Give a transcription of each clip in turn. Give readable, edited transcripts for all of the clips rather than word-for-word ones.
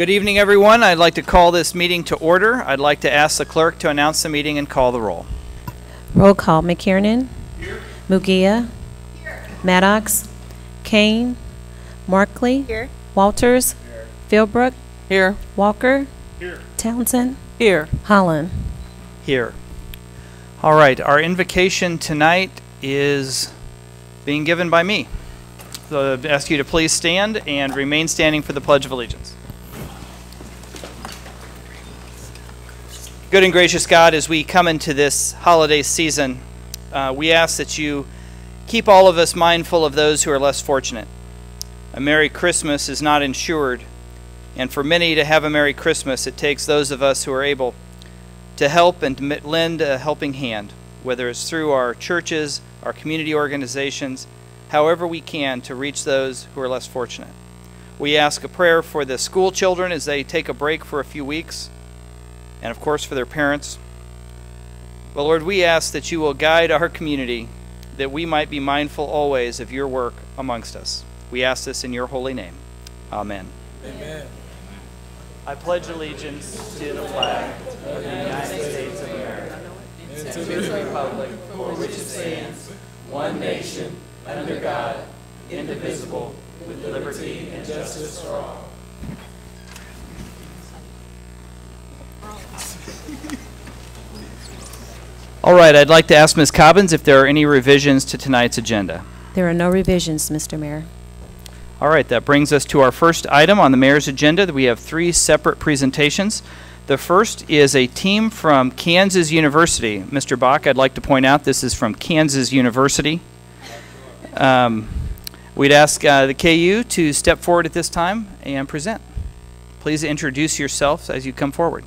Good evening, everyone. I'd like to call this meeting to order. I'd like to ask the clerk to announce the meeting and call the roll. Roll call. McKiernan. Here. Mugia. Here. Maddox. Kane. Markley. Here. Walters. Here. Philbrook. Here. Walker. Here. Townsend. Here. Holland. Here. All right. Our invocation tonight is being given by me. So I ask you to please stand and remain standing for the Pledge of Allegiance. Good and gracious God, as we come into this holiday season, we ask that you keep all of us mindful of those who are less fortunate. A Merry Christmas is not insured, and for many to have a Merry Christmas, it takes those of us who are able to help and to lend a helping hand, whether it's through our churches, our community organizations, however we can to reach those who are less fortunate. We ask a prayer for the school children as they take a break for a few weeks, and of course for their parents. But Lord, we ask that you will guide our community, that we might be mindful always of your work amongst us. We ask this in your holy name. Amen. Amen. I pledge allegiance to the flag of the United States of America and to the republic for which it stands, one nation, under God, indivisible, with liberty and justice for all. All right, I'd like to ask Ms. Cobbins if there are any revisions to tonight's agenda. There are no revisions, Mr. Mayor. All right, that brings us to our first item on the mayor's agenda. We have three separate presentations. The first is a team from Kansas University. Mr. Bach, I'd like to point out this is from Kansas University. We'd ask the KU to step forward at this time and present. Please introduce yourselves as you come forward.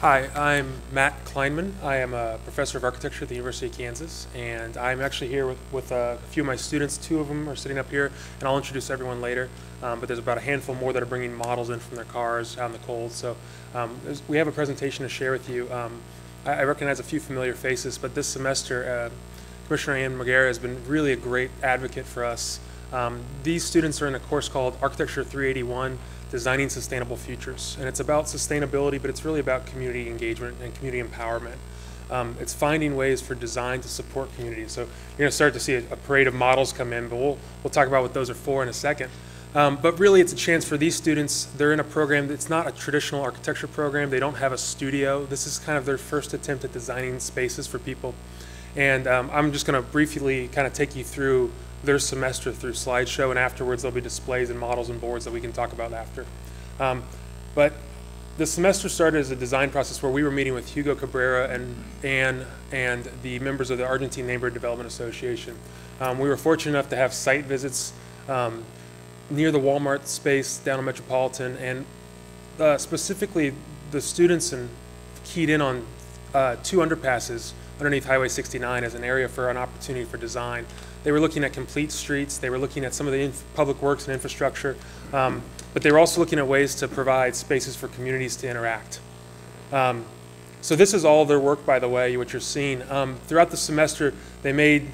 Hi, I'm Matt Kleiman. I am a professor of architecture at the University of Kansas, and I'm actually here with a few of my students. Two of them are sitting up here, and I'll introduce everyone later, but there's about a handful more that are bringing models in from their cars out in the cold. So we have a presentation to share with you. I recognize a few familiar faces, but this semester, Commissioner Ann McGuire has been really a great advocate for us. These students are in a course called Architecture 381, Designing Sustainable Futures. And it's about sustainability, but it's really about community engagement and community empowerment. It's finding ways for design to support communities. So you're going to start to see a parade of models come in, but we'll talk about what those are for in a second. But really, it's a chance for these students. They're in a program that's not a traditional architecture program. They don't have a studio. This is kind of their first attempt at designing spaces for people. And I'm just going to briefly kind of take you through their semester through slideshow, and afterwards there'll be displays and models and boards that we can talk about after. But the semester started as a design process where we were meeting with Hugo Cabrera and Ann and the members of the Argentine Neighborhood Development Association. We were fortunate enough to have site visits near the Walmart space down in Metropolitan, and specifically the students keyed in on two underpasses underneath Highway 69 as an area for an opportunity for design. They were looking at complete streets. They were looking at some of the public works and infrastructure, but they were also looking at ways to provide spaces for communities to interact. So this is all their work, by the way, what you're seeing. Throughout the semester, they made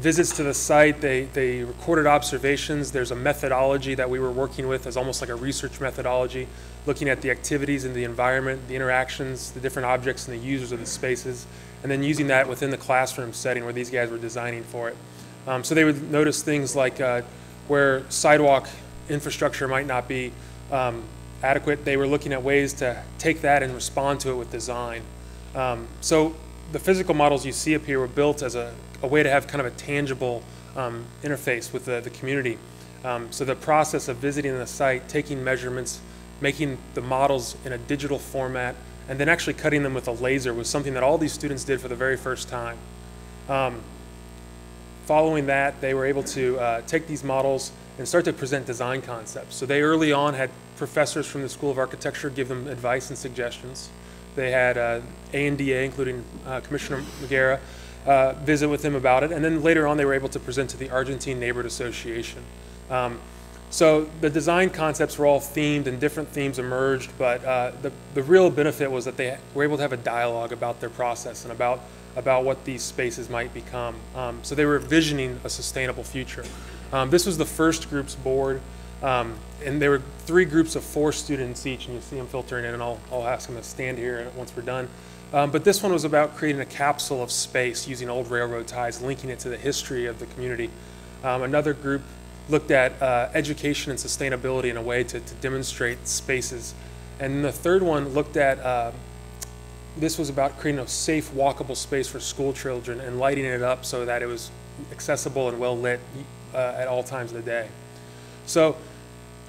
visits to the site. They recorded observations. There's a methodology that we were working with as almost like a research methodology, looking at the activities in the environment, the interactions, the different objects, and the users of the spaces, and then using that within the classroom setting where these guys were designing for it. So they would notice things like where sidewalk infrastructure might not be adequate. They were looking at ways to take that and respond to it with design. So the physical models you see up here were built as a way to have kind of a tangible interface with the community. So the process of visiting the site, taking measurements, making the models in a digital format, and then actually cutting them with a laser was something that all these students did for the very first time. Following that, they were able to take these models and start to present design concepts. So they early on had professors from the School of Architecture give them advice and suggestions. They had ANDA, including Commissioner McGuire, visit with them about it. And then later on, they were able to present to the Argentine Neighborhood Association. So the design concepts were all themed and different themes emerged, but the real benefit was that they were able to have a dialogue about their process and about what these spaces might become. So they were envisioning a sustainable future. This was the first group's board. And there were three groups of four students each, and you see them filtering in, and I'll ask them to stand here once we're done. But this one was about creating a capsule of space using old railroad ties, linking it to the history of the community. Another group looked at education and sustainability in a way to demonstrate spaces. And the third one looked at, this was about creating a safe, walkable space for school children and lighting it up so that it was accessible and well lit at all times of the day. So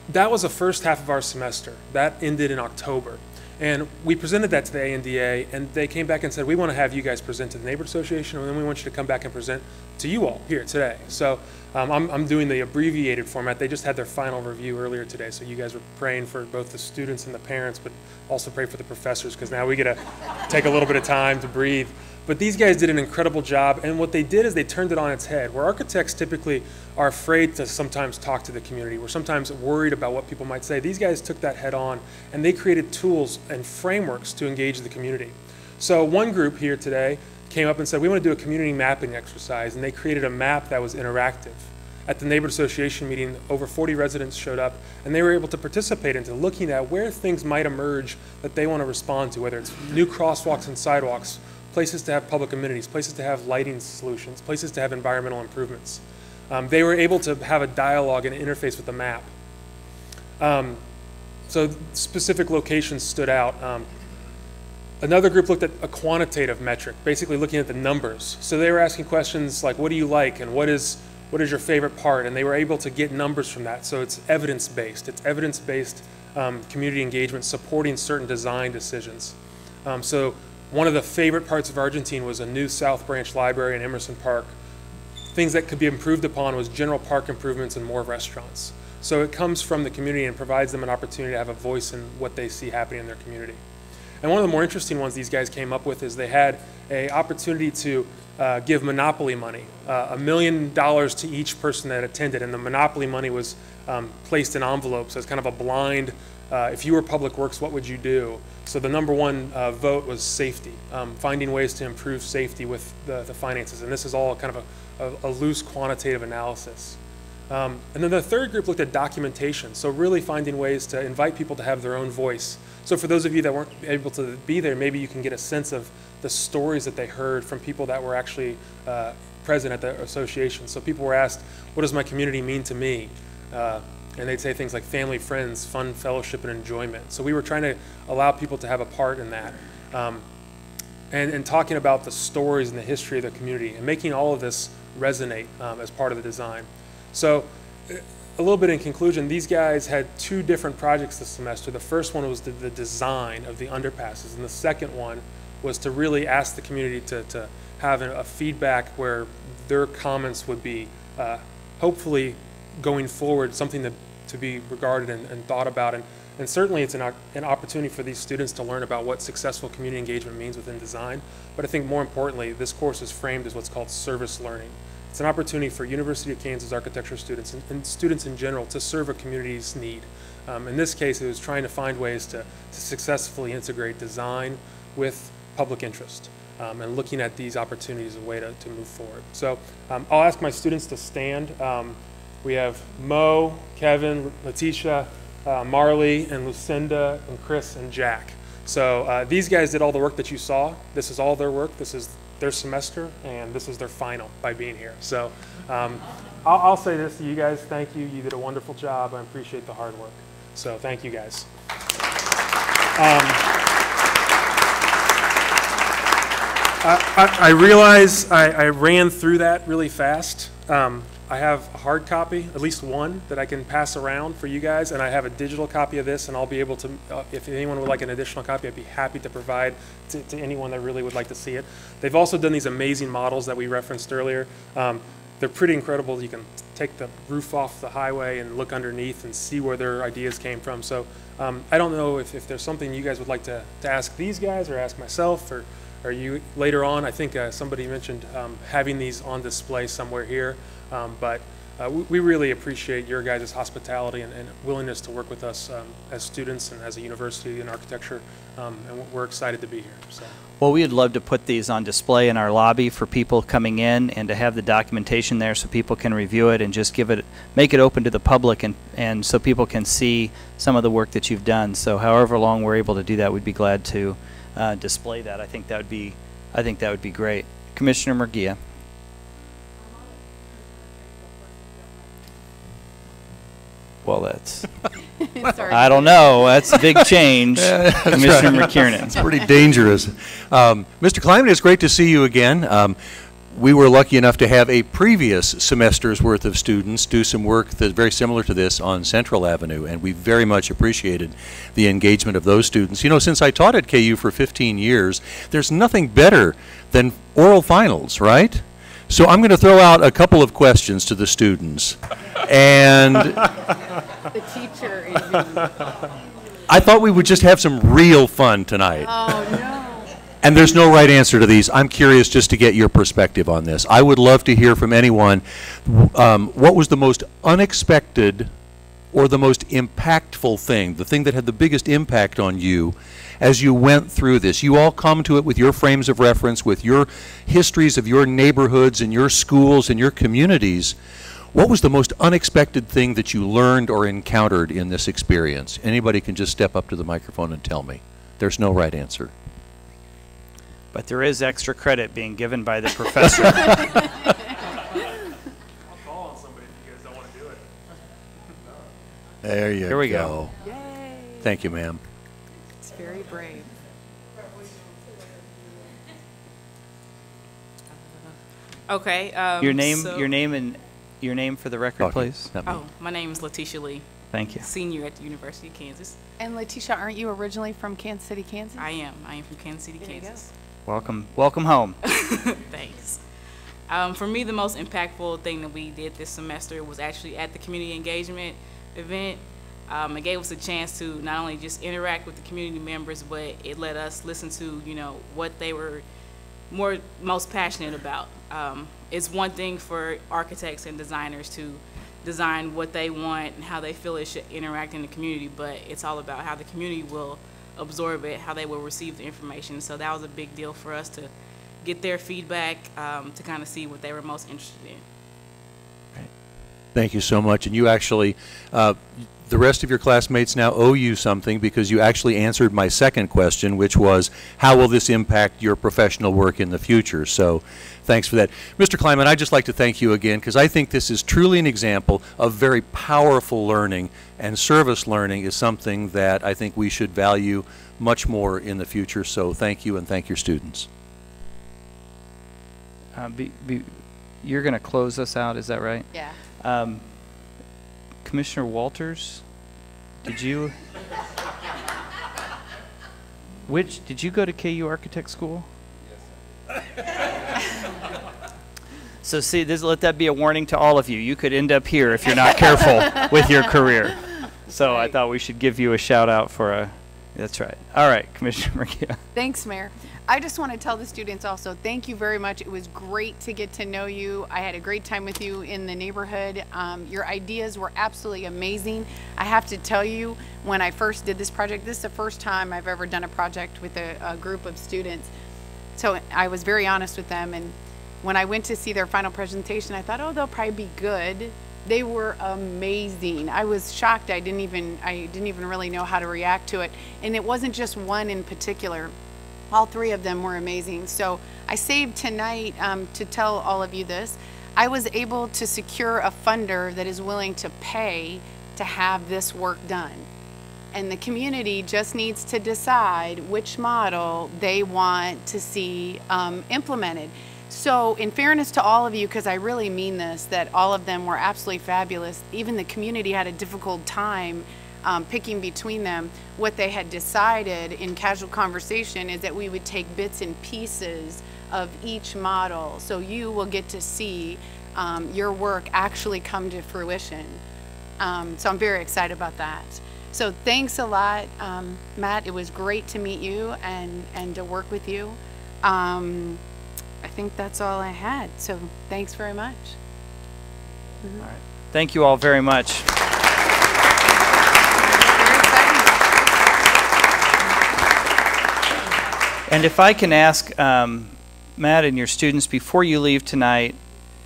that was the first half of our semester. That ended in October. And we presented that to the ANDA, and they came back and said, we want to have you guys present to the Neighborhood Association, and then we want you to come back and present to you all here today. So I'm doing the abbreviated format. They just had their final review earlier today, so you guys were praying for both the students and the parents, but also pray for the professors, because now we get to take a little bit of time to breathe. But these guys did an incredible job, and what they did is they turned it on its head, where architects typically are afraid to sometimes talk to the community. We're sometimes worried about what people might say. These guys took that head on, and they created tools and frameworks to engage the community. So one group here today came up and said, we want to do a community mapping exercise, and they created a map that was interactive. At the Neighborhood Association meeting, over 40 residents showed up, and they were able to participate into looking at where things might emerge that they want to respond to, whether it's new crosswalks and sidewalks, places to have public amenities, places to have lighting solutions, places to have environmental improvements. They were able to have a dialogue and interface with the map. So specific locations stood out. Another group looked at a quantitative metric, basically looking at the numbers. So they were asking questions like, what do you like, and what is your favorite part? And they were able to get numbers from that. So it's evidence-based. It's evidence-based community engagement supporting certain design decisions. So one of the favorite parts of Argentine was a new South Branch Library in Emerson Park. Things that could be improved upon was general park improvements and more restaurants. So it comes from the community and provides them an opportunity to have a voice in what they see happening in their community. And one of the more interesting ones these guys came up with is they had an opportunity to give Monopoly money, $1 million to each person that attended. And the Monopoly money was placed in envelopes as kind of a blind, if you were Public Works, what would you do? So the number one vote was safety, finding ways to improve safety with the finances. And this is all kind of a loose quantitative analysis. And then the third group looked at documentation, so really finding ways to invite people to have their own voice. So for those of you that weren't able to be there, maybe you can get a sense of the stories that they heard from people that were actually present at the association. So people were asked, what does my community mean to me? And they'd say things like family, friends, fun, fellowship, and enjoyment. So we were trying to allow people to have a part in that. And talking about the stories and the history of the community and making all of this resonate as part of the design. So a little bit in conclusion, these guys had two different projects this semester. The first one was the design of the underpasses, and the second one was to really ask the community to have a feedback where their comments would be hopefully going forward, something to be regarded and thought about. And certainly it's an opportunity for these students to learn about what successful community engagement means within design. But I think more importantly, this course is framed as what's called service learning. It's an opportunity for University of Kansas architecture students and students in general to serve a community's need. In this case, it was trying to find ways to successfully integrate design with public interest and looking at these opportunities as a way to move forward. So I'll ask my students to stand. We have Mo, Kevin, Leticia, Marley, and Lucinda, and Chris, and Jack. So these guys did all the work that you saw. This is all their work. This is their semester, and this is their final by being here. So I'll say this to you guys. Thank you. You did a wonderful job. I appreciate the hard work. So thank you guys. I realize I ran through that really fast. I have a hard copy, at least one, that I can pass around for you guys, and I have a digital copy of this, and I'll be able to, if anyone would like an additional copy, I'd be happy to provide to anyone that really would like to see it. They've also done these amazing models that we referenced earlier. They're pretty incredible. You can take the roof off the highway and look underneath and see where their ideas came from. So I don't know if there's something you guys would like to ask these guys or ask myself, or you later on. I think somebody mentioned having these on display somewhere here. But We really appreciate your guys' hospitality and willingness to work with us as students and as a university in architecture, and we're excited to be here. So. Well, we would love to put these on display in our lobby for people coming in and to have the documentation there so people can review it and just give it, make it open to the public and so people can see some of the work that you've done. So however long we're able to do that, we'd be glad to display that. I think that would be great. Commissioner Murguia. Well, that's, I don't know, that's a big change, Commissioner McKiernan. It's pretty dangerous. Mr. Kleiman, it's great to see you again. We were lucky enough to have a previous semester's worth of students do some work that's very similar to this on Central Avenue, and we very much appreciated the engagement of those students. You know, since I taught at KU for 15 years, there's nothing better than oral finals, right? So I'm going to throw out a couple of questions to the students. And the teacher is I thought we would just have some real fun tonight. Oh, no. And there's no right answer to these. I'm curious just to get your perspective on this. I would love to hear from anyone. What was the most unexpected or the most impactful thing, the thing that had the biggest impact on you as you went through this? You all come to it with your frames of reference, with your histories of your neighborhoods and your schools and your communities. What was the most unexpected thing that you learned or encountered in this experience? Anybody can just step up to the microphone and tell me. There's no right answer. But there is extra credit being given by the professor. I'll call on somebody if you guys don't want to do it. No. There you go. Here we go. Yay. Thank you, ma'am. It's very brave. Okay. Your name and... Your name for the record, please. Oh, my name is Leticia Lee. Thank you. Senior at the University of Kansas. And Leticia, aren't you originally from Kansas City, Kansas? I am. I am from Kansas City, Kansas. Welcome. Welcome home. Thanks. For me, the most impactful thing that we did this semester was actually at the community engagement event. It gave us a chance to not only just interact with the community members, but it let us listen to, you know, what they were most passionate about. It's one thing for architects and designers to design what they want and how they feel it should interact in the community, but it's all about how the community will absorb it, how they will receive the information. So that was a big deal for us to get their feedback, to kind of see what they were most interested in. Right. Thank you so much. And you actually, the rest of your classmates now owe you something, because you actually answered my second question, which was, how will this impact your professional work in the future? So thanks for that. Mr. Kleiman, I'd just like to thank you again, because I think this is truly an example of very powerful learning, and service learning is something that I think we should value much more in the future. So thank you, and thank your students. You're going to close us out, is that right? Yeah. Commissioner Walters, did you go to KU Architect School? Yes, sir. So see, let that be a warning to all of you. You could end up here if you're not careful with your career. So I thought we should give you a shout out for a, that's right. All right, Commissioner Murguia. Thanks, Mayor. I just want to tell the students also, thank you very much. It was great to get to know you. I had a great time with you in the neighborhood. Your ideas were absolutely amazing. I have to tell you, when I first did this project, this is the first time I've ever done a project with a group of students. So I was very honest with them. And when I went to see their final presentation, I thought, oh, they'll probably be good. They were amazing. I was shocked. I didn't even really know how to react to it. And it wasn't just one in particular. All three of them were amazing. So I saved tonight to tell all of you this. I was able to secure a funder that is willing to pay to have this work done. And the community just needs to decide which model they want to see implemented. So in fairness to all of you, because I really mean this, that all of them were absolutely fabulous. Even the community had a difficult time picking between them. What they had decided in casual conversation is that we would take bits and pieces of each model, so you will get to see your work actually come to fruition. So I'm very excited about that. So thanks a lot, Matt. It was great to meet you and to work with you. I think that's all I had, so thanks very much. Mm-hmm. All right. Thank you all very much. And if I can ask Matt and your students, before you leave tonight,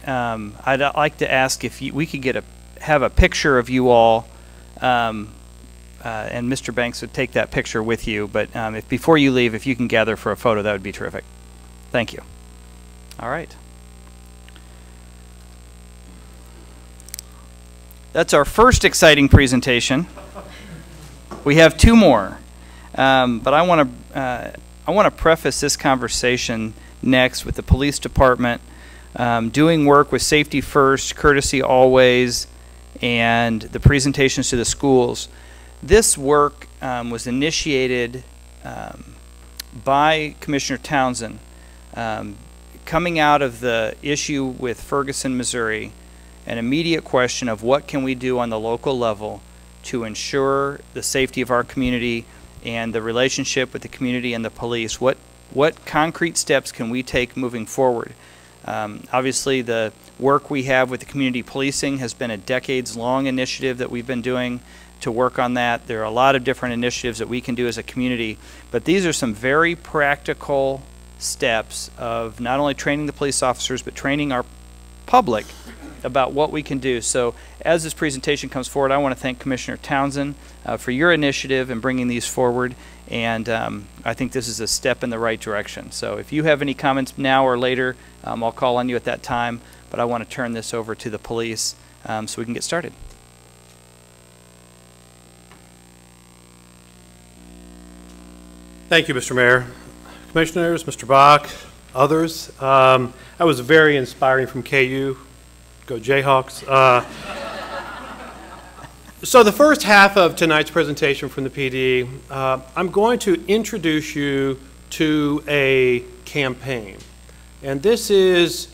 I'd like to ask if we could get have a picture of you all, and Mr. Banks would take that picture with you. But if before you leave, if you can gather for a photo, that would be terrific. Thank you. All right. That's our first exciting presentation. We have two more, but I want to preface this conversation next with the police department doing work with Safety First, Courtesy Always, and the presentations to the schools. This work was initiated by Commissioner Townsend, coming out of the issue with Ferguson, Missouri, an immediate question of what can we do on the local level to ensure the safety of our community and the relationship with the community and the police. What concrete steps can we take moving forward? Obviously, the work we have with the community policing has been a decades-long initiative that we've been doing to work on that. There are a lot of different initiatives that we can do as a community, but these are some very practical steps of not only training the police officers, but training our public about what we can do. So as this presentation comes forward, I want to thank Commissioner Townsend for your initiative in bringing these forward, and I think this is a step in the right direction. So if you have any comments now or later, I'll call on you at that time, but I want to turn this over to the police so we can get started. Thank you, Mr. Mayor, Commissioners, Mr. Bach, others. That was very inspiring from KU. Go Jayhawks. So the first half of tonight's presentation from the PD, I'm going to introduce you to a campaign. And this is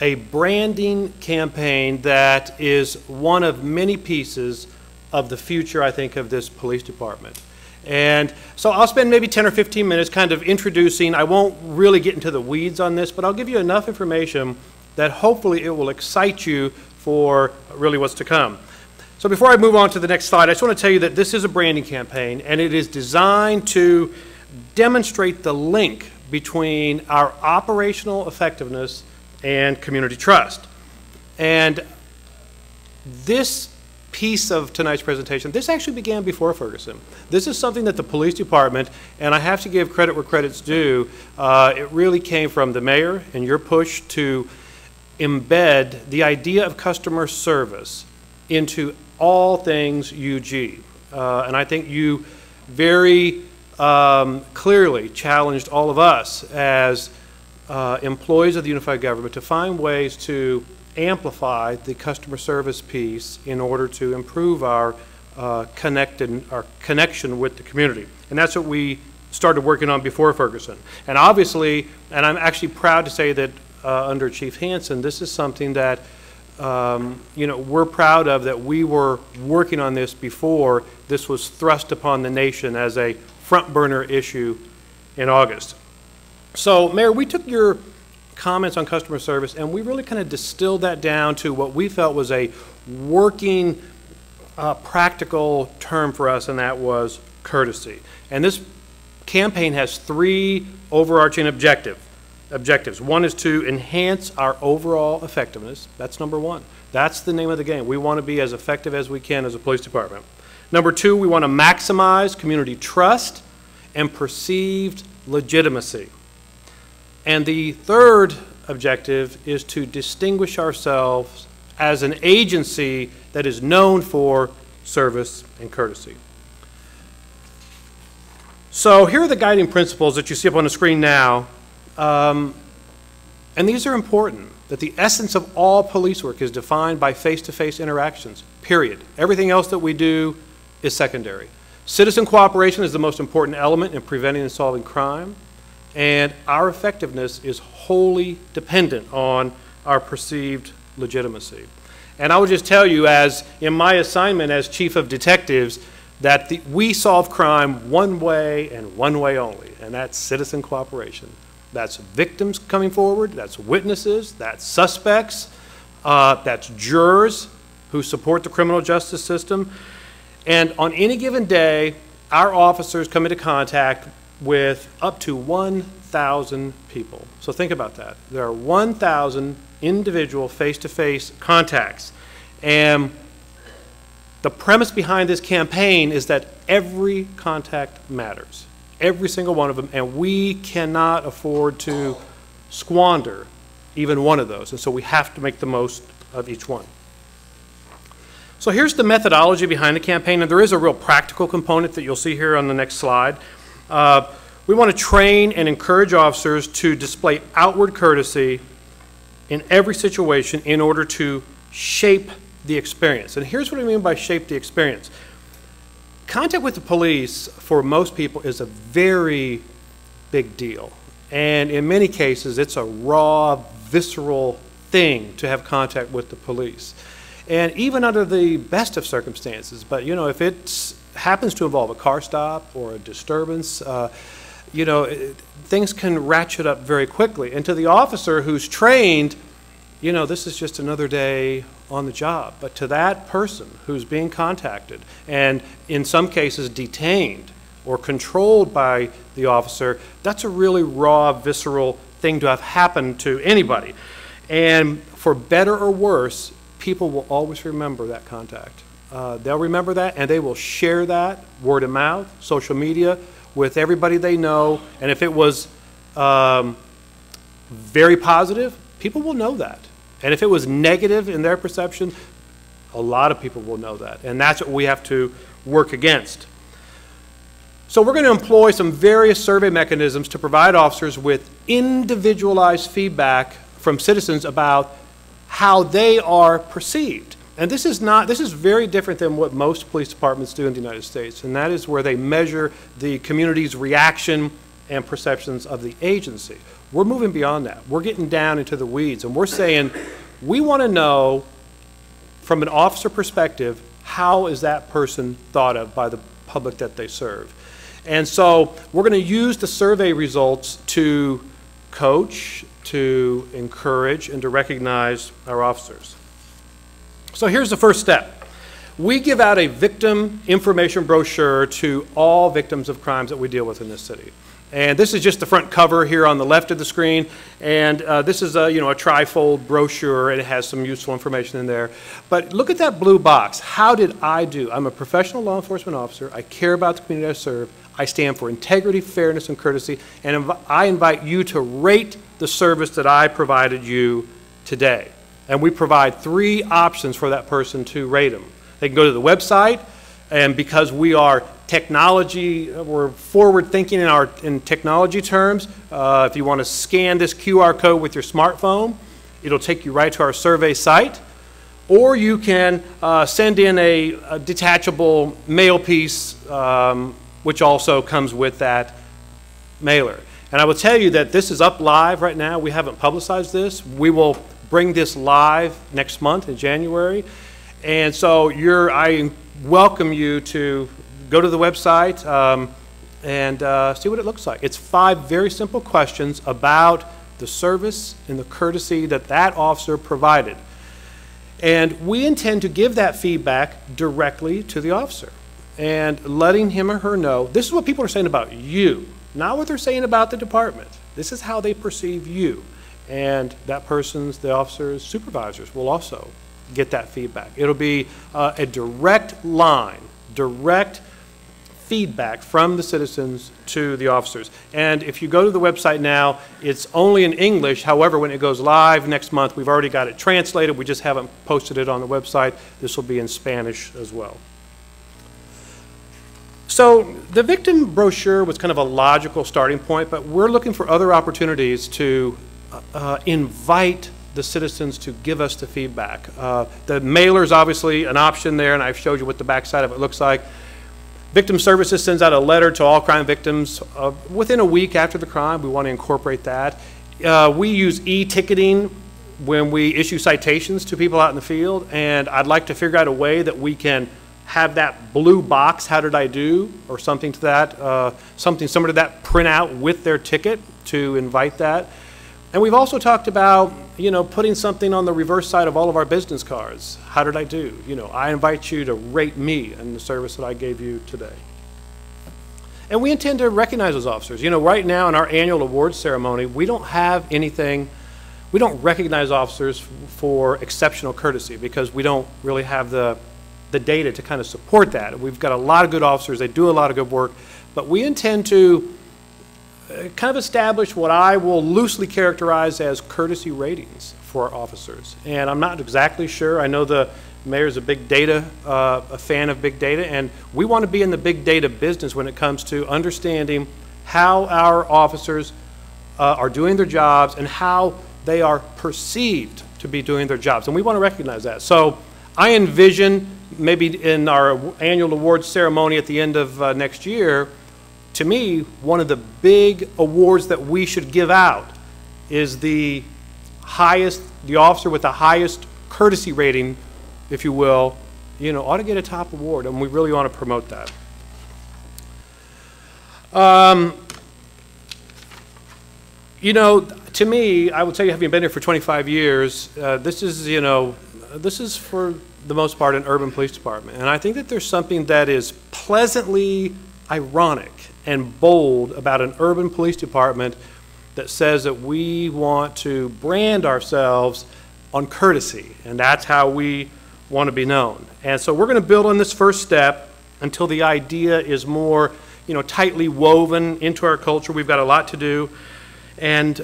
a branding campaign that is one of many pieces of the future, I think, of this police department. And so I'll spend maybe 10 or 15 minutes kind of introducing. I won't really get into the weeds on this, but I'll give you enough information that hopefully it will excite you for really what's to come. So before I move on to the next slide, I just want to tell you that this is a branding campaign, and it is designed to demonstrate the link between our operational effectiveness and community trust. And this piece of tonight's presentation, this actually began before Ferguson. This is something that the police department, and I have to give credit where credit's due, it really came from the mayor and your push to embed the idea of customer service into all things UG. And I think you very clearly challenged all of us as employees of the unified government to find ways to amplify the customer service piece in order to improve our connection with the community. And that's what we started working on before Ferguson. And obviously, and I'm actually proud to say that under Chief Hansen, this is something that you know, we're proud of, that we were working on this before this was thrust upon the nation as a front burner issue in August. So, Mayor, we took your comments on customer service and we really kind of distilled that down to what we felt was a working, practical term for us, and that was courtesy. And this campaign has three overarching objectives. One is to enhance our overall effectiveness. That's number one. That's the name of the game. We want to be as effective as we can as a police department. Number two, we want to maximize community trust and perceived legitimacy. And the third objective is to distinguish ourselves as an agency that is known for service and courtesy. So here are the guiding principles that you see up on the screen now. And these are important, that the essence of all police work is defined by face-to-face interactions, period. Everything else that we do is secondary. Citizen cooperation is the most important element in preventing and solving crime, and our effectiveness is wholly dependent on our perceived legitimacy. And I will just tell you, as in my assignment as Chief of Detectives, that we solve crime one way and one way only, and that's citizen cooperation. That's victims coming forward, that's witnesses, that's suspects, That's jurors who support the criminal justice system. And on any given day, our officers come into contact with up to 1,000 people. So think about that. There are 1,000 individual face-to-face contacts. And the premise behind this campaign is that every contact matters, every single one of them, and we cannot afford to squander even one of those. And so we have to make the most of each one. So here's the methodology behind the campaign, and there is a real practical component that you'll see here on the next slide. We want to train and encourage officers to display outward courtesy in every situation in order to shape the experience. And here's what I mean by shape the experience. Contact with the police for most people is a very big deal. And in many cases, it's a raw, visceral thing to have contact with the police. And even under the best of circumstances, but you know, if it happens to involve a car stop or a disturbance, you know, things can ratchet up very quickly. And to the officer who's trained, you know, this is just another day on the job. But to that person who's being contacted and in some cases detained or controlled by the officer, that's a really raw, visceral thing to have happened to anybody. And for better or worse, people will always remember that contact. They'll remember that, and they will share that word of mouth, social media, with everybody they know. And if it was very positive, people will know that. And if it was negative in their perception, a lot of people will know that. And that's what we have to work against. So we're going to employ some various survey mechanisms to provide officers with individualized feedback from citizens about how they are perceived. And this is very different than what most police departments do in the United States, and that is where they measure the community's reaction and perceptions of the agency. We're moving beyond that. We're getting down into the weeds, and we're saying we want to know from an officer perspective, how is that person thought of by the public that they serve? And so we're going to use the survey results to coach, to encourage, and to recognize our officers. So here's the first step. We give out a victim information brochure to all victims of crimes that we deal with in this city. And this is just the front cover here on the left of the screen. And this is a, you know, a trifold brochure, and it has some useful information in there. But look at that blue box. How did I do? I'm a professional law enforcement officer. I care about the community I serve. I stand for integrity, fairness, and courtesy. And I invite you to rate the service that I provided you today. And we provide three options for that person to rate them. They can go to the website, and because we are technology, we're forward thinking in technology terms. If you want to scan this QR code with your smartphone, it'll take you right to our survey site. Or you can send in a detachable mail piece, which also comes with that mailer. And I will tell you that this is up live right now. We haven't publicized this. We will bring this live next month in January. And so I welcome you to go to the website and see what it looks like. It's 5 very simple questions about the service and the courtesy that that officer provided. And we intend to give that feedback directly to the officer and letting him or her know this is what people are saying about you, not what they're saying about the department. This is how they perceive you. And that person's, the officer's supervisors will also get that feedback. It'll be a direct line, direct feedback from the citizens to the officers. And if you go to the website now, it's only in English. However, when it goes live next month, we've already got it translated. We just haven't posted it on the website. This will be in Spanish as well. So the victim brochure was kind of a logical starting point, but we're looking for other opportunities to invite the citizens to give us the feedback. The mailer is obviously an option there, and I've showed you what the backside of it looks like. Victim Services sends out a letter to all crime victims within a week after the crime. We want to incorporate that. We use e-ticketing when we issue citations to people out in the field, and I'd like to figure out a way that we can have that blue box, how did I do, or something to that, something similar to that, print out with their ticket to invite that. And we've also talked about, you know, putting something on the reverse side of all of our business cards. How did I do? You know, I invite you to rate me and the service that I gave you today. And we intend to recognize those officers. You know, right now in our annual awards ceremony, we don't have anything, we don't recognize officers for exceptional courtesy because we don't really have the data to kind of support that. We've got a lot of good officers, they do a lot of good work, but we intend to kind of establish what I will loosely characterize as courtesy ratings for our officers. And I'm not exactly sure. I know the mayor's a big data, a fan of big data, and we want to be in the big data business when it comes to understanding how our officers are doing their jobs and how they are perceived to be doing their jobs. And we want to recognize that. So I envision maybe in our annual awards ceremony at the end of next year, to me, one of the big awards that we should give out is the highest, the officer with the highest courtesy rating, if you will, you know, ought to get a top award, and we really want to promote that. You know, to me, I will tell you, having been here for 25 years, this is, you know, this is for the most part an urban police department, and I think that there's something that is pleasantly ironic and bold about an urban police department that says that we want to brand ourselves on courtesy, and that's how we want to be known. And so we're going to build on this first step until the idea is more, you know, tightly woven into our culture. We've got a lot to do, and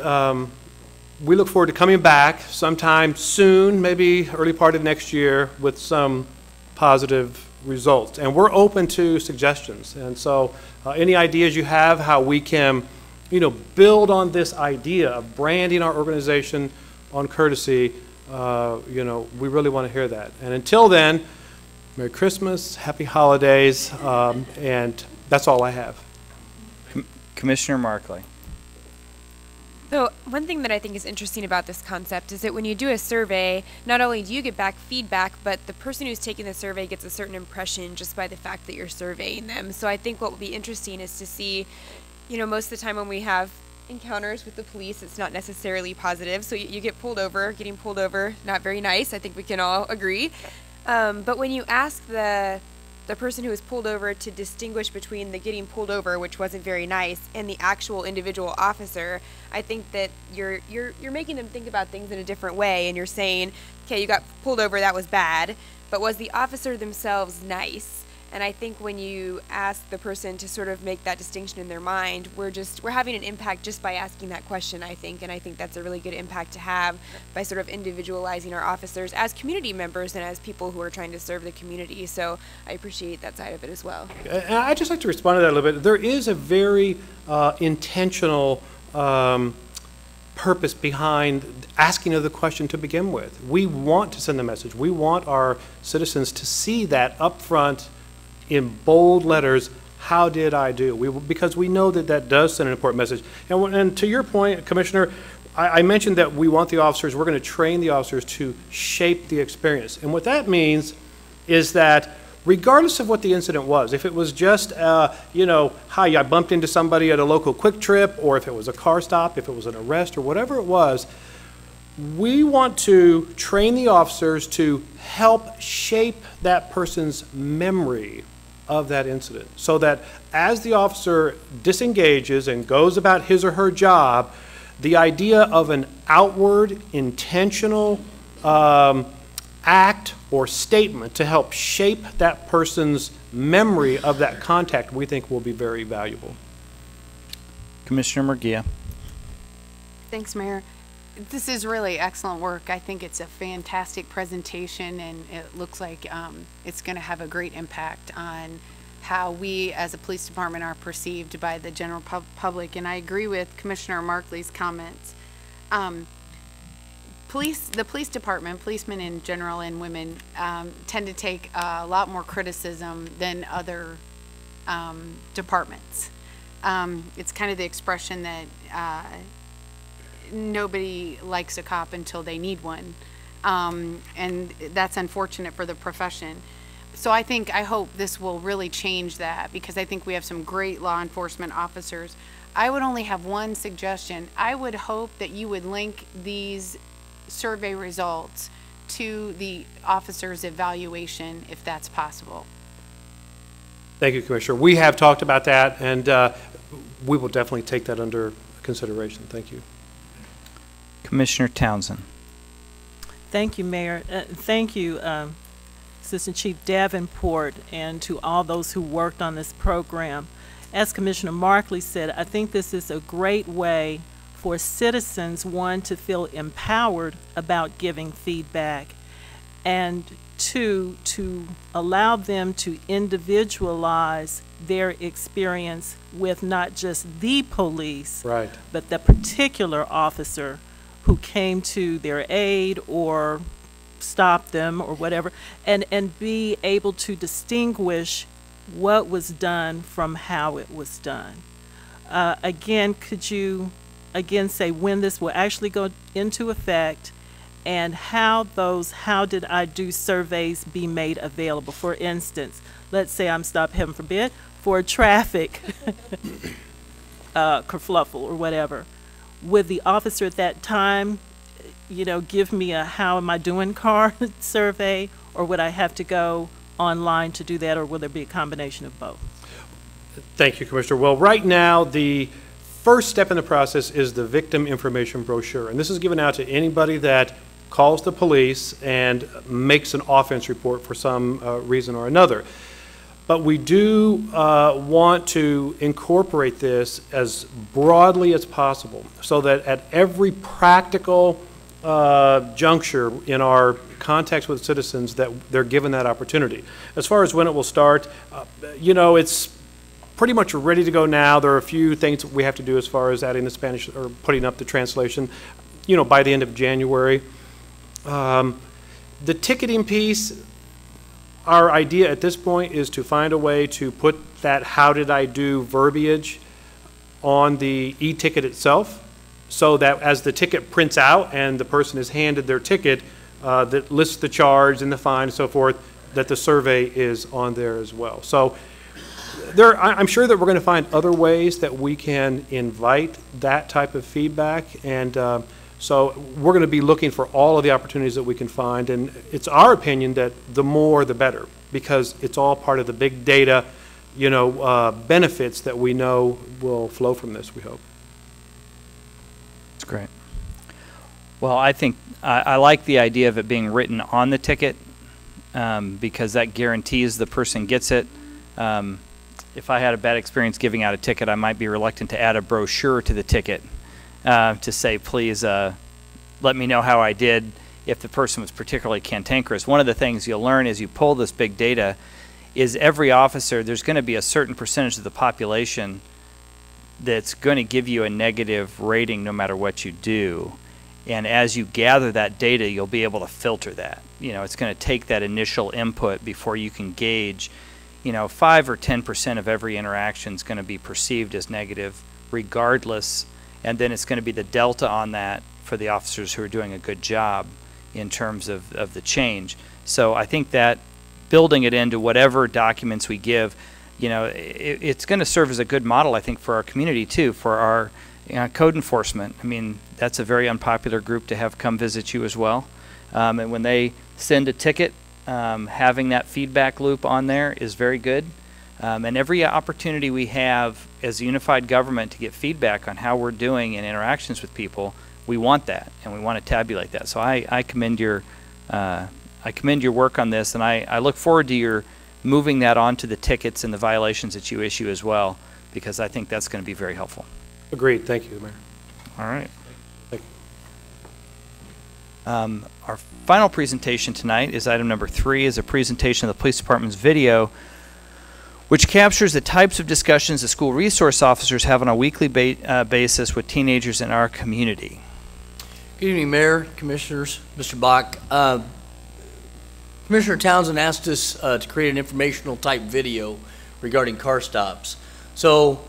we look forward to coming back sometime soon, maybe early part of next year, with some positive results. And we're open to suggestions, and so any ideas you have how we can, you know, build on this idea of branding our organization on courtesy, you know, we really want to hear that. And until then, Merry Christmas, Happy Holidays, and that's all I have. Commissioner Markley. So one thing that I think is interesting about this concept is that when you do a survey, not only do you get back feedback, but the person who's taking the survey gets a certain impression just by the fact that you're surveying them. So I think what will be interesting is to see, you know, most of the time when we have encounters with the police, it's not necessarily positive. So you get pulled over, getting pulled over, not very nice. I think we can all agree. But when you ask the person who was pulled over to distinguish between the getting pulled over, which wasn't very nice, and the actual individual officer, I think that you're making them think about things in a different way, and you're saying, okay, you got pulled over, that was bad, but was the officer themselves nice? And I think when you ask the person to sort of make that distinction in their mind, we're having an impact just by asking that question, I think, and I think that's a really good impact to have by sort of individualizing our officers as community members and as people who are trying to serve the community. So I appreciate that side of it as well. And I'd just like to respond to that a little bit. There is a very intentional purpose behind asking of the question to begin with. We want to send the message. We want our citizens to see that up front, in bold letters, how did I do? Because we know that that does send an important message. And to your point, Commissioner, I mentioned that we want the officers, we're going to train the officers to shape the experience. And what that means is that regardless of what the incident was, if it was just, you know, hi, I bumped into somebody at a local Quick Trip, or if it was a car stop, if it was an arrest, or whatever it was, we want to train the officers to help shape that person's memory of that incident, so that as the officer disengages and goes about his or her job, the idea of an outward, intentional act or statement to help shape that person's memory of that contact, we think will be very valuable. Commissioner Murguia. Thanks, Mayor. This is really excellent work. I think it's a fantastic presentation, and it looks like it's going to have a great impact on how we as a police department are perceived by the general public. And I agree with Commissioner Markley's comments. The police department, policemen in general and women, tend to take a lot more criticism than other departments. It's kind of the expression that nobody likes a cop until they need one, and that's unfortunate for the profession. So I hope this will really change that, because I think we have some great law enforcement officers I would only have one suggestion. I would hope that you would link these survey results to the officer's evaluation if that's possible. Thank you, Commissioner. We have talked about that, and we will definitely take that under consideration. Thank you. Commissioner Townsend. Thank you, Mayor. Thank you, Assistant Chief Davenport, and to all those who worked on this program. As Commissioner Markley said, I think this is a great way for citizens, one, to feel empowered about giving feedback, and two, to allow them to individualize their experience with not just the police, right, but the particular officer who came to their aid or stopped them or whatever, and be able to distinguish what was done from how it was done. Again, could you again say when this will actually go into effect and how those how did I do surveys be made available? For instance, let's say I'm stopped, heaven forbid, for a traffic kerfluffle or whatever. Would the officer at that time, you know, give me a how am I doing card survey, or would I have to go online to do that, or will there be a combination of both? Thank you, Commissioner. Well, right now the first step in the process is the victim information brochure, and this is given out to anybody that calls the police and makes an offense report for some reason or another. But we do want to incorporate this as broadly as possible so that at every practical juncture in our contacts with citizens that they're given that opportunity. As far as when it will start, you know, it's pretty much ready to go now. There are a few things we have to do as far as adding the Spanish or putting up the translation, you know, by the end of January. The ticketing piece, our idea at this point is to find a way to put that how did I do verbiage on the e-ticket itself, so that as the ticket prints out and the person is handed their ticket that lists the charge and the fine and so forth, that the survey is on there as well. So there, I'm sure that we're going to find other ways that we can invite that type of feedback, and so we're going to be looking for all of the opportunities that we can find, and it's our opinion that the more the better, because it's all part of the big data, you know, benefits that we know will flow from this, we hope. Great. Well, I think I like the idea of it being written on the ticket because that guarantees the person gets it. If I had a bad experience giving out a ticket, I might be reluctant to add a brochure to the ticket to say, please let me know how I did if the person was particularly cantankerous. One of the things you'll learn as you pull this big data is every officer, there's going to be a certain percentage of the population that's going to give you a negative rating no matter what you do. And as you gather that data, you'll be able to filter that. You know, it's going to take that initial input before you can gauge, you know, 5 or 10% of every interaction is going to be perceived as negative regardless. And then it's going to be the delta on that for the officers who are doing a good job in terms of the change. So I think that building it into whatever documents we give, you know, it's going to serve as a good model, I think, for our community, too, for our code enforcement. I mean, that's a very unpopular group to have come visit you as well. And when they send a ticket, having that feedback loop on there is very good. And every opportunity we have as a unified government to get feedback on how we're doing in interactions with people, we want that, and we want to tabulate that. So I commend your work on this, and I look forward to your moving that onto the tickets and the violations that you issue as well, because I think that's going to be very helpful. Agreed. Thank you, Mayor. All right. Thank you. Our final presentation tonight is item number 3, is a presentation of the police department's video, which captures the types of discussions the school resource officers have on a weekly basis with teenagers in our community. Good evening, Mayor, Commissioners, Mr. Bach. Commissioner Townsend asked us to create an informational type video regarding car stops. So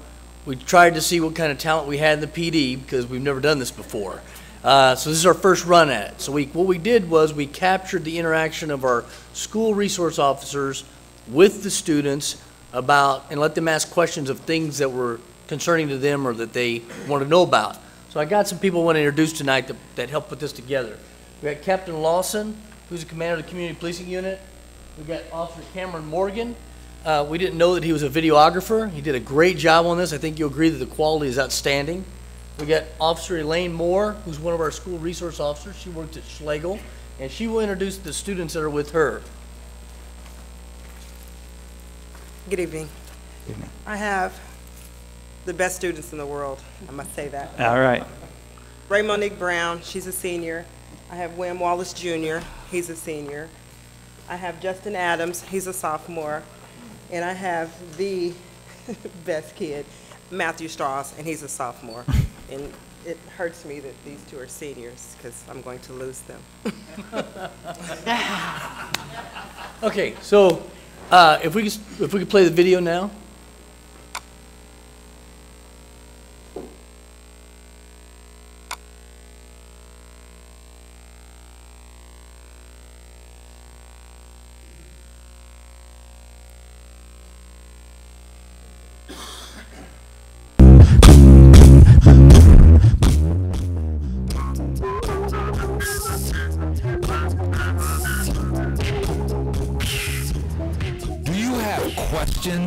we tried to see what kind of talent we had in the PD because we've never done this before. So this is our first run at it. So what we did was we captured the interaction of our school resource officers with the students about, and let them ask questions of things that were concerning to them or that they want to know about. So I got some people I want to introduce tonight that helped put this together. We got Captain Lawson, who's the commander of the community policing unit. We got Officer Cameron Morgan. We didn't know that he was a videographer. He did a great job on this. I think you'll agree that the quality is outstanding. We got Officer Elaine Moore, who's one of our school resource officers. She worked at Schlagle, and she will introduce the students that are with her. Good evening. Good evening. I have the best students in the world. I must say that. All right. Raymonique Brown, she's a senior. I have William Wallace, Jr., he's a senior. I have Justin Adams, he's a sophomore. And I have the best kid, Matthew Strauss, and he's a sophomore. And it hurts me that these two are seniors because I'm going to lose them. Okay, so if we could play the video now.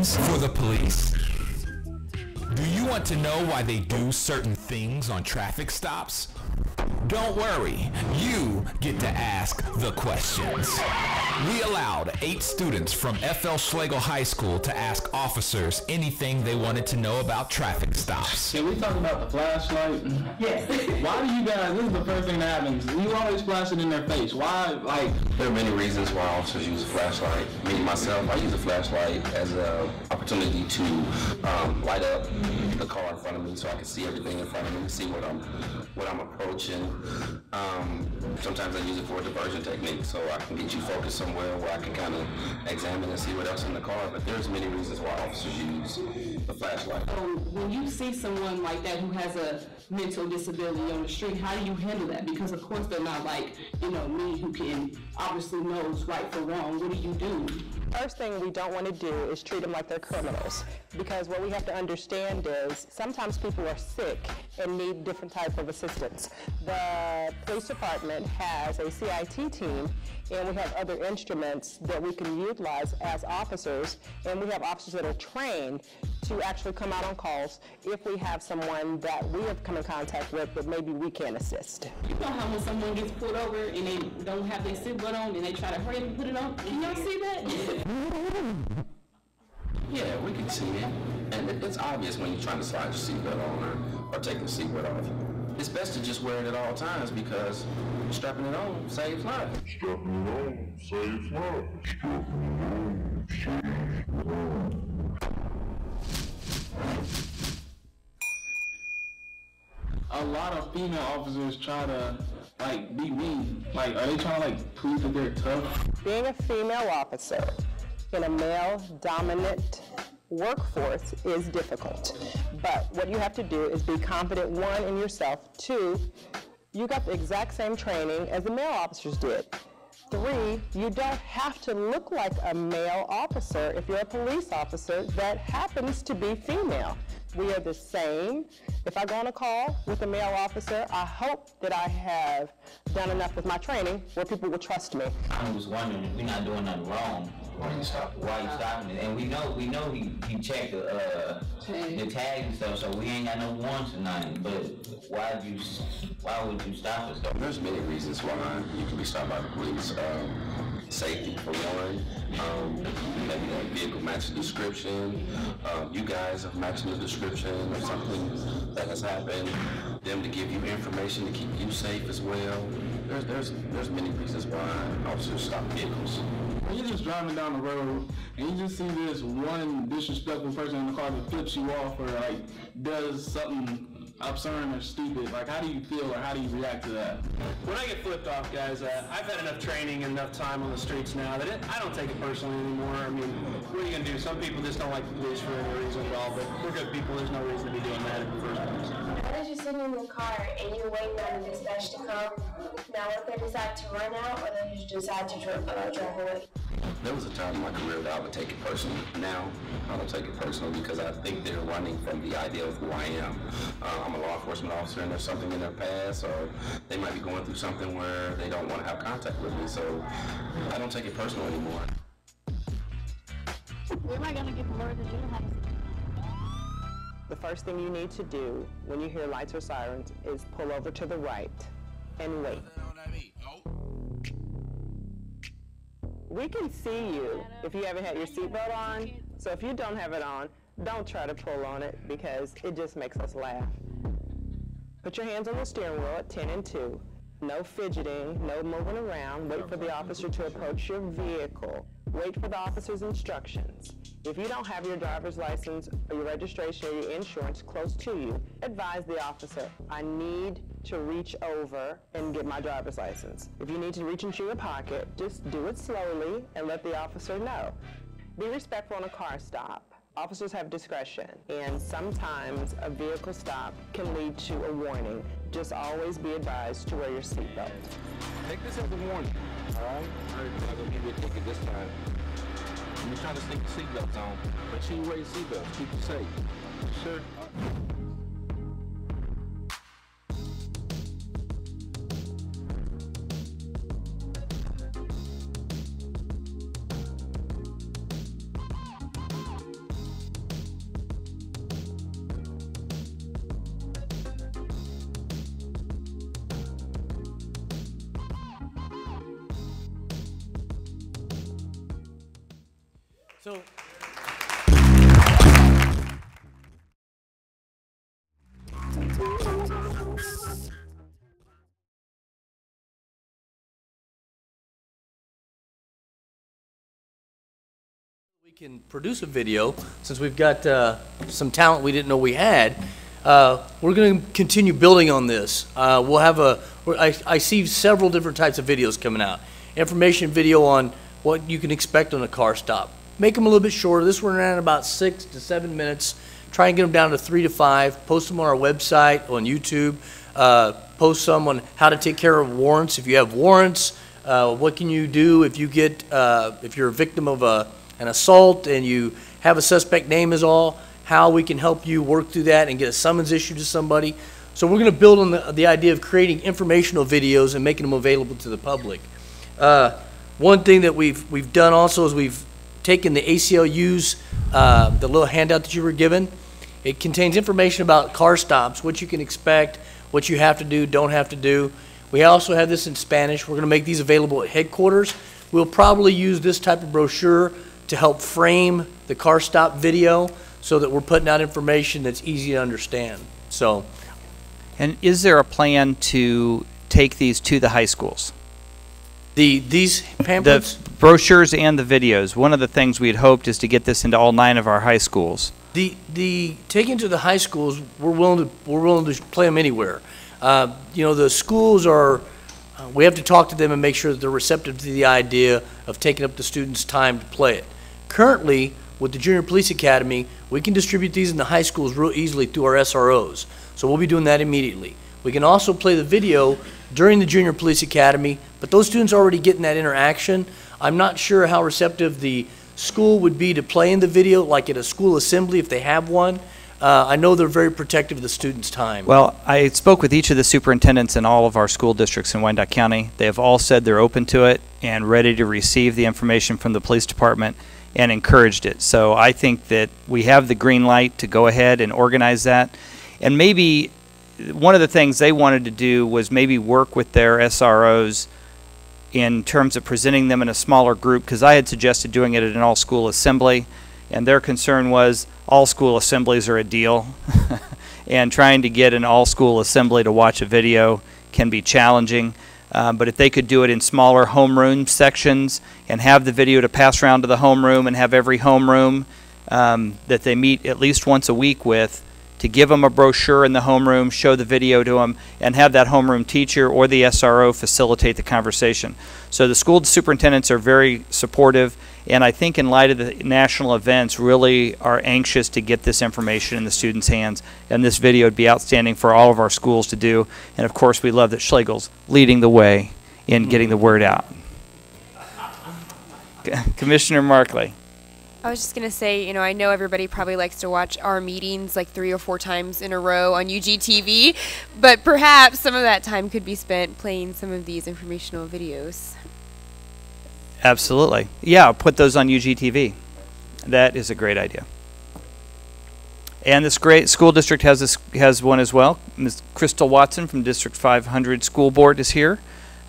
For the police? Do you want to know why they do certain things on traffic stops? Don't worry, you get to ask the questions. We allowed 8 students from F.L. Schlagle High School to ask officers anything they wanted to know about traffic stops. Can we talk about the flashlight? Yeah. Why do you guys, this is the first thing that happens, you always flash it in their face. Why, like? There are many reasons why officers use a flashlight. Me, myself, I use a flashlight as an opportunity to light up the car in front of me so I can see everything in front of me, see what I'm approaching. Sometimes I use it for a diversion technique, so I can get you focused somewhere where I can kind of examine and see what else in the car. But there's many reasons why officers use the flashlight. So when you see someone like that who has a mental disability on the street, how do you handle that? Because of course they're not like, you know, me who can obviously knows right from wrong. What do you do? First thing we don't want to do is treat them like they're criminals, because what we have to understand is sometimes people are sick and need different type of assistance. The police department has a CIT team, and we have other instruments that we can utilize as officers, and we have officers that are trained to actually come out on calls if we have someone that we have come in contact with that maybe we can't assist. You know how when someone gets pulled over and they don't have their seatbelt on and they try to hurry up and put it on? Can y'all see that? Yeah, we can see it. And it's obvious when you're trying to slide your seatbelt on or take your seatbelt off. It's best to just wear it at all times because strapping it on saves life. Strapping it on saves life. Strapping it on saves life. A lot of female officers try to, like, be mean. Like, are they trying to, like, prove that they're tough? Being a female officer in a male-dominant workforce is difficult. But what you have to do is be confident, one, in yourself. Two, you got the exact same training as the male officers did. Three, you don't have to look like a male officer if you're a police officer that happens to be female. We are the same. If I go on a call with a male officer, I hope that I have done enough with my training where people will trust me. I'm just wondering if we're not doing nothing wrong. Why you stopping it? And we know he checked the tag and stuff, so we ain't got no warrants or nothing. But why would you stop us though? There's many reasons why you can be stopped by the police. Safety for one, maybe that vehicle matches the description. You guys have matched the description of something that has happened. Them to give you information to keep you safe as well. There's many reasons why officers stop vehicles. When you're just driving down the road and you just see this one disrespectful person in the car that flips you off or like does something absurd or stupid, like how do you feel or how do you react to that? When I get flipped off, guys, I've had enough training and enough time on the streets now that I don't take it personally anymore. I mean, what are you going to do? Some people just don't like the police for any reason at all, but we're good people. There's no reason to be doing that in the first place. How did you sit in the car and you're waiting on the dispatch to come? Now, what if they decide to run out or they just decide to drive away? There was a time in my career that I would take it personally. Now, I don't take it personally because I think they're running from the idea of who I am. I'm a law enforcement officer and there's something in their past, or they might be going through something where they don't want to have contact with me, so I don't take it personal anymore. We were going to give Laura the junior high school. The first thing you need to do when you hear lights or sirens is pull over to the right and wait. We can see you if you haven't had your seatbelt on. So if you don't have it on, don't try to pull on it because it just makes us laugh. Put your hands on the steering wheel at 10 and 2. No fidgeting, no moving around. Wait for the officer to approach your vehicle. Wait for the officer's instructions. If you don't have your driver's license or your registration or your insurance close to you, advise the officer, I need to reach over and get my driver's license. If you need to reach into your pocket, just do it slowly and let the officer know. Be respectful on a car stop. Officers have discretion, and sometimes a vehicle stop can lead to a warning. Just always be advised to wear your seatbelt. Take this as a warning, all right? I'm going to give you a ticket this time. You're trying to stick your seatbelts on, but you wear your seatbelts. Keep you safe. Sure. We can produce a video since we've got some talent we didn't know we had. We're going to continue building on this. We'll have I see several different types of videos coming out. Information video on what you can expect on a car stop. Make them a little bit shorter. This one ran about 6 to 7 minutes. Try and get them down to 3 to 5. Post them on our website, on YouTube. Post some on how to take care of warrants. If you have warrants, what can you do if you get if you're a victim of an assault and you have a suspect name is all, how we can help you work through that and get a summons issued to somebody. So we're going to build on the idea of creating informational videos and making them available to the public. One thing that we've done also is we've taken the ACLU's, the little handout that you were given. It contains information about car stops, what you can expect, what you have to do, don't have to do. We also have this in Spanish. We're going to make these available at headquarters. We'll probably use this type of brochure to help frame the car stop video so that we're putting out information that's easy to understand. So, and is there a plan to take these to the high schools? These pamphlets? The brochures and the videos. One of the things we had hoped is to get this into all 9 of our high schools. The taking to the high schools, we're willing to play them anywhere. You know, the schools are, we have to talk to them and make sure that they're receptive to the idea of taking up the students' time to play it. Currently, with the Junior Police Academy, we can distribute these in the high schools real easily through our SROs. So we'll be doing that immediately. We can also play the video during the Junior Police Academy, but those students are already getting that interaction. I'm not sure how receptive the school would be to playing the video, like at a school assembly if they have one. I know they're very protective of the students' time. Well, I spoke with each of the superintendents in all of our school districts in Wyandotte County. They have all said they're open to it and ready to receive the information from the police department and encouraged it. So I think that we have the green light to go ahead and organize that. And maybe one of the things they wanted to do was maybe work with their SROs in terms of presenting them in a smaller group, because I had suggested doing it at an all-school assembly. And their concern was all school assemblies are a deal and trying to get an all school assembly to watch a video can be challenging, but if they could do it in smaller homeroom sections and have the video to pass around to the homeroom and have every homeroom that they meet at least once a week with to give them a brochure in the homeroom, show the video to them, and have that homeroom teacher or the SRO facilitate the conversation. So the school superintendents are very supportive, and I think in light of the national events, really are anxious to get this information in the students' hands, and this video would be outstanding for all of our schools to do. And of course, we love that Schlagle's leading the way in getting the word out. Commissioner Markley. I was just going to say, you know, I know everybody probably likes to watch our meetings like 3 or 4 times in a row on UGTV, but perhaps some of that time could be spent playing some of these informational videos. Absolutely. Yeah, put those on UGTV. That is a great idea. And this great school district has one as well. Ms. Crystal Watson from District 500 School Board is here.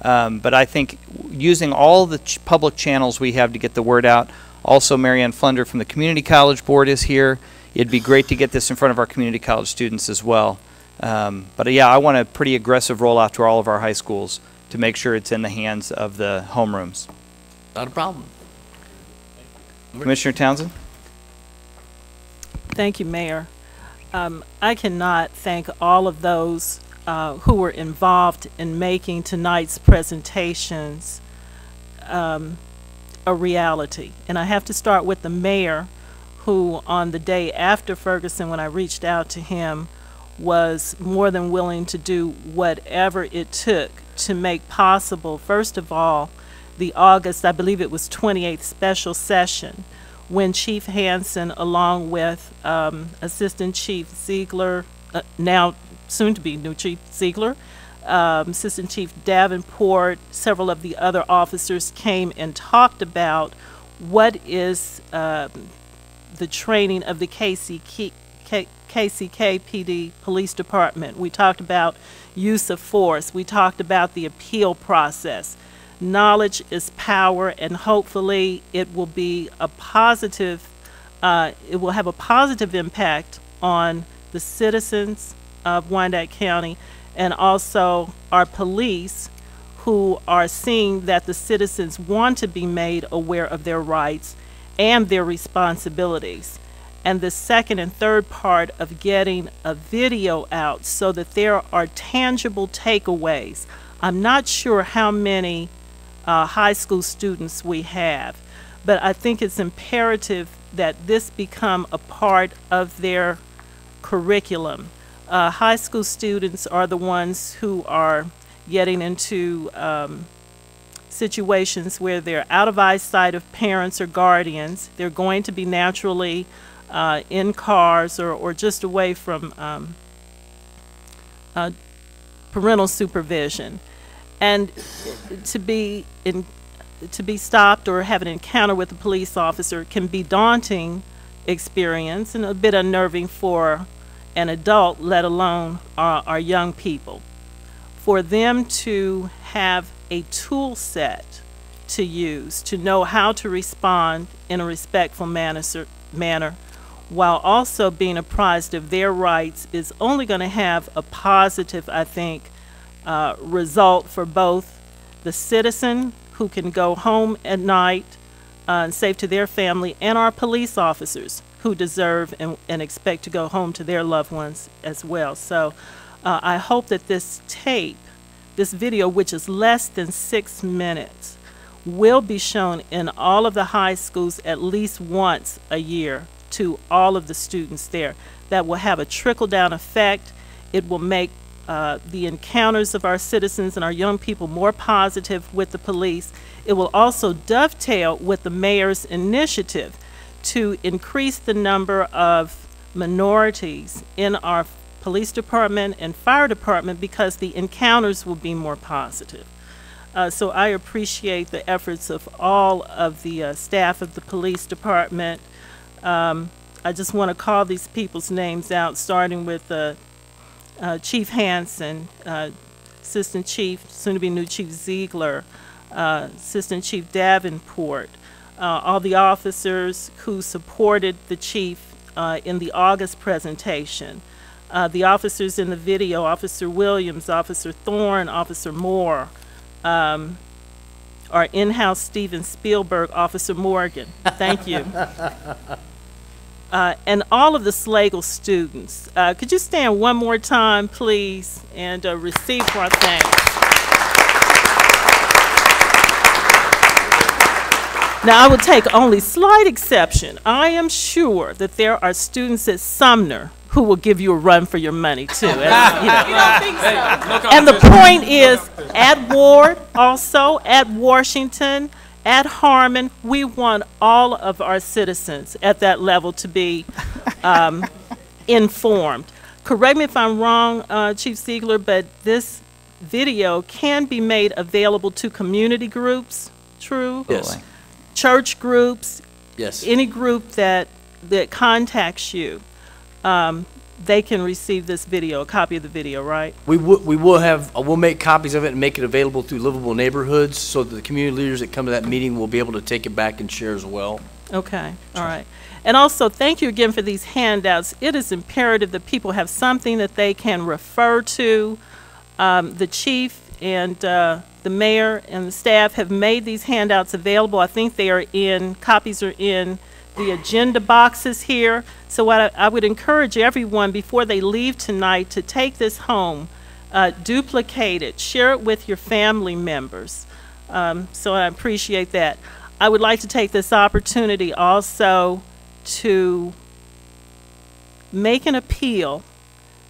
But I think using all the public channels we have to get the word out. Also, Marianne Flunder from the Community College Board is here. It'd be great to get this in front of our community college students as well. But yeah, I want a pretty aggressive rollout to all of our high schools to make sure it's in the hands of the homerooms. Not a problem. Commissioner Townsend? Thank you, Mayor. I cannot thank all of those who were involved in making tonight's presentations a reality. And I have to start with the mayor, who on the day after Ferguson, when I reached out to him, was more than willing to do whatever it took to make possible, first of all, the August, I believe it was 28th special session, when Chief Hansen, along with Assistant Chief Ziegler, now soon to be new Chief Ziegler, Assistant Chief Davenport, several of the other officers came and talked about what is the training of the KCK PD Police Department. We talked about use of force. We talked about the appeal process. Knowledge is power, and hopefully it will be a positive, it will have a positive impact on the citizens of Wyandotte County and also our police, who are seeing that the citizens want to be made aware of their rights and their responsibilities. And the second and third part of getting a video out so that there are tangible takeaways. I'm not sure how many high school students we have, but I think it's imperative that this become a part of their curriculum. High school students are the ones who are getting into situations where they're out of eyesight of parents or guardians. They're going to be naturally in cars or just away from parental supervision, and to be stopped or have an encounter with a police officer can be a daunting experience and a bit unnerving for an adult, let alone our young people. For them to have a tool set to use, to know how to respond in a respectful manner while also being apprised of their rights is only going to have a positive, I think, result for both the citizen who can go home at night safe to their family, and our police officers who deserve and expect to go home to their loved ones as well. So I hope that this tape, this video, which is less than 6 minutes, will be shown in all of the high schools at least once a year to all of the students there. That will have a trickle-down effect. It will make the encounters of our citizens and our young people more positive with the police. It will also dovetail with the mayor's initiative to increase the number of minorities in our police department and fire department, because the encounters will be more positive. So I appreciate the efforts of all of the staff of the police department. I just want to call these people's names out, starting with Chief Hansen, Assistant Chief, soon-to-be new Chief Ziegler, Assistant Chief Davenport, all the officers who supported the chief in the August presentation, the officers in the video, Officer Williams, Officer Thorne, Officer Moore, our in-house Steven Spielberg, Officer Morgan. Thank you. And all of the Schlagle students. Could you stand one more time, please, and receive our thanks. Now, I will take only slight exception. I am sure that there are students at Sumner who will give you a run for your money, too. And, you know. You don't think so. Hey, and the point is, at Ward also, at Washington, At Harmon, we want all of our citizens at that level to be informed. Correct me if I'm wrong, Chief Ziegler, but this video can be made available to community groups, true? Yes. Church groups, yes. Any group that contacts you, they can receive this video, a copy of the video, right? We'll make copies of it and make it available through Livable Neighborhoods so that the community leaders that come to that meeting will be able to take it back and share as well. Okay, all right. And also, thank you again for these handouts. It is imperative that people have something that they can refer to. The chief and the mayor and the staff have made these handouts available. I think they are in, copies are in the agenda boxes here. So what I would encourage everyone before they leave tonight to take this home, duplicate it, share it with your family members. So I appreciate that. I would like to take this opportunity also to make an appeal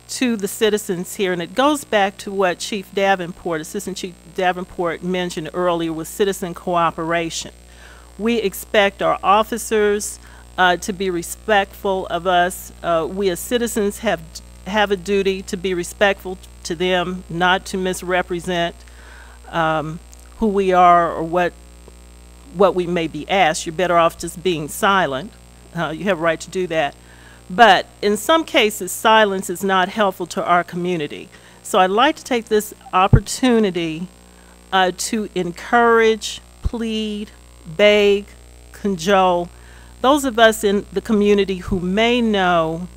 to the citizens here, and it goes back to what Chief Davenport, Assistant Chief Davenport mentioned earlier with citizen cooperation. We expect our officers to be respectful of us. We as citizens have a duty to be respectful to them, not to misrepresent who we are or what we may be asked. You're better off just being silent. You have a right to do that. But in some cases, silence is not helpful to our community. So I'd like to take this opportunity to encourage, plead, beg, cajole those of us in the community who may know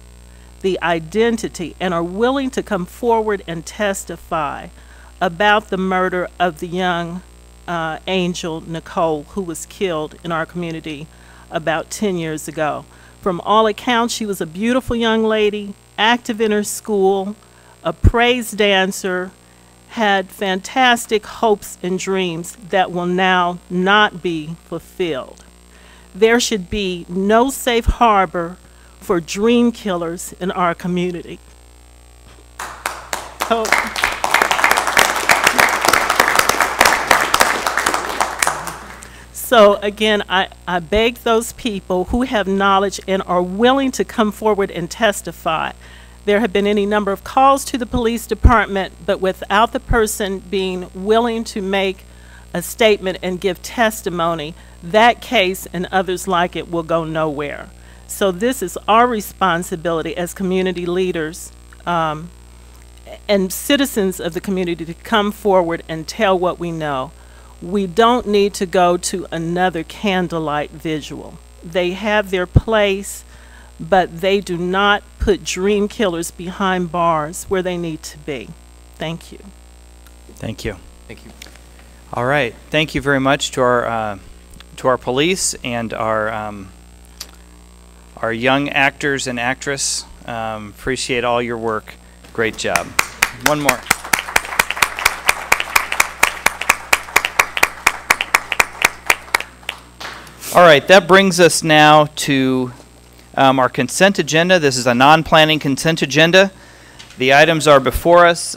the identity and are willing to come forward and testify about the murder of the young Angel Nicole, who was killed in our community about 10 years ago. From all accounts, she was a beautiful young lady, active in her school, a praise dancer, had fantastic hopes and dreams that will now not be fulfilled. There should be no safe harbor for dream killers in our community. So, again, I beg those people who have knowledge and are willing to come forward and testify. There have been any number of calls to the police department, but without the person being willing to make a statement and give testimony, that case and others like it will go nowhere. So this is our responsibility as community leaders and citizens of the community to come forward and tell what we know. We don't need to go to another candlelight vigil. They have their place, but they do not put dream killers behind bars where they need to be. Thank you. Thank you. Thank you. All right. Thank you very much to our police and our young actors and actress. Appreciate all your work. Great job. One more. All right, that brings us now to our consent agenda. This is a non-planning consent agenda. The items are before us.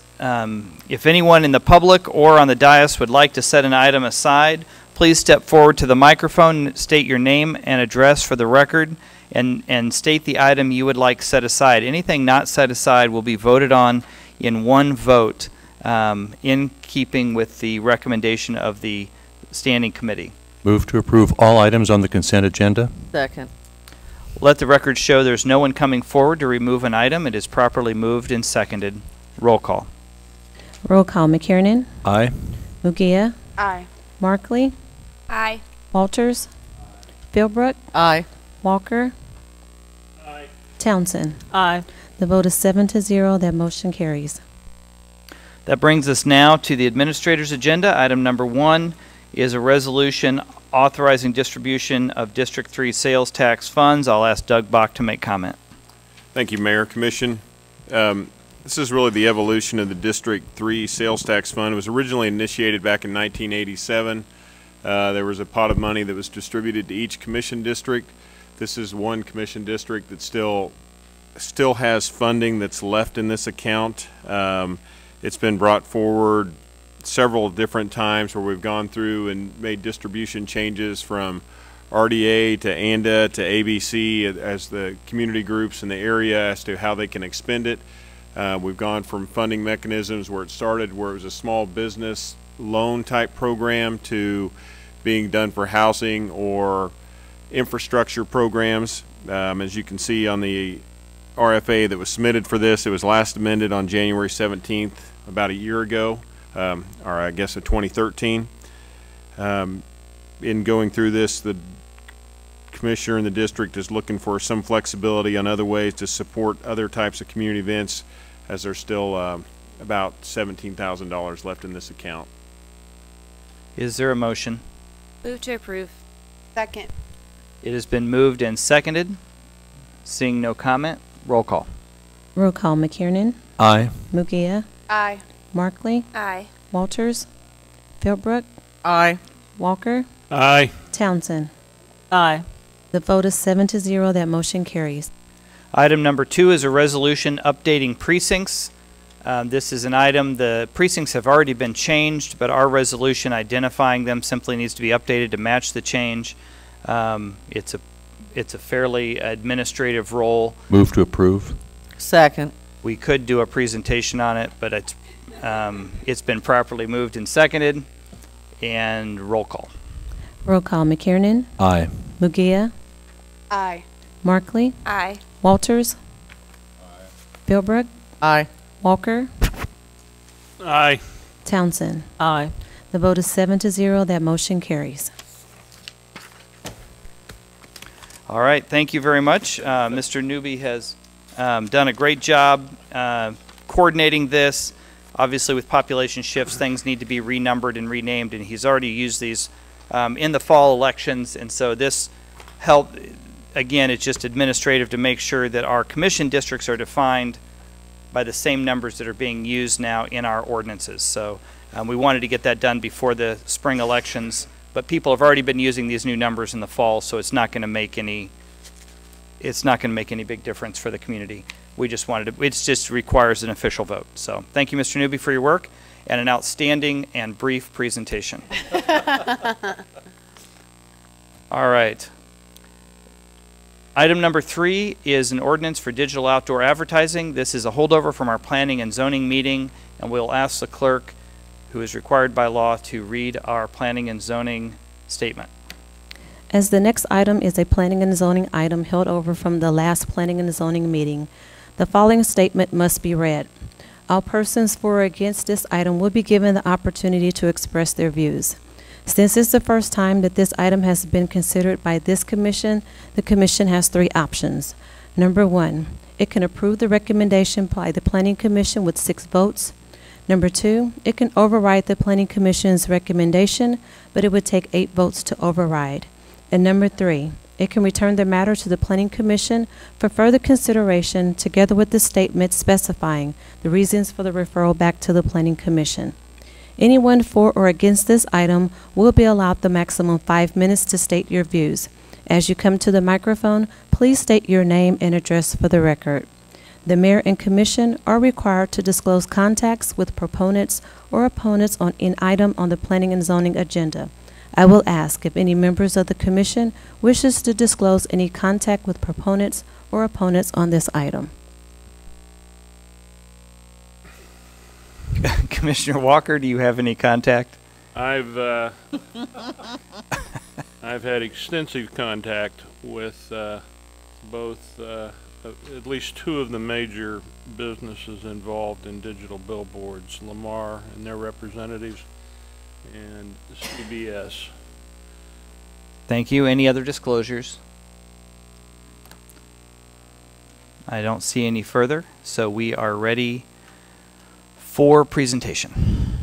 If anyone in the public or on the dais would like to set an item aside, please step forward to the microphone, state your name and address for the record, and state the item you would like set aside. Anything not set aside will be voted on in one vote, in keeping with the recommendation of the standing committee. Move to approve all items on the consent agenda. Second. Let the record show there's no one coming forward to remove an item. It is properly moved and seconded. Roll call. Roll call. McKiernan. Aye. Mugia. Aye. Markley. Aye. Walters. Aye. Philbrook. Aye. Walker. Aye. Townsend. Aye. The vote is 7-0. That motion carries. That brings us now to the administrator's agenda. Item number 1 is a resolution authorizing distribution of District 3 sales tax funds. I'll ask Doug Bach to make comment. Thank you, Mayor, Commission. This is really the evolution of the District 3 sales tax fund. It was originally initiated back in 1987. There was a pot of money that was distributed to each commission district. This is one commission district that still has funding that's left in this account. It's been brought forward several different times where we've gone through and made distribution changes from RDA to ANDA to ABC as the community groups in the area as to how they can expend it. We've gone from funding mechanisms where it started, where it was a small business loan type program, to being done for housing or infrastructure programs. As you can see on the RFA that was submitted for this, it was last amended on January 17th, about a year ago, or I guess of 2013. In going through this, the commissioner in the district is looking for some flexibility on other ways to support other types of community events, as there's still about $17,000 left in this account. Is there a motion? Move to approve. Second. It has been moved and seconded. Seeing no comment, roll call. Roll call. McKiernan. Aye. Mugia. Aye. Markley. Aye. Walters. Philbrook. Aye. Walker. Aye. Townsend. Aye. The vote is 7-0. That motion carries. Item number 2 is a resolution updating precincts. This is an item, the precincts have already been changed, but our resolution identifying them simply needs to be updated to match the change. It's a fairly administrative role. Move to approve. Second. We could do a presentation on it, but it's been properly moved and seconded. And roll call. Roll call. McKiernan. Aye. Mugia. Aye. Markley. Aye. Walters. Aye. Philbrook. Aye. Walker. Aye. Townsend. Aye. The vote is 7-0. That motion carries. All right. Thank you very much. Mr. Newby has done a great job coordinating this. Obviously, with population shifts, things need to be renumbered and renamed, and he's already used these in the fall elections. And so this help, again, it's just administrative to make sure that our commission districts are defined by the same numbers that are being used now in our ordinances. So we wanted to get that done before the spring elections, but people have already been using these new numbers in the fall, so it's not going to make any big difference for the community. We just wanted to, it just requires an official vote. So thank you, Mr. Newby, for your work and an outstanding and brief presentation. All right. Item number 3 is an ordinance for digital outdoor advertising. This is a holdover from our planning and zoning meeting, and we'll ask the clerk, who is required by law, to read our planning and zoning statement. As the next item is a planning and zoning item held over from the last planning and zoning meeting, the following statement must be read. All persons for or against this item will be given the opportunity to express their views. Since it's the first time that this item has been considered by this commission, the commission has 3 options. Number 1, it can approve the recommendation by the Planning Commission with 6 votes. Number 2, it can override the Planning Commission's recommendation, but it would take 8 votes to override. And number 3, it can return the matter to the Planning Commission for further consideration, together with the statement specifying the reasons for the referral back to the Planning Commission. Anyone for or against this item will be allowed the maximum 5 minutes to state your views. As you come to the microphone, please state your name and address for the record. The mayor and commission are required to disclose contacts with proponents or opponents on an item on the planning and zoning agenda. I will ask if any members of the commission wishes to disclose any contact with proponents or opponents on this item. Commissioner Walker, do you have any contact? I've had extensive contact with both, at least 2 of the major businesses involved in digital billboards, Lamar and their representatives, and CBS. Thank you. Any other disclosures? I don't see any further, so we are ready for presentation.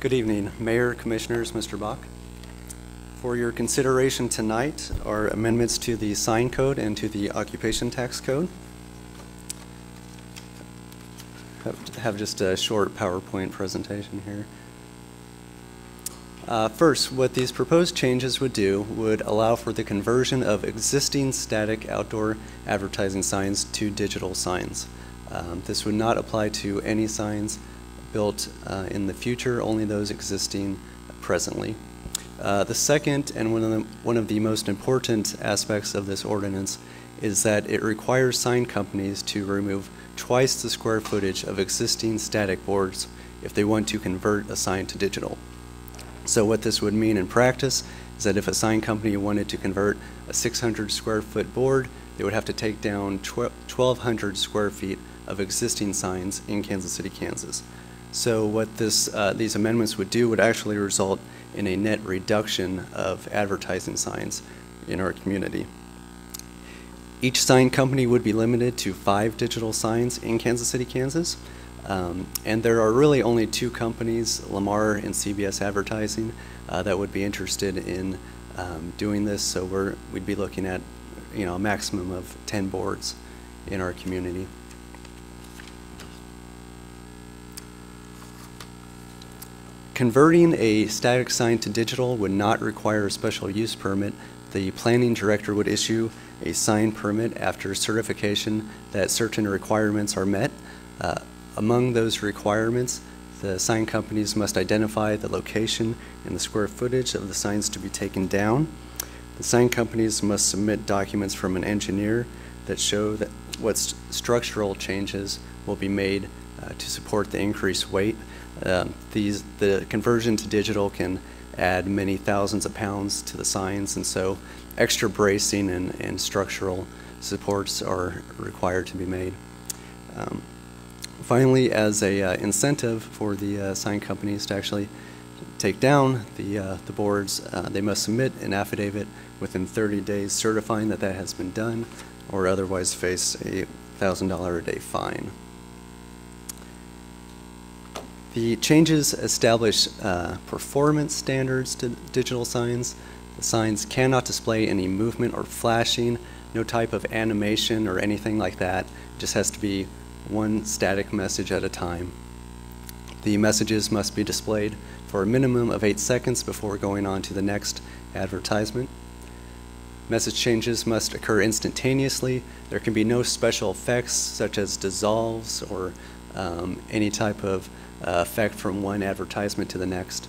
Good evening, Mayor, Commissioners, Mr. Bach. For your consideration tonight are amendments to the sign code and to the occupation tax code. Have just a short PowerPoint presentation here. First, what these proposed changes would do would allow for the conversion of existing static outdoor advertising signs to digital signs. This would not apply to any signs built in the future, only those existing presently. The second and one of the most important aspects of this ordinance is that it requires sign companies to remove twice the square footage of existing static boards if they want to convert a sign to digital. So what this would mean in practice is that if a sign company wanted to convert a 600 square foot board, they would have to take down 1,200 square feet of existing signs in Kansas City, Kansas. So what these amendments would do would actually result in a net reduction of advertising signs in our community. Each sign company would be limited to 5 digital signs in Kansas City, Kansas. And there are really only 2 companies, Lamar and CBS Advertising, that would be interested in doing this. So we'd be looking at, you know, a maximum of 10 boards in our community. Converting a static sign to digital would not require a special use permit. The planning director would issue a sign permit after certification that certain requirements are met. Among those requirements, the sign companies must identify the location and the square footage of the signs to be taken down. The sign companies must submit documents from an engineer that show that what structural changes will be made to support the increased weight. The conversion to digital can add many thousands of pounds to the signs, and so extra bracing and structural supports are required to be made. Finally, as an incentive for the sign companies to actually take down the boards, they must submit an affidavit within 30 days certifying that that has been done, or otherwise face a $1,000 a day fine. The changes establish performance standards to digital signs. The signs cannot display any movement or flashing, no type of animation or anything like that. It just has to be one static message at a time. The messages must be displayed for a minimum of 8 seconds before going on to the next advertisement. Message changes must occur instantaneously. There can be no special effects such as dissolves or any type of effect from one advertisement to the next.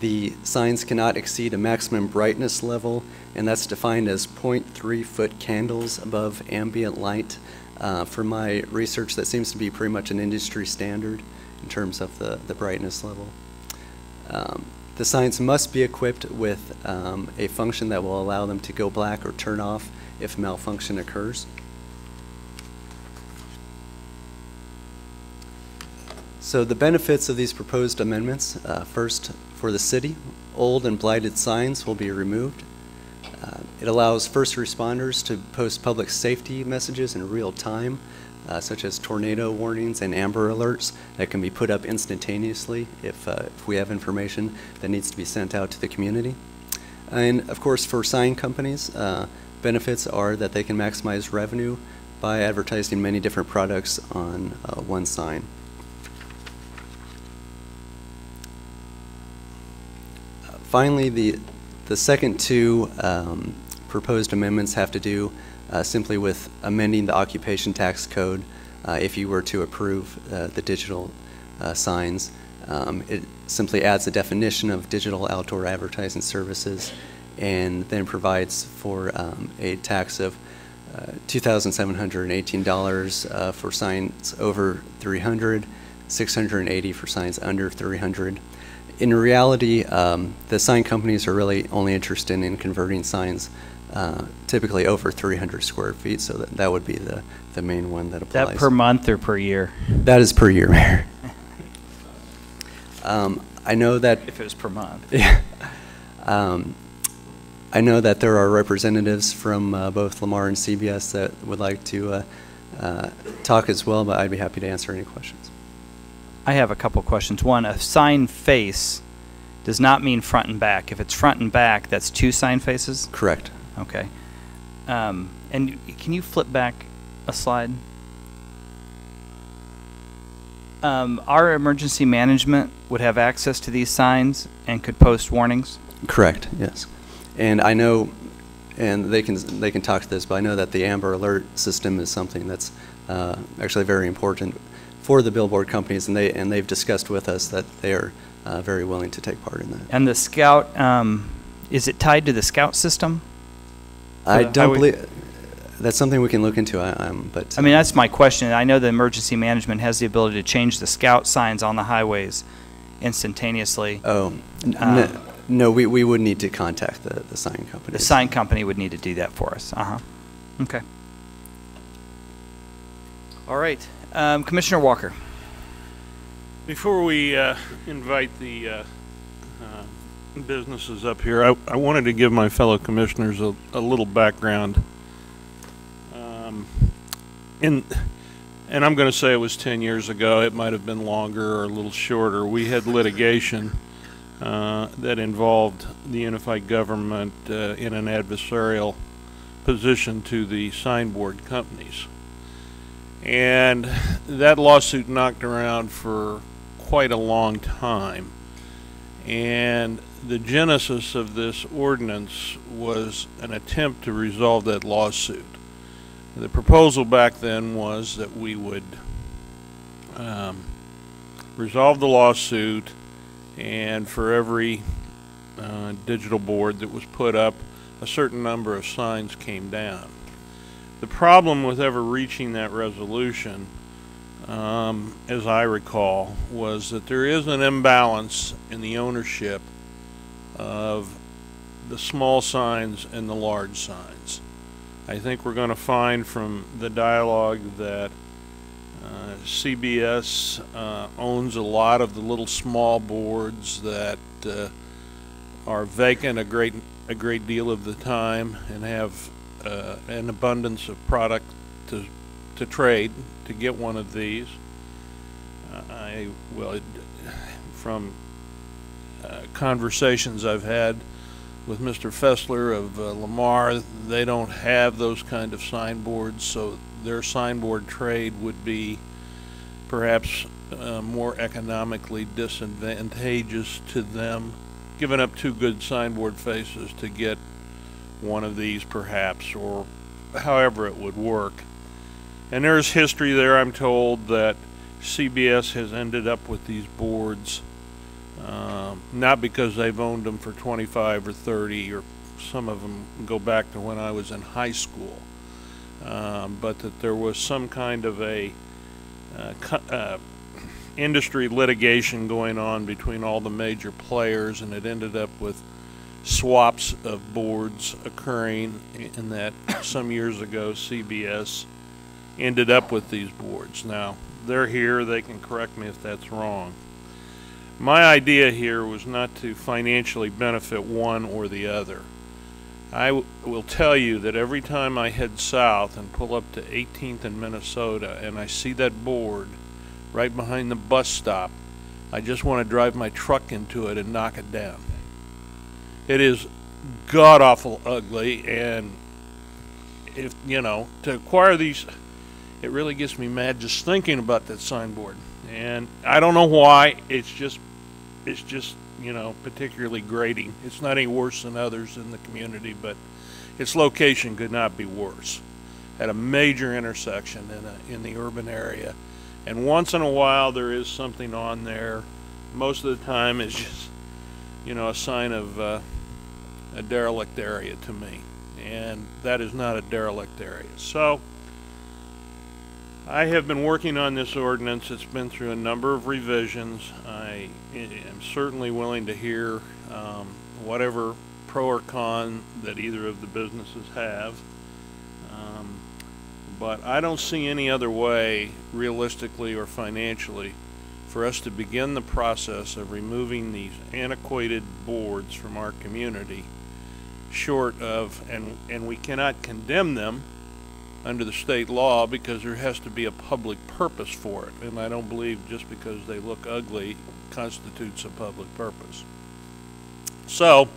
The signs cannot exceed a maximum brightness level, and that's defined as 0.3-foot candles above ambient light. For my research, that seems to be pretty much an industry standard in terms of the brightness level. The signs must be equipped with a function that will allow them to go black or turn off if malfunction occurs. So the benefits of these proposed amendments, first, for the city, old and blighted signs will be removed. It allows first responders to post public safety messages in real time, such as tornado warnings and amber alerts that can be put up instantaneously if we have information that needs to be sent out to the community. And of course, for sign companies, benefits are that they can maximize revenue by advertising many different products on one sign. Finally, the second 2 proposed amendments have to do simply with amending the occupation tax code if you were to approve the digital signs. It simply adds a definition of digital outdoor advertising services and then provides for a tax of $2,718 for signs over 300, $680 for signs under 300. In reality, the sign companies are really only interested in converting signs typically over 300 square feet, so that would be the main one that applies. That per month or per year? That is per year, Mayor. I know that... If it was per month. Yeah. I know that there are representatives from both Lamar and CBS that would like to talk as well, but I'd be happy to answer any questions. I have a couple questions. One, a sign face does not mean front and back. If it's front and back, that's 2 sign faces? Correct. Okay. And can you flip back a slide? Our emergency management would have access to these signs and could post warnings? Correct, yes. And I know and they can talk to this. But I know that the Amber Alert system is something that's actually very important for the billboard companies, and they've discussed with us that they are very willing to take part in that. And the Scout, is it tied to the Scout system? I don't believe. That's something we can look into. I mean, that's my question. I know the emergency management has the ability to change the Scout signs on the highways instantaneously. Oh, no, we would need to contact the sign company. The sign company would need to do that for us. Okay. All right. Commissioner Walker. Before we invite the businesses up here, I wanted to give my fellow commissioners a little background. And I'm going to say it was 10 years ago. It might have been longer or a little shorter. We had litigation that involved the unified government in an adversarial position to the signboard companies. And that lawsuit knocked around for quite a long time. And the genesis of this ordinance was an attempt to resolve that lawsuit. The proposal back then was that we would resolve the lawsuit, and for every digital board that was put up, a certain number of signs came down. The problem with ever reaching that resolution, as I recall, was that there is an imbalance in the ownership of the small signs and the large signs. I think we're going to find from the dialogue that CBS owns a lot of the little small boards that are vacant a great deal of the time and have an abundance of product to trade to get one of these. From conversations I've had with Mr. Fessler of Lamar, they don't have those kind of signboards, so their signboard trade would be perhaps more economically disadvantageous to them, giving up two good signboard faces to get one of these perhaps, or however it would work. And there's history there, I'm told, that CBS has ended up with these boards not because they've owned them for 25 or 30, or some of them go back to when I was in high school, but that there was some kind of a industry litigation going on between all the major players, and it ended up with swaps of boards occurring, in that some years ago CBS ended up with these boards. Now, they're here, they can correct me if that's wrong. My idea here was not to financially benefit one or the other. I will tell you that every time I head south and pull up to 18th and Minnesota and I see that board right behind the bus stop, I just want to drive my truck into it and knock it down. It is god-awful ugly, and if, you know, to acquire these, it really gets me mad just thinking about that signboard. And I don't know why, it's just, you know, particularly grating. It's not any worse than others in the community, but its location could not be worse, at a major intersection in the urban area. And once in a while there is something on there. Most of the time it's just, you know, a sign of a derelict area to me, and that is not a derelict area. So I have been working on this ordinance. It's been through a number of revisions. I am certainly willing to hear whatever pro or con that either of the businesses have. But I don't see any other way, realistically or financially, for us to begin the process of removing these antiquated boards from our community, short of, and we cannot condemn them under the state law, because there has to be a public purpose for it, and I don't believe just because they look ugly constitutes a public purpose. So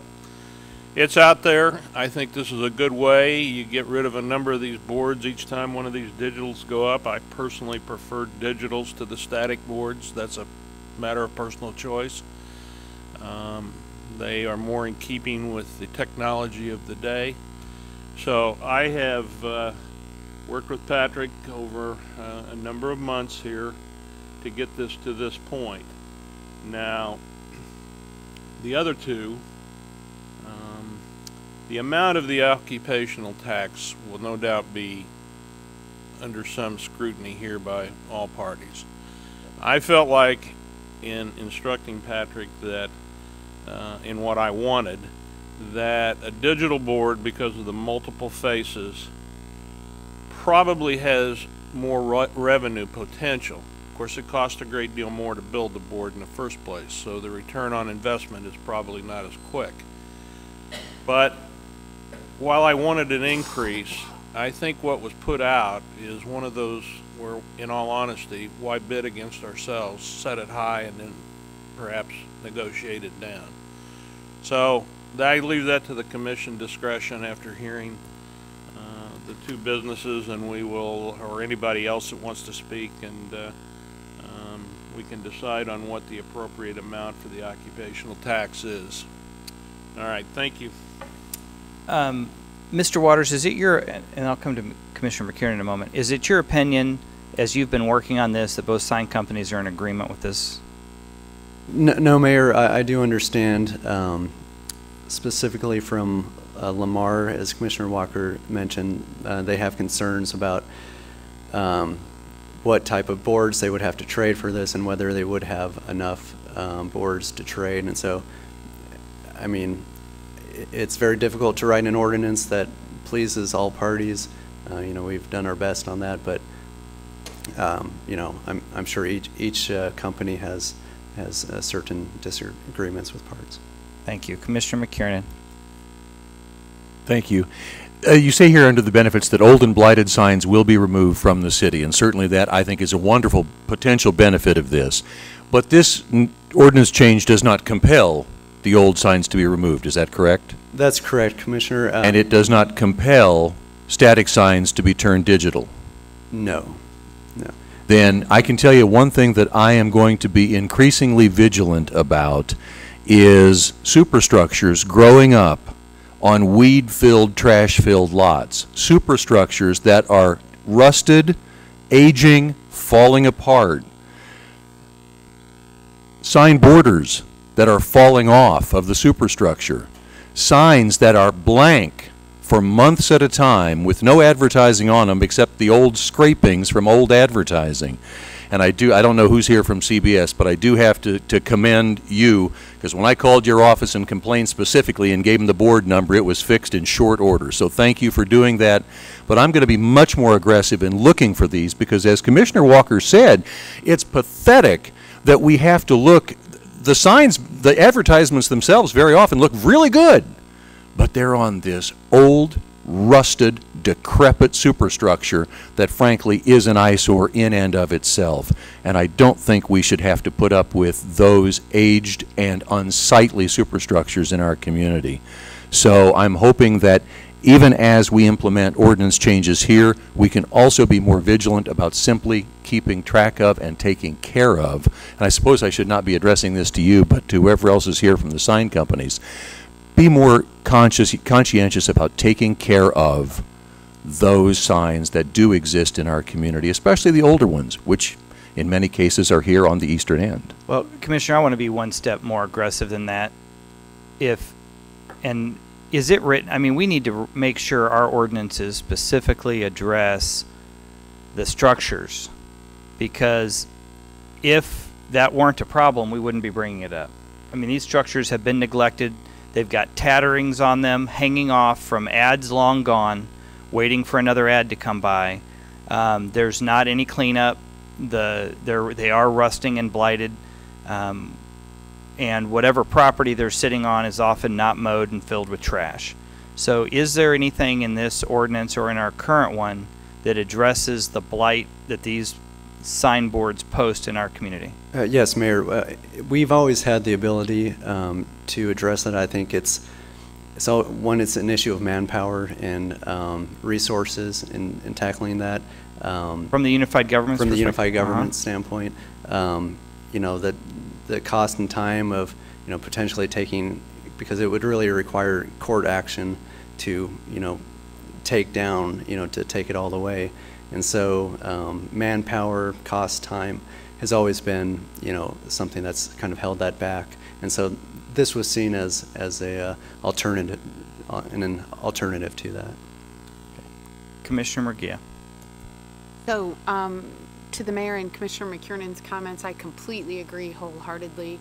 it's out there. I think this is a good way. You get rid of a number of these boards each time one of these digitals go up. I personally prefer digitals to the static boards. That's a matter of personal choice. They are more in keeping with the technology of the day. So I have worked with Patrick over a number of months here to get this to this point. Now, the other two, the amount of the occupational tax will no doubt be under some scrutiny here by all parties. I felt like in instructing Patrick that, in what I wanted, that a digital board, because of the multiple faces, probably has more revenue potential. Of course, it costs a great deal more to build the board in the first place, so the return on investment is probably not as quick. But while I wanted an increase, I think what was put out is one of those where, in all honesty, why bid against ourselves, set it high, and then perhaps negotiate it down. So I leave that to the commission discretion after hearing the two businesses, and we will, or anybody else that wants to speak, and we can decide on what the appropriate amount for the occupational tax is. All right, thank you. Mr. Waters, is it your, and I'll come to Commissioner McCarron in a moment, is it your opinion, as you've been working on this, that both sign companies are in agreement with this? No, no, Mayor, I do understand, specifically from Lamar, as Commissioner Walker mentioned, they have concerns about what type of boards they would have to trade for this and whether they would have enough boards to trade. And so, I mean, it's very difficult to write an ordinance that pleases all parties. You know, we've done our best on that, but you know, I'm sure each company has certain disagreements with parts. Thank you, Commissioner McKiernan. Thank you. You say here under the benefits that old and blighted signs will be removed from the city, and certainly that, I think, is a wonderful potential benefit of this. But this ordinance change does not compel the old signs to be removed. Is that correct? That's correct, Commissioner. And it does not compel static signs to be turned digital? No. No. Then I can tell you one thing that I am going to be increasingly vigilant about is superstructures growing up on weed-filled, trash-filled lots. Superstructures that are rusted, aging, falling apart. Sign borders that are falling off of the superstructure. Signs that are blank for months at a time with no advertising on them except the old scrapings from old advertising. And I don't know who's here from CBS, but I do have to commend you, because when I called your office and complained specifically and gave them the board number, it was fixed in short order. So thank you for doing that. But I'm going to be much more aggressive in looking for these, because as Commissioner Walker said, it's pathetic that we have to look. The signs, the advertisements themselves very often look really good, but they're on this old, rusted, decrepit superstructure that frankly is an eyesore in and of itself. And I don't think we should have to put up with those aged and unsightly superstructures in our community. So I'm hoping that even as we implement ordinance changes here, we can also be more vigilant about simply keeping track of and taking care of. And I suppose I should not be addressing this to you, but to whoever else is here from the sign companies. Be more conscientious about taking care of those signs that do exist in our community, especially the older ones, which in many cases are here on the eastern end. Well, Commissioner, I want to be one step more aggressive than that. If, and is it written, I mean, we need to make sure our ordinances specifically address the structures, because if that weren't a problem, we wouldn't be bringing it up. I mean, these structures have been neglected. They've got tatterings on them, hanging off from ads long gone, waiting for another ad to come by. There's not any cleanup. They are rusting and blighted. And whatever property they're sitting on is often not mowed and filled with trash. So is there anything in this ordinance or in our current one that addresses the blight that these signboards post in our community? Yes, Mayor. We've always had the ability to address that. I think it's an issue of manpower and resources in tackling that. From the unified government. From the unified government standpoint, you know, that the cost and time of, you know, potentially taking, because it would really require court action to, you know, take down, you know, to take it all the way. And so manpower, cost, time has always been, you know, something that's kind of held that back. And so this was seen as a alternative, an alternative to that. Okay. Commissioner McGuire. So to the mayor and Commissioner McKiernan's comments, I completely agree wholeheartedly.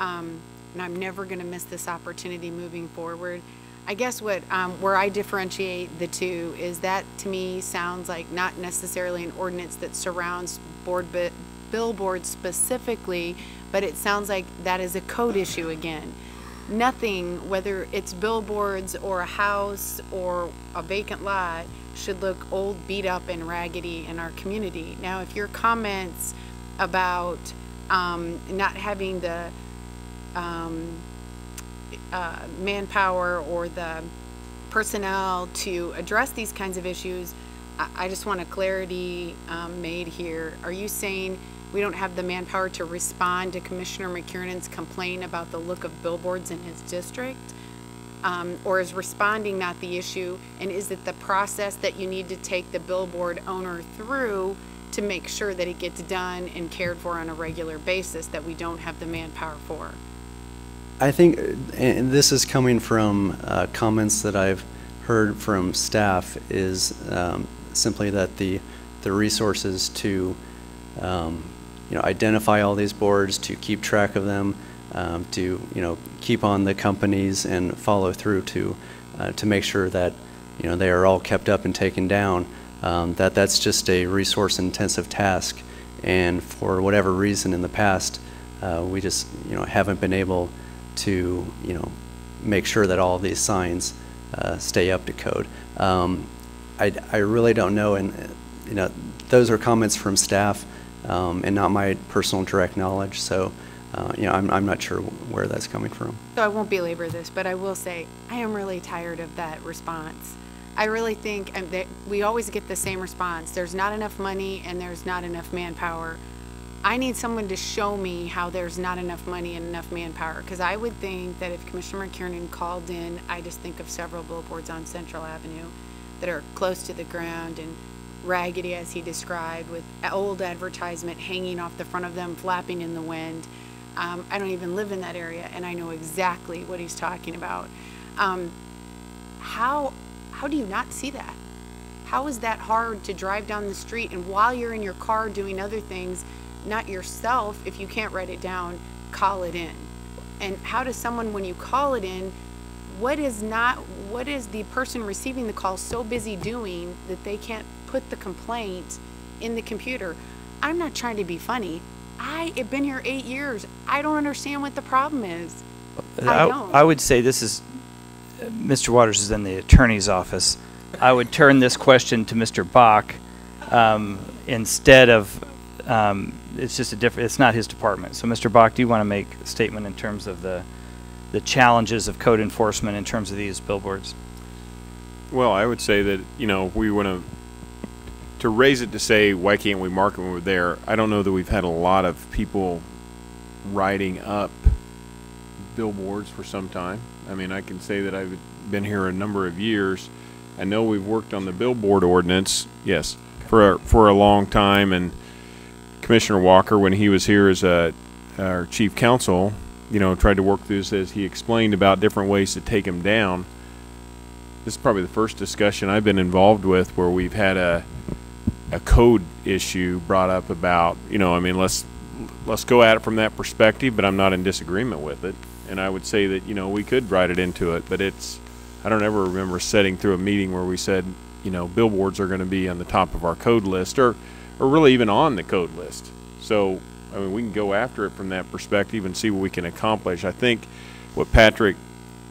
And I'm never going to miss this opportunity moving forward. I guess what where I differentiate the two is that to me sounds like not necessarily an ordinance that surrounds billboards specifically, but it sounds like that is a code issue again. Nothing, whether it's billboards or a house or a vacant lot, should look old, beat up, and raggedy in our community. Now, if your comments about not having the manpower or the personnel to address these kinds of issues, I just want a clarity made here. Are you saying we don't have the manpower to respond to Commissioner McKiernan's complaint about the look of billboards in his district? Or is responding not the issue? And is it the process that you need to take the billboard owner through to make sure that it gets done and cared for on a regular basis that we don't have the manpower for? I think, and this is coming from comments that I've heard from staff, is simply that the resources to you know, identify all these boards, to keep track of them, to, you know, keep on the companies and follow through to make sure that, you know, they are all kept up and taken down. That's just a resource-intensive task, and for whatever reason in the past, we just, you know, haven't been able to, you know, make sure that all these signs stay up to code. I really don't know, and, you know, those are comments from staff and not my personal direct knowledge, so, you know, I'm not sure where that's coming from. So I won't belabor this, but I will say I am really tired of that response. I really think that we always get the same response. There's not enough money and there's not enough manpower. I need someone to show me how there's not enough money and enough manpower, because I would think that if Commissioner McKiernan called in, I just think of several billboards on Central Avenue that are close to the ground and raggedy, as he described, with old advertisement hanging off the front of them, flapping in the wind. I don't even live in that area, and I know exactly what he's talking about. How do you not see that? How is that hard to drive down the street and while you're in your car doing other things, not yourself, if you can't write it down, call it in? And how does someone, when you call it in, what is the person receiving the call so busy doing that they can't put the complaint in the computer? I'm not trying to be funny. I have been here 8 years. I don't understand what the problem is. I don't. I would say this is, Mr. Waters is in the attorney's office. I would turn this question to Mr. Bach instead of, it's just a different, it's not his department. So Mr. Bach, do you want to make a statement in terms of the challenges of code enforcement in terms of these billboards? Well, I would say that, you know, we want to raise it to say, why can't we mark it when we're there? I don't know that we've had a lot of people writing up billboards for some time. I mean, I can say that I've been here a number of years. I know we've worked on the billboard ordinance, yes, for a long time. And Commissioner Walker, when he was here as our chief counsel, you know, tried to work through this as he explained about different ways to take them down. This is probably the first discussion I've been involved with where we've had a code issue brought up about, you know, I mean, let's go at it from that perspective, but I'm not in disagreement with it. And I would say that, you know, we could write it into it, but it's, I don't ever remember sitting through a meeting where we said, you know, billboards are going to be on the top of our code list or really even on the code list. So, I mean, we can go after it from that perspective and see what we can accomplish. I think what Patrick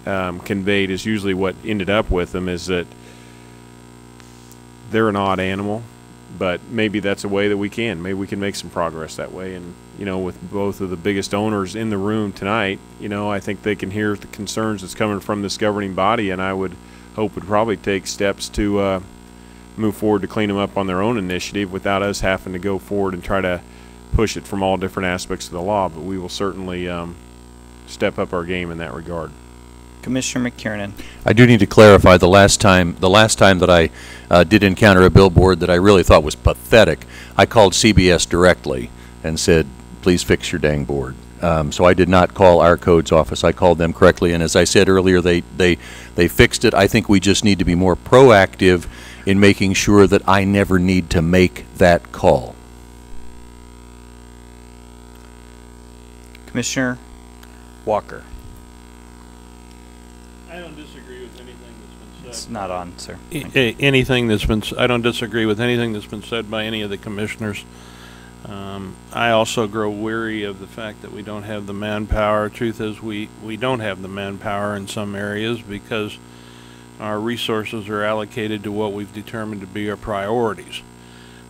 conveyed is usually what ended up with them is that they're an odd animal, but maybe that's a way that we can. Maybe we can make some progress that way. And, you know, with both of the biggest owners in the room tonight, you know, I think they can hear the concerns that's coming from this governing body, and I would hope would probably take steps to move forward to clean them up on their own initiative without us having to go forward and try to push it from all different aspects of the law. But we will certainly step up our game in that regard. Commissioner McKiernan. I do need to clarify, the last time that I did encounter a billboard that I really thought was pathetic, I called CBS directly and said, please fix your dang board. So I did not call our codes office. I called them correctly, and as I said earlier, they fixed it. I think we just need to be more proactive in making sure that I never need to make that call. Commissioner Walker. I don't disagree with anything that's been said. It's not on, sir. I don't disagree with anything that's been said by any of the commissioners. I also grow weary of the fact that we don't have the manpower. Truth is, we don't have the manpower in some areas because our resources are allocated to what we've determined to be our priorities.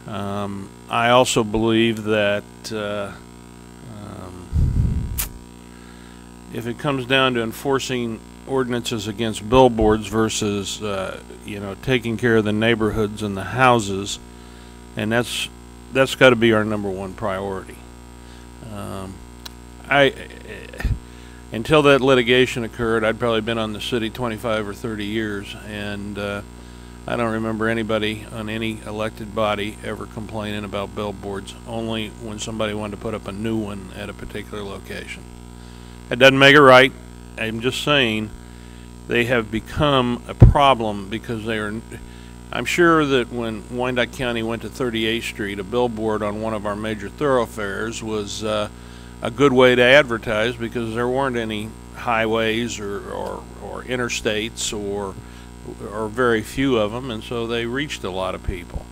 I also believe that if it comes down to enforcing ordinances against billboards versus taking care of the neighborhoods and the houses, and that's got to be our number one priority. Until that litigation occurred, I'd probably been on the city 25 or 30 years, and I don't remember anybody on any elected body ever complaining about billboards, only when somebody wanted to put up a new one at a particular location. It doesn't make it right. I'm just saying they have become a problem because they are. I'm sure that when Wyandotte County went to 38th Street, a billboard on one of our major thoroughfares was a good way to advertise because there weren't any highways or interstates or very few of them, and so they reached a lot of people.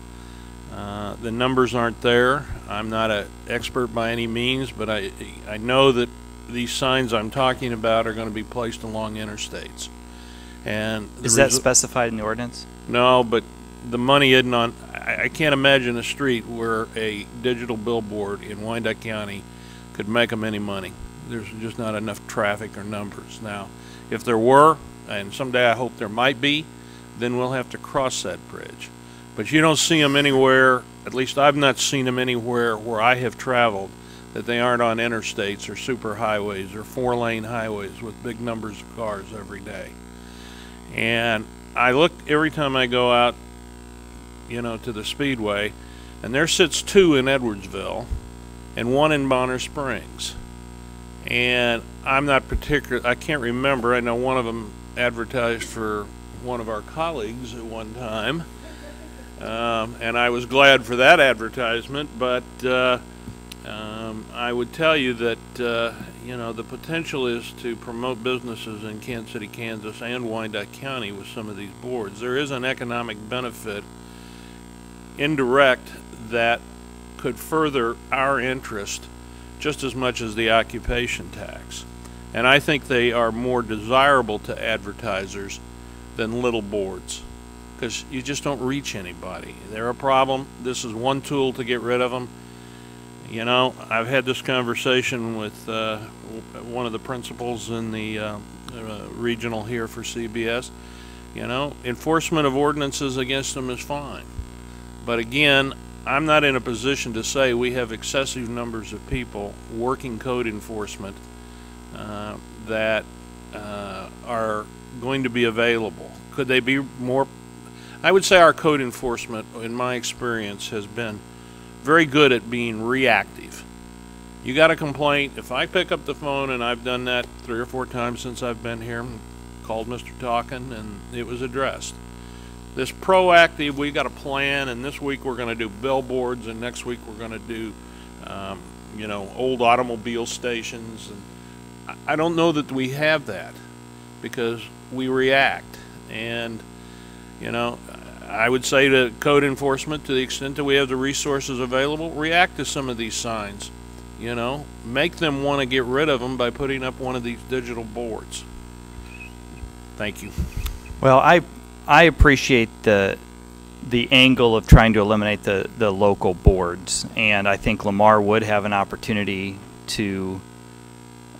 The numbers aren't there. I'm not an expert by any means, but I know that these signs I'm talking about are going to be placed along interstates. And is that specified in the ordinance? No, but the money isn't on. I can't imagine a street where a digital billboard in Wyandotte County could make them any money. There's just not enough traffic or numbers. Now, if there were, and someday I hope there might be, then we'll have to cross that bridge. But you don't see them anywhere, at least I've not seen them anywhere where I have traveled, that they aren't on interstates or superhighways or four-lane highways with big numbers of cars every day. And I look every time I go out, to the speedway, and there sits two in Edwardsville and one in Bonner Springs. And I'm not particular, I can't remember. I know one of them advertised for one of our colleagues at one time, and I was glad for that advertisement, but I would tell you that the potential is to promote businesses in Kansas City, Kansas, and Wyandotte County with some of these boards. There is an economic benefit, indirect, that could further our interest just as much as the occupation tax. And I think they are more desirable to advertisers than little boards because you just don't reach anybody. They're a problem. This is one tool to get rid of them. You know, I've had this conversation with one of the principals in the regional here for CBS. Enforcement of ordinances against them is fine. But again, I'm not in a position to say we have excessive numbers of people working code enforcement that are going to be available. Could they be more? I would say our code enforcement, in my experience, has been very good at being reactive. You got a complaint, if I pick up the phone, and I've done that 3 or 4 times since I've been here, called Mr. Talkin, and it was addressed. This proactive, we got a plan, and this week we're going to do billboards, and next week we're going to do, old automobile stations. And I don't know that we have that because we react. And, I would say to code enforcement, to the extent that we have the resources available, react to some of these signs. Make them want to get rid of them by putting up one of these digital boards. Thank you. Well, I appreciate the angle of trying to eliminate the local boards, and I think Lamar would have an opportunity to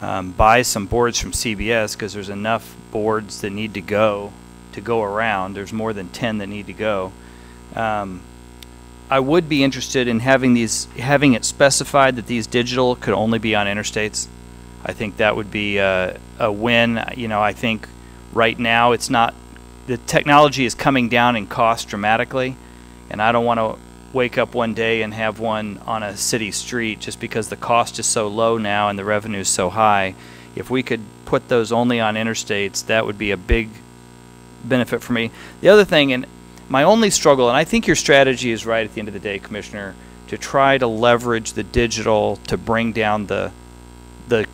buy some boards from CBS because there's enough boards that need to go around. There's more than 10 that need to go. I would be interested in having it specified that these digital could only be on interstates. I think that would be a win. I think right now. It's not, the technology is coming down in cost dramatically, and I don't want to wake up one day and have one on a city street just because the cost is so low now and the revenue is so high. If we could put those only on interstates, that would be a big benefit for me. The other thing, and my only struggle, and I think your strategy is right at the end of the day, Commissioner, to try to leverage the digital to bring down the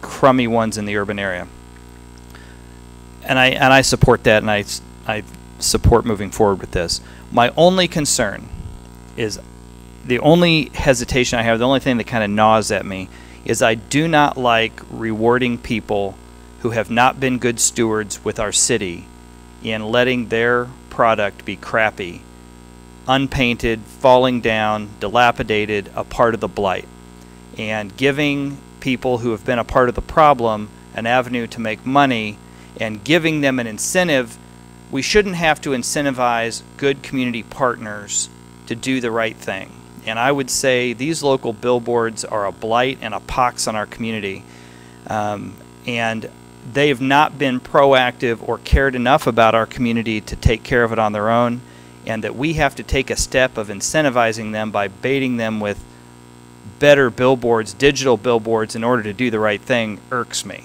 crummy ones in the urban area. And I support that, and I support moving forward with this. My only concern is, the only hesitation I have, the only thing that kind of gnaws at me, is I do not like rewarding people who have not been good stewards with our city in letting their product be crappy, unpainted, falling down, dilapidated, a part of the blight, and giving people who have been a part of the problem an avenue to make money and giving them an incentive. We shouldn't have to incentivize good community partners to do the right thing. And I would say these local billboards are a blight and a pox on our community. And they have not been proactive or cared enough about our community to take care of it on their own, and that we have to take a step of incentivizing them by baiting them with better billboards, digital billboards, in order to do the right thing, irks me.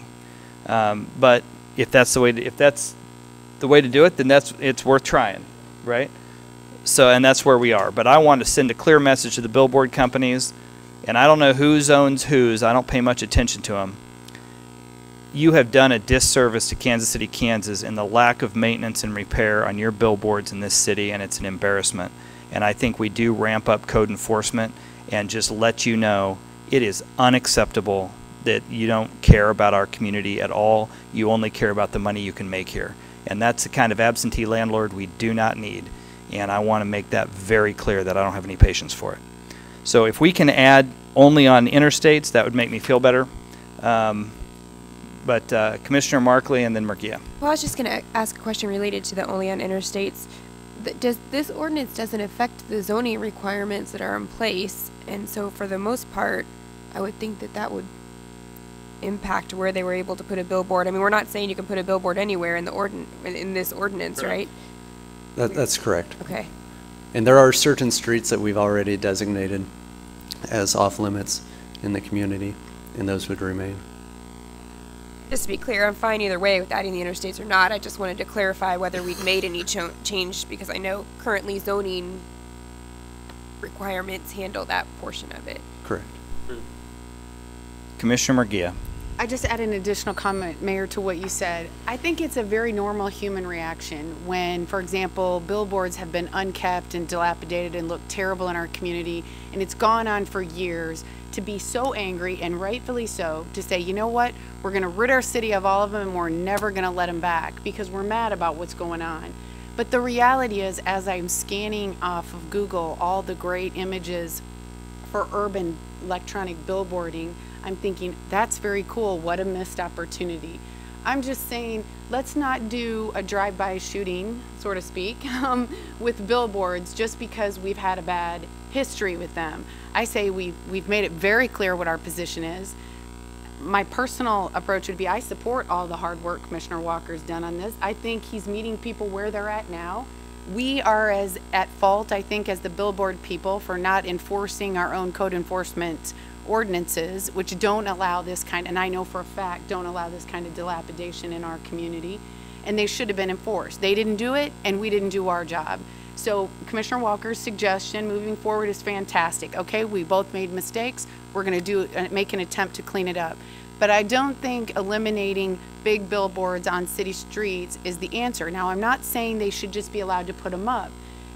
But if that's the way to, do it, then it's worth trying, right? So, and that's where we are. But I want to send a clear message to the billboard companies, and I don't know whose owns whose. I don't pay much attention to them. You have done a disservice to Kansas City, Kansas, in the lack of maintenance and repair on your billboards in this city, and it's an embarrassment. And I think we do ramp up code enforcement and just let you know it is unacceptable that you don't care about our community at all. You only care about the money you can make here. And that's the kind of absentee landlord we do not need. And I want to make that very clear that I don't have any patience for it. So if we can add only on interstates, that would make me feel better. But Commissioner Markley and then Murguia. Well, I was just going to ask a question related to the only on interstates. Does this ordinance doesn't affect the zoning requirements that are in place, and so for the most part, I would think that that would impact where they were able to put a billboard. I mean, we're not saying you can put a billboard anywhere in the this ordinance, correct. Right? That's correct. Okay. And there are certain streets that we've already designated as off limits in the community, and those would remain. Just to be clear, I'm fine either way with adding the interstates or not. I just wanted to clarify whether we'd made any change, because I know currently zoning requirements handle that portion of it. Correct. Commissioner Murguia. I just add an additional comment, Mayor, to what you said. I think it's a very normal human reaction when, for example, billboards have been unkept and dilapidated and look terrible in our community, and it's gone on for years, to be so angry, and rightfully so, to say, you know what, we're going to rid our city of all of them and we're never going to let them back because we're mad about what's going on. But the reality is, as I'm scanning off of Google all the great images for urban electronic billboarding, I'm thinking, that's very cool, what a missed opportunity. I'm just saying, let's not do a drive-by shooting, so to speak, with billboards just because we've had a bad history with them. I say we've made it very clear what our position is. My personal approach would be, I support all the hard work Commissioner Walker's done on this. I think he's meeting people where they're at now. We are as at fault, I think, as the billboard people for not enforcing our own code enforcement ordinances, which don't allow this kind, and I know for a fact don't allow this kind of dilapidation in our community, and they should have been enforced. They didn't do it, and we didn't do our job. So Commissioner Walker's suggestion moving forward is fantastic. Okay, we both made mistakes. We're going to make an attempt to clean it up. But I don't think eliminating big billboards on city streets is the answer. Now, I'm not saying they should just be allowed to put them up.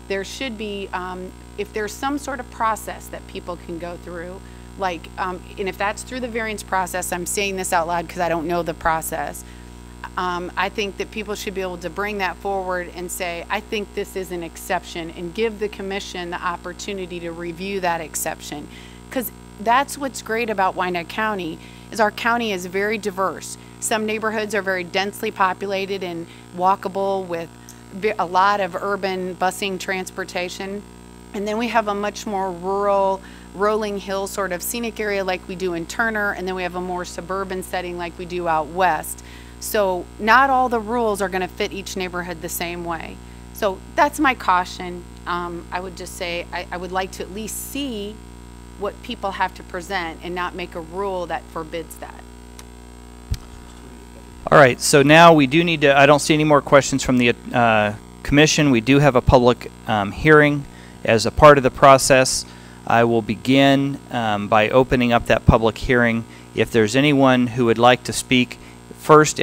There should be, if there's some sort of process that people can go through, like, and if that's through the variance process, I'm saying this out loud because I don't know the process. I think that people should be able to bring that forward and say, I think this is an exception, and give the commission the opportunity to review that exception. Because that's what's great about Wyandotte County, is our county is very diverse. Some neighborhoods are very densely populated and walkable with a lot of urban busing transportation. And then we have a much more rural, rolling hill sort of scenic area like we do in Turner, and then we have a more suburban setting like we do out west. So not all the rules are going to fit each neighborhood the same way. So that's my caution. I would just say I would like to at least see what people have to present and not make a rule that forbids that. All right, so now we do need to, I don't see any more questions from the commission. We do have a public hearing as a part of the process. I will begin by opening up that public hearing. If there's anyone who would like to speak first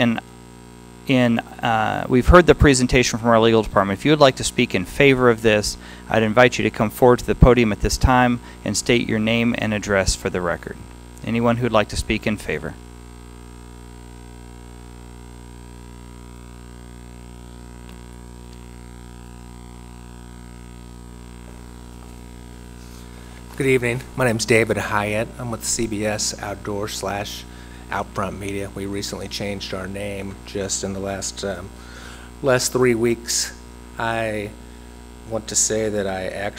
we've heard the presentation from our legal department. If you would like to speak in favor of this, I'd invite you to come forward to the podium at this time and state your name and address for the record. Anyone who would like to speak in favor? Good evening. My name is David Hyatt. I'm with CBS Outdoor/Outfront Media. We recently changed our name just in the last 3 weeks. I want to say that I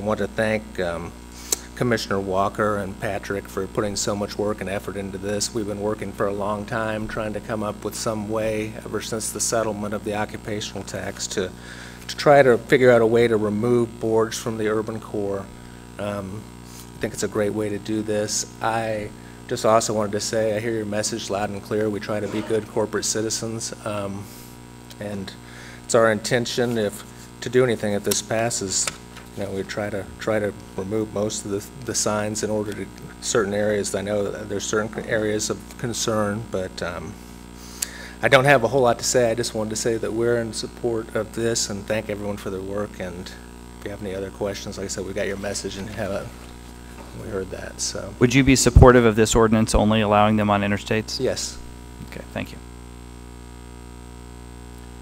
want to thank Commissioner Walker and Patrick for putting so much work and effort into this. We've been working for a long time trying to come up with some way ever since the settlement of the occupational tax to try to figure out a way to remove boards from the urban core. I think it's a great way to do this. I just also wanted to say I hear your message loud and clear. We try to be good corporate citizens, and it's our intention to do anything if this passes. You know, we try to remove most of the signs in order to certain areas. I know that there's certain areas of concern, but I don't have a whole lot to say. I just wanted to say that we're in support of this and thank everyone for their work. And if you have any other questions, like I said, we got your message and we heard that. So, would you be supportive of this ordinance only allowing them on interstates? Yes. Okay, thank you.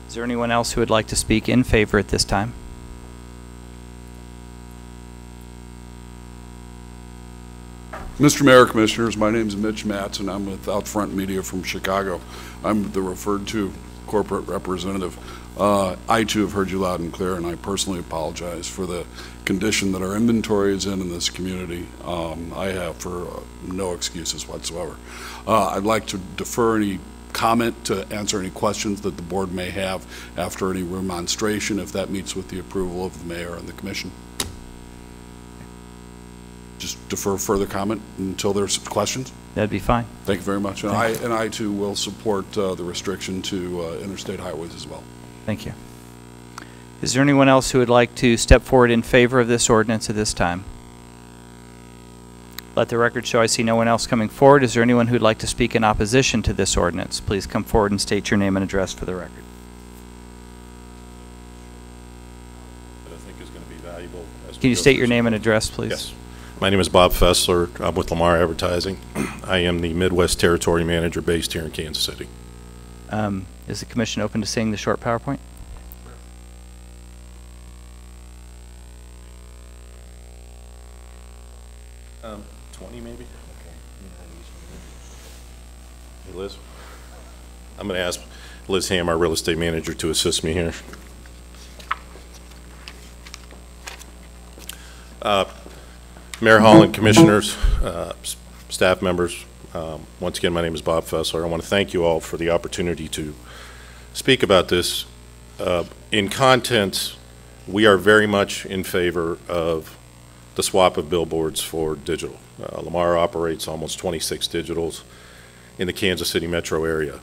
Is there anyone else who would like to speak in favor at this time? Mr. Mayor, Commissioners, my name is Mitch Matson. I'm with Outfront Media from Chicago. I'm the referred to corporate representative. I too have heard you loud and clear, and I personally apologize for the condition that our inventory is in this community. I have for no excuses whatsoever. I'd like to defer any comment to answer any questions that the board may have after any remonstration, if that meets with the approval of the mayor and the commission. Just defer further comment until there's questions. That'd be fine. Thank you very much. And I too will support the restriction to interstate highways as well. Thank you. Is there anyone else who would like to step forward in favor of this ordinance at this time? Let the record show I see no one else coming forward. Is there anyone who would like to speak in opposition to this ordinance? Please come forward and state your name and address for the record. That I think is going to be valuable. Can you state your name and address, please? Yes. My name is Bob Fessler. I'm with Lamar Advertising. I am the Midwest Territory Manager based here in Kansas City. Is the commission open to seeing the short PowerPoint? Okay. Hey, Liz. I'm going to ask Liz Ham, our real estate manager, to assist me here. Mayor Hall and commissioners, staff members, once again, my name is Bob Fessler. I want to thank you all for the opportunity to speak about this. In contents, we are very much in favor of the swap of billboards for digital. Lamar operates almost 26 digitals in the Kansas City metro area.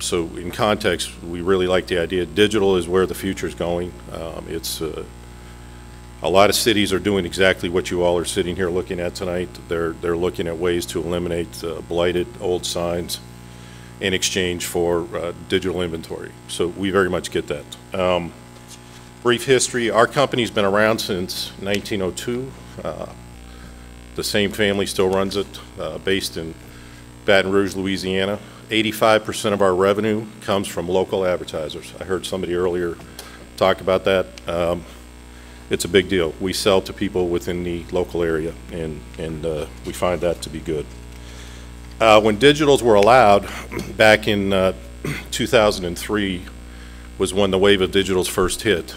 So in context, we really like the idea. Digital is where the future is going. A lot of cities are doing exactly what you all are sitting here looking at tonight. They're looking at ways to eliminate blighted old signs in exchange for digital inventory. So we very much get that. Brief history, our company's been around since 1902. The same family still runs it, based in Baton Rouge, Louisiana. 85% of our revenue comes from local advertisers. I heard somebody earlier talk about that. It's a big deal. We sell to people within the local area, and we find that to be good. When digitals were allowed back in 2003 was when the wave of digitals first hit.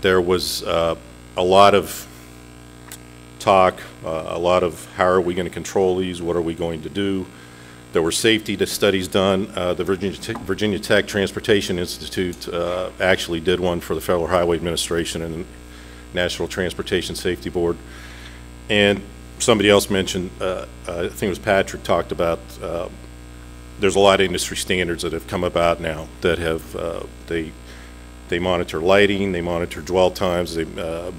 There was a lot of talk, a lot of how are we going to control these, what are we going to do. There were safety studies done. The Virginia Tech Transportation Institute actually did one for the Federal Highway Administration and National Transportation Safety Board. And somebody else mentioned, I think it was Patrick, talked about there's a lot of industry standards that have come about now that have, they monitor lighting, they monitor dwell times, they,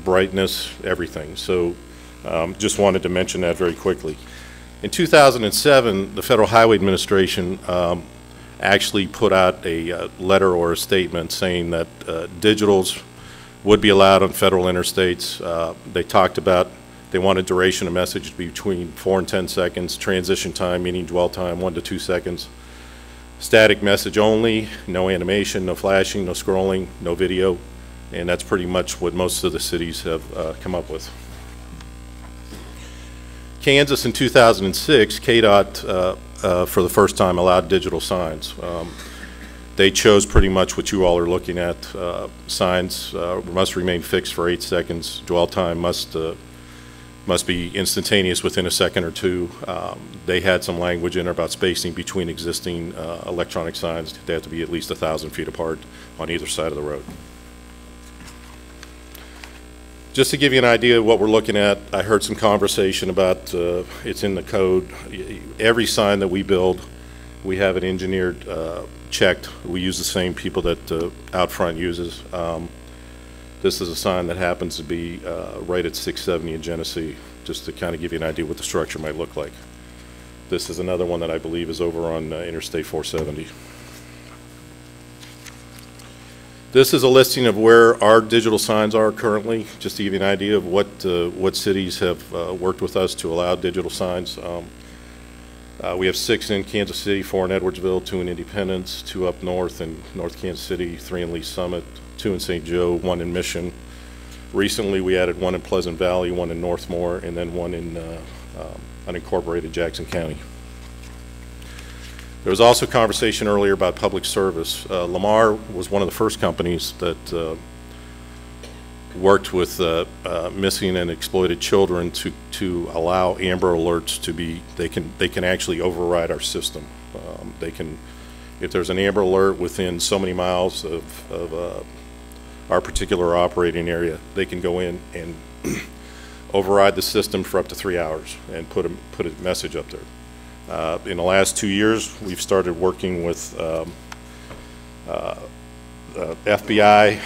brightness, everything. So just wanted to mention that very quickly. In 2007, the Federal Highway Administration actually put out a letter or a statement saying that digitals would be allowed on federal interstates. They talked about they wanted duration of message to be between 4 and 10 seconds, transition time, meaning dwell time, 1 to 2 seconds, static message only, no animation, no flashing, no scrolling, no video, and that's pretty much what most of the cities have come up with. Kansas in 2006, KDOT for the first time allowed digital signs. They chose pretty much what you all are looking at. Signs must remain fixed for 8 seconds. Dwell time must be instantaneous within a second or two. They had some language in there about spacing between existing electronic signs. They have to be at least 1,000 feet apart on either side of the road. Just to give you an idea of what we're looking at, I heard some conversation about it's in the code. Every sign that we build, we have it engineered, checked. We use the same people that Outfront uses. This is a sign that happens to be right at 670 in Genesee, just to kind of give you an idea what the structure might look like. This is another one that I believe is over on Interstate 470. This is a listing of where our digital signs are currently, just to give you an idea of what cities have worked with us to allow digital signs. We have 6 in Kansas City, 4 in Edwardsville, 2 in Independence, 2 up north in North Kansas City, 3 in Lee Summit, 2 in St. Joe, 1 in Mission. Recently we added 1 in Pleasant Valley, 1 in Northmore, and then 1 in unincorporated Jackson County. There was also conversation earlier about public service. Lamar was one of the first companies that worked with missing and exploited children to allow Amber Alerts to be, they can actually override our system. They can, if there's an Amber Alert within so many miles of our particular operating area, they can go in and override the system for up to 3 hours and put a message up there. In the last 2 years, we've started working with FBI,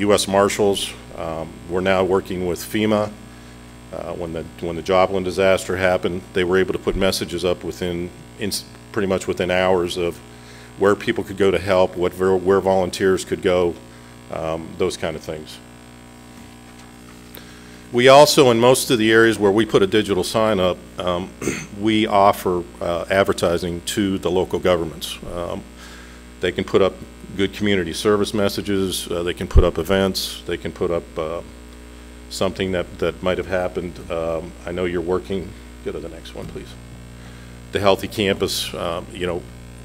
U.S. Marshals. We're now working with FEMA. When the Joplin disaster happened, they were able to put messages up within pretty much within hours of where people could go to help, where volunteers could go, those kind of things. We also, in most of the areas where we put a digital sign up, we offer advertising to the local governments. They can put up good community service messages, they can put up events, they can put up something that might have happened. I know you're working, go to the next one please. The Healthy Campus, you know,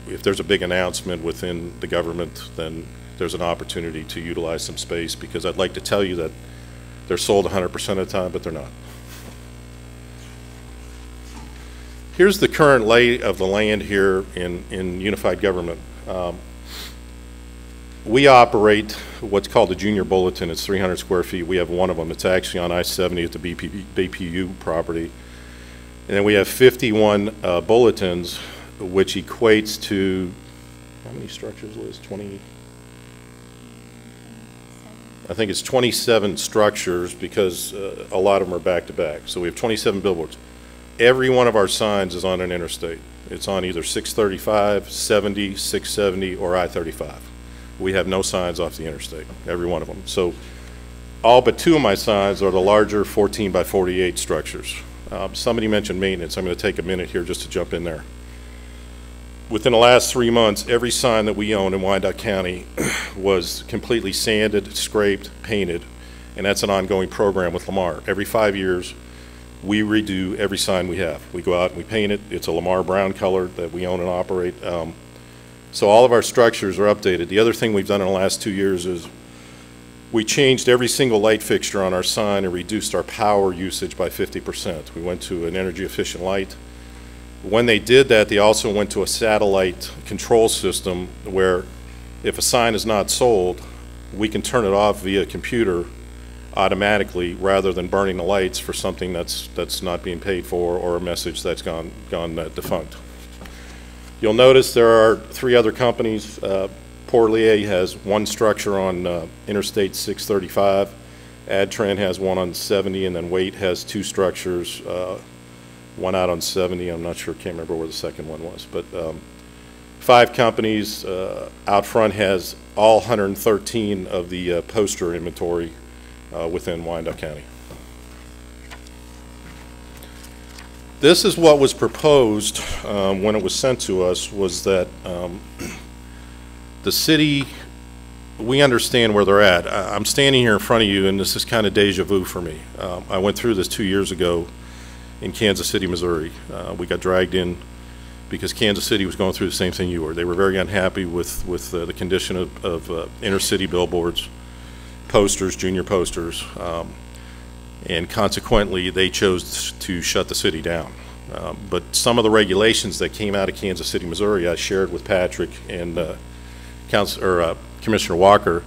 if there's a big announcement within the government, then there's an opportunity to utilize some space, because I'd like to tell you that they're sold 100% of the time, but they're not. Here's the current lay of the land here in unified government. We operate what's called the Junior Bulletin. It's 300 square feet. We have one of them. It's actually on I-70 at the BPU property. And then we have 51 bulletins, which equates to, how many structures, Liz? 20? I think it's 27 structures, because a lot of them are back to back. So we have 27 billboards. Every one of our signs is on an interstate. It's on either 635, 70, 670, or I-35. We have no signs off the interstate, every one of them. So all but 2 of my signs are the larger 14 by 48 structures. Somebody mentioned maintenance. I'm going to take a minute here just to jump in there. Within the last 3 months, every sign that we own in Wyandotte County was completely sanded, scraped, painted, and that's an ongoing program with Lamar. Every 5 years, we redo every sign we have. We go out and we paint it. It's a Lamar Brown color that we own and operate. So all of our structures are updated. The other thing we've done in the last 2 years is we changed every single light fixture on our sign and reduced our power usage by 50%. We went to an energy efficient light. When they did that, they also went to a satellite control system where if a sign is not sold, we can turn it off via computer automatically rather than burning the lights for something that's not being paid for or a message that's gone defunct. You'll notice there are three other companies. Portelier has one structure on Interstate 635. AdTran has one on 70, and then Waite has two structures, one out on 70. I'm not sure, can't remember where the second one was, but five companies. Outfront has all 113 of the poster inventory within Wyandotte County. This is what was proposed when it was sent to us, was that the city, we understand where they're at. I'm standing here in front of you, and this is kind of deja vu for me. I went through this 2 years ago in Kansas City, Missouri. We got dragged in because Kansas City was going through the same thing you were. They were very unhappy with the condition of inner city billboards, posters, junior posters, and consequently they chose to shut the city down. But some of the regulations that came out of Kansas City, Missouri, I shared with Patrick and Commissioner Walker.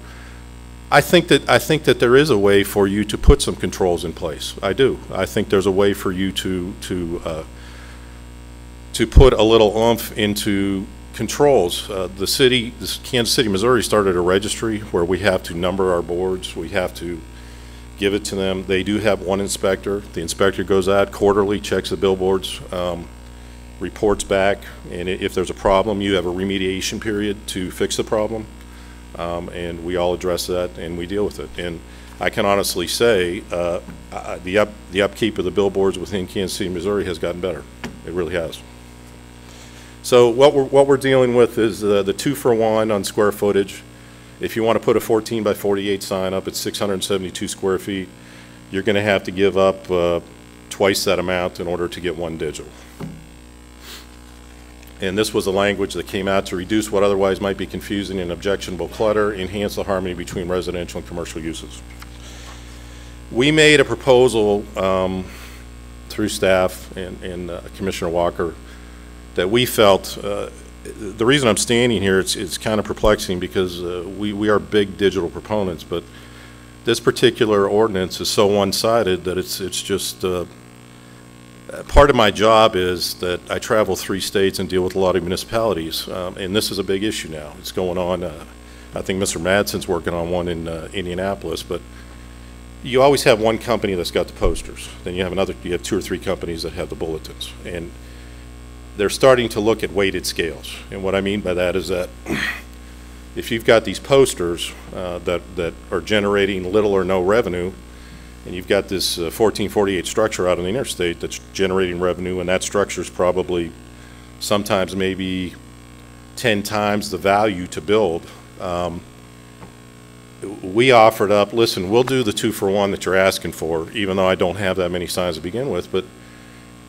I think that there is a way for you to put some controls in place. I do. I think there's a way for you to put a little oomph into controls. The city, Kansas City, Missouri, started a registry where we have to number our boards. We have to give it to them. They do have one inspector. The inspector goes out quarterly, checks the billboards, reports back, and if there's a problem, you have a remediation period to fix the problem. And we all address that, and we deal with it. And I can honestly say the upkeep of the billboards within Kansas City, Missouri has gotten better. It really has. So what we're dealing with is the 2-for-1 on square footage. If you want to put a 14 by 48 sign up at 672 square feet, you're going to have to give up twice that amount in order to get one digital. And this was the language that came out to reduce what otherwise might be confusing and objectionable clutter, enhance the harmony between residential and commercial uses. We made a proposal through staff and Commissioner Walker that we felt, the reason I'm standing here, it's kind of perplexing because we are big digital proponents, but this particular ordinance is so one-sided that it's just, part of my job is that I travel 3 states and deal with a lot of municipalities, and this is a big issue now. It's going on. I think Mr. Madsen's working on one in Indianapolis, but you always have one company that's got the posters. Then you have another. You have 2 or 3 companies that have the bulletins, and they're starting to look at weighted scales. And what I mean by that is that if you've got these posters that are generating little or no revenue, and you've got this 1448 structure out on the interstate that's generating revenue, and that structure is probably sometimes maybe 10 times the value to build. We offered up, listen, we'll do the 2-for-1 that you're asking for, even though I don't have that many signs to begin with, but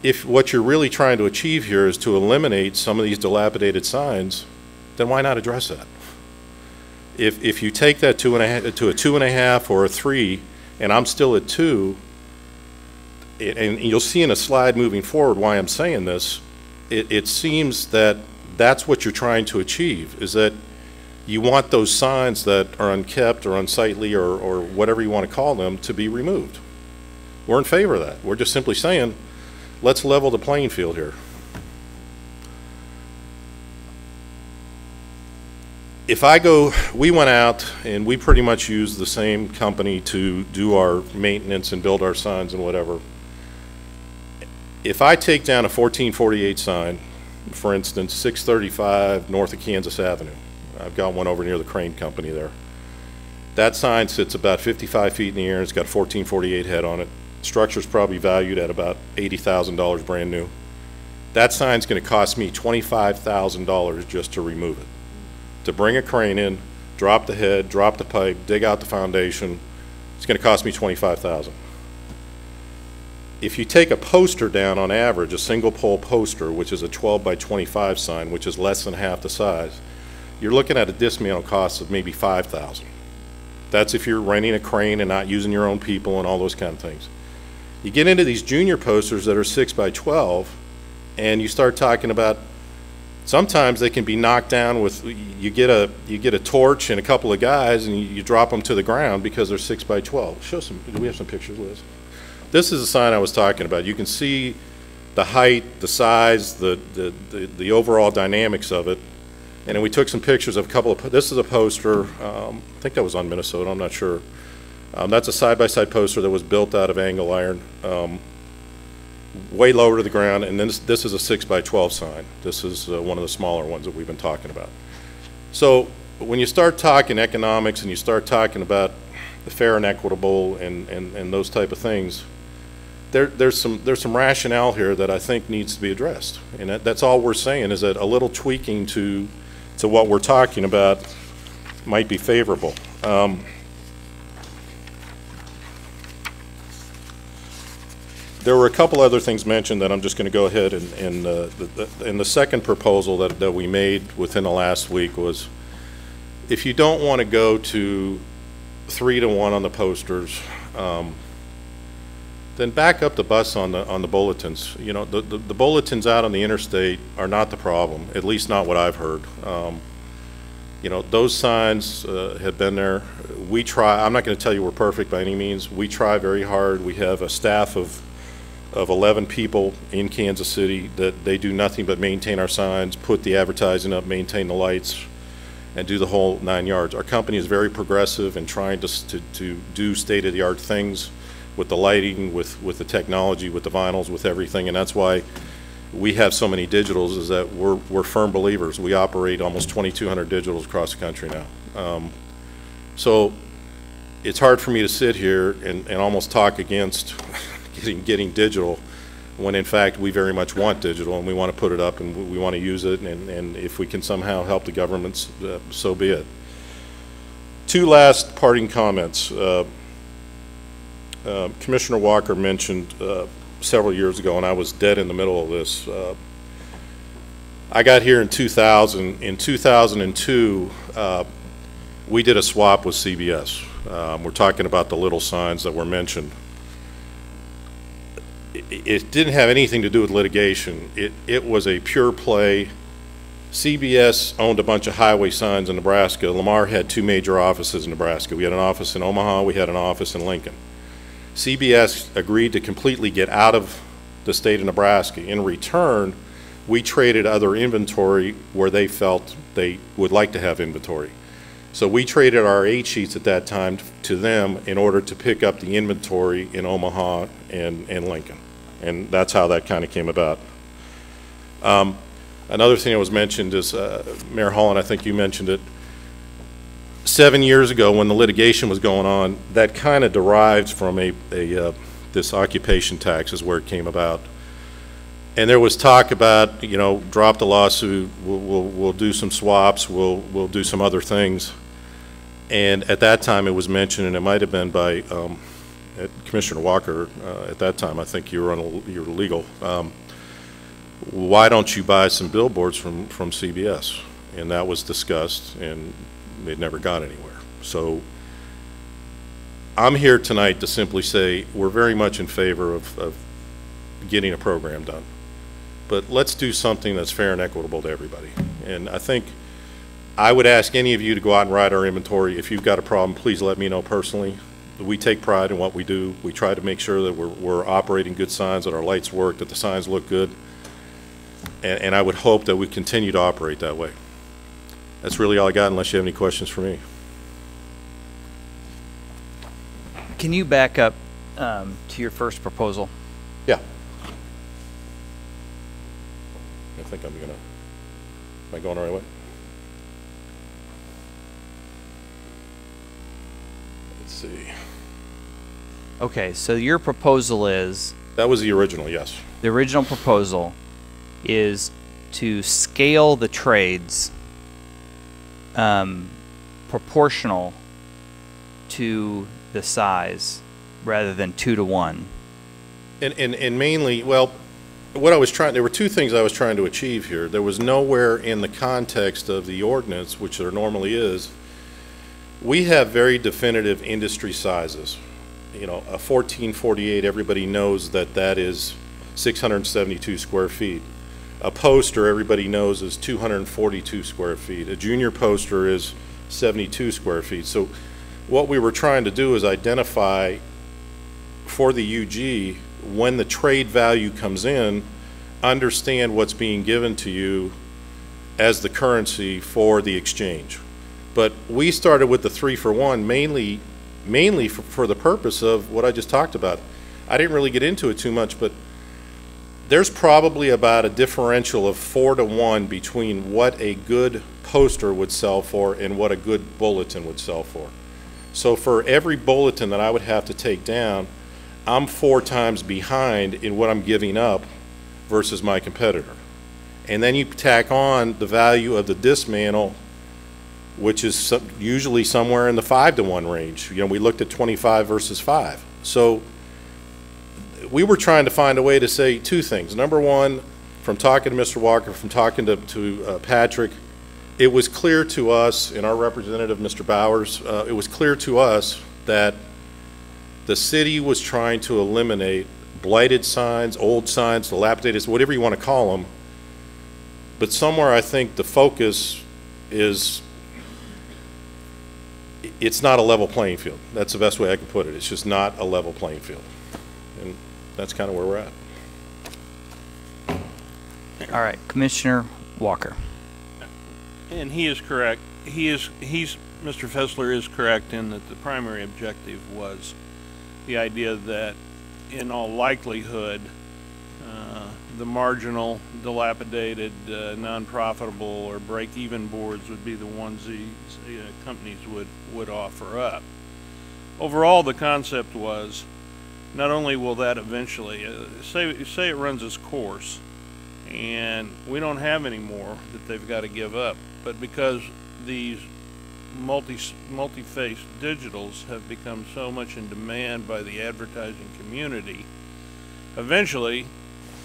if what you're really trying to achieve here is to eliminate some of these dilapidated signs, then why not address that? If you take that to a 2.5 or a 3, and I'm still at 2, and you'll see in a slide moving forward why I'm saying this, it seems that that's what you're trying to achieve, is that you want those signs that are unkept or unsightly or whatever you want to call them to be removed. We're in favor of that. We're just simply saying, let's level the playing field here. If I go, we went out and we pretty much used the same company to do our maintenance and build our signs and whatever. If I take down a 1448 sign, for instance, 635 north of Kansas Avenue, I've got one over near the crane company there. That sign sits about 55 feet in the air. It's got 1448 head on it. Structure's probably valued at about $80,000 brand new. That sign's going to cost me $25,000 just to remove it. To bring a crane in, drop the head, drop the pipe, dig out the foundation, it's going to cost me $25,000. If you take a poster down on average, a single pole poster, which is a 12 by 25 sign, which is less than half the size, you're looking at a dismantle cost of maybe $5,000. That's if you're renting a crane and not using your own people and all those kind of things. You get into these junior posters that are 6 by 12, and you start talking about sometimes they can be knocked down with, you get a torch and a couple of guys and you drop them to the ground because they're 6 by 12. Show some, do we have some pictures, Liz? This is the sign I was talking about. You can see the height, the size, the overall dynamics of it. And then we took some pictures of a couple of, this is a poster, I think that was on Minnesota, I'm not sure. That's a side-by-side poster that was built out of angle iron, way lower to the ground, and then this is a 6 by 12 sign. This is one of the smaller ones that we've been talking about. So when you start talking economics and you start talking about the fair and equitable and those type of things, there's some rationale here that I think needs to be addressed. And that's all we're saying, is that a little tweaking to what we're talking about might be favorable. There were a couple other things mentioned that I'm just going to go ahead and the second proposal that we made within the last week was, if you don't want to go to 3 to 1 on the posters, then back up the bus on the bulletins. You know, the bulletins out on the interstate are not the problem, at least not what I've heard. You know, those signs have been there. We try, I'm not going to tell you we're perfect by any means. We try very hard. We have a staff of 11 people in Kansas City that they do nothing but maintain our signs, put the advertising up, maintain the lights, and do the whole 9 yards. Our company is very progressive in trying to do state-of-the-art things with the lighting, with the technology, with the vinyls, with everything, and that's why we have so many digitals, is that we're firm believers. We operate almost 2,200 digitals across the country now. So it's hard for me to sit here and almost talk against getting digital, when in fact we very much want digital and we want to put it up and we want to use it, and if we can somehow help the governments, so be it. Two last parting comments. Commissioner Walker mentioned several years ago, and I was dead in the middle of this. I got here in 2000. In 2002, we did a swap with CBS. We're talking about the little signs that were mentioned. It didn't have anything to do with litigation. It was a pure play. CBS owned a bunch of highway signs in Nebraska. Lamar had two major offices in Nebraska. We had an office in Omaha. We had an office in Lincoln. CBS agreed to completely get out of the state of Nebraska. In return, we traded other inventory where they felt they would like to have inventory. So we traded our 8 sheets at that time to them in order to pick up the inventory in Omaha and Lincoln. And that's how that kind of came about. Another thing that was mentioned is, Mayor Holland, I think you mentioned it, 7 years ago when the litigation was going on, that kind of derives from this occupation tax is where it came about. And there was talk about, you know, drop the lawsuit, we'll do some swaps, we'll do some other things. And at that time it was mentioned, and it might have been by Commissioner Walker at that time, I think you were legal. Why don't you buy some billboards from CBS? And that was discussed, and it never got anywhere. So I'm here tonight to simply say we're very much in favor of getting a program done, but let's do something that's fair and equitable to everybody. And I think I would ask any of you to go out and ride our inventory. If you've got a problem, please let me know personally. We take pride in what we do. We try to make sure that we're operating good signs, that our lights work, that the signs look good, and I would hope that we continue to operate that way. That's really all I got, unless you have any questions for me. Can you back up to your first proposal? Yeah. I think I'm gonna, am I going the right way? Let's see. Okay, so your proposal is? That was the original, yes. The original proposal is to scale the trades proportional to the size rather than 2 to 1. And mainly, well, what I was trying, there were two things I was trying to achieve here. There was nowhere in the context of the ordinance, which there normally is, we have very definitive industry sizes. You know, a 1448, everybody knows that that is 672 square feet. A poster, everybody knows, is 242 square feet. A junior poster is 72 square feet. So what we were trying to do is identify for the UG when the trade value comes in, understand what's being given to you as the currency for the exchange. But we started with the 3-for-1 mainly for the purpose of what I just talked about. I didn't really get into it too much, but there's probably about a differential of 4-to-1 between what a good poster would sell for and what a good bulletin would sell for. So for every bulletin that I would have to take down, I'm 4 times behind in what I'm giving up versus my competitor. And then you tack on the value of the dismantle, which is usually somewhere in the 5-to-1 range. You know, we looked at 25 versus 5. So we were trying to find a way to say two things. Number one, from talking to Mr. Walker, from talking to Patrick, it was clear to us, and our representative, Mr. Bowers, it was clear to us that the city was trying to eliminate blighted signs, old signs, dilapidated, whatever you want to call them. But somewhere I think the focus is, it's not a level playing field. That's the best way I can put it. It's just not a level playing field. And that's kind of where we're at. All right, Commissioner Walker. And he is correct. Mr. Fessler is correct in that the primary objective was the idea that in all likelihood, the marginal, dilapidated, non-profitable, or break-even boards would be the ones these companies would offer up. Overall, the concept was not only will that eventually, say it runs its course, and we don't have any more that they've got to give up, but because these multi-face digitals have become so much in demand by the advertising community, eventually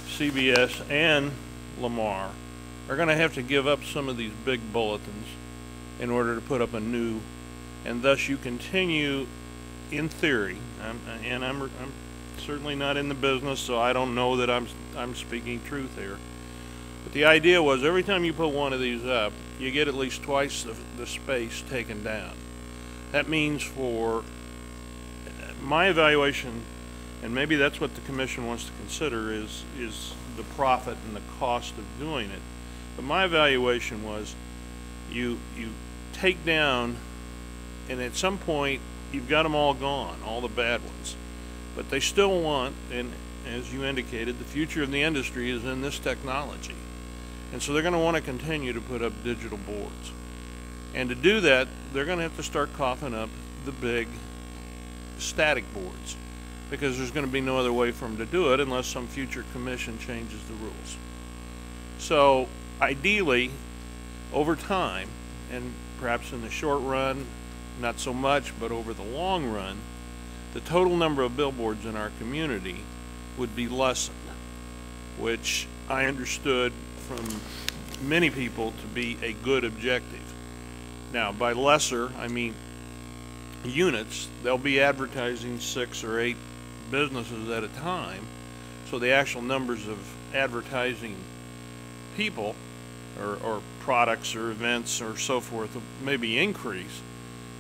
CBS and Lamar are going to have to give up some of these big bulletins in order to put up a new, and thus you continue, in theory, I'm certainly not in the business, so I don't know that I'm speaking truth here, but the idea was every time you put one of these up, you get at least twice the space taken down. That means, for my evaluation, and maybe that's what the commission wants to consider, is the profit and the cost of doing it. But my evaluation was you take down, and at some point you've got them all gone, all the bad ones. But they still want, and as you indicated, the future of the industry is in this technology. And so they're going to want to continue to put up digital boards. And to do that, they're going to have to start coughing up the big static boards, because there's going to be no other way for them to do it unless some future commission changes the rules. So ideally, over time, and perhaps in the short run, not so much, but over the long run, the total number of billboards in our community would be lessened, which I understood from many people to be a good objective. Now, by lesser, I mean units. They'll be advertising 6 or 8 businesses at a time, so the actual numbers of advertising people or products or events or so forth maybe increase.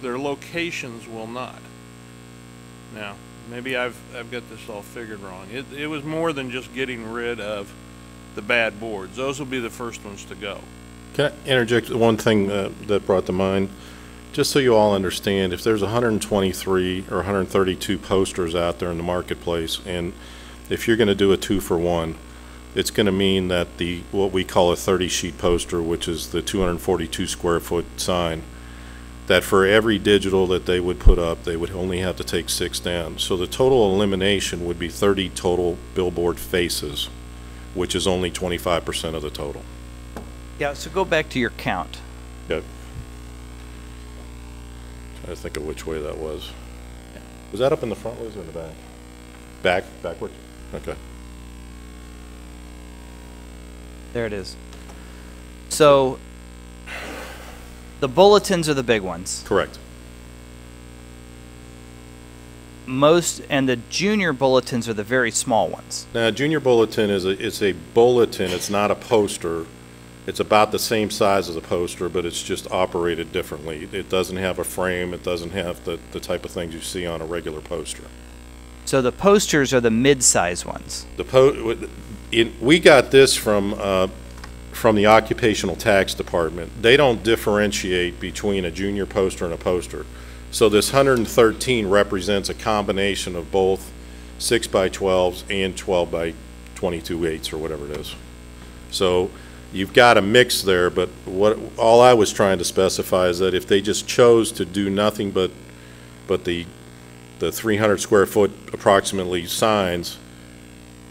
Their locations will not. Now, maybe I've got this all figured wrong. It was more than just getting rid of the bad boards. Those will be the first ones to go. Can I interject one thing that brought to mind? Just so you all understand, if there's 123 or 132 posters out there in the marketplace, and if you're going to do a 2-for-1, it's going to mean that the what we call a 30-sheet poster, which is the 242 square foot sign, that for every digital that they would put up, they would only have to take 6 down. So the total elimination would be 30 total billboard faces, which is only 25% of the total. Yeah, so go back to your count. Yeah. I think of which way that was. Yeah. Was that up in the front, was it in the back? Backward? Okay. There it is. So the bulletins are the big ones. Correct. most, and the junior bulletins are the very small ones. Now, junior bulletin is a bulletin. It's not a poster. It's about the same size as a poster, but it's just operated differently. It doesn't have a frame. It doesn't have the type of things you see on a regular poster. So the posters are the mid-size ones. We got this from the Occupational Tax Department. They don't differentiate between a junior poster and a poster. So this 113 represents a combination of both 6x12s and 12x22/8 or whatever it is. So you've got a mix there, but what all I was trying to specify is that if they just chose to do nothing but the 300 square foot approximately signs,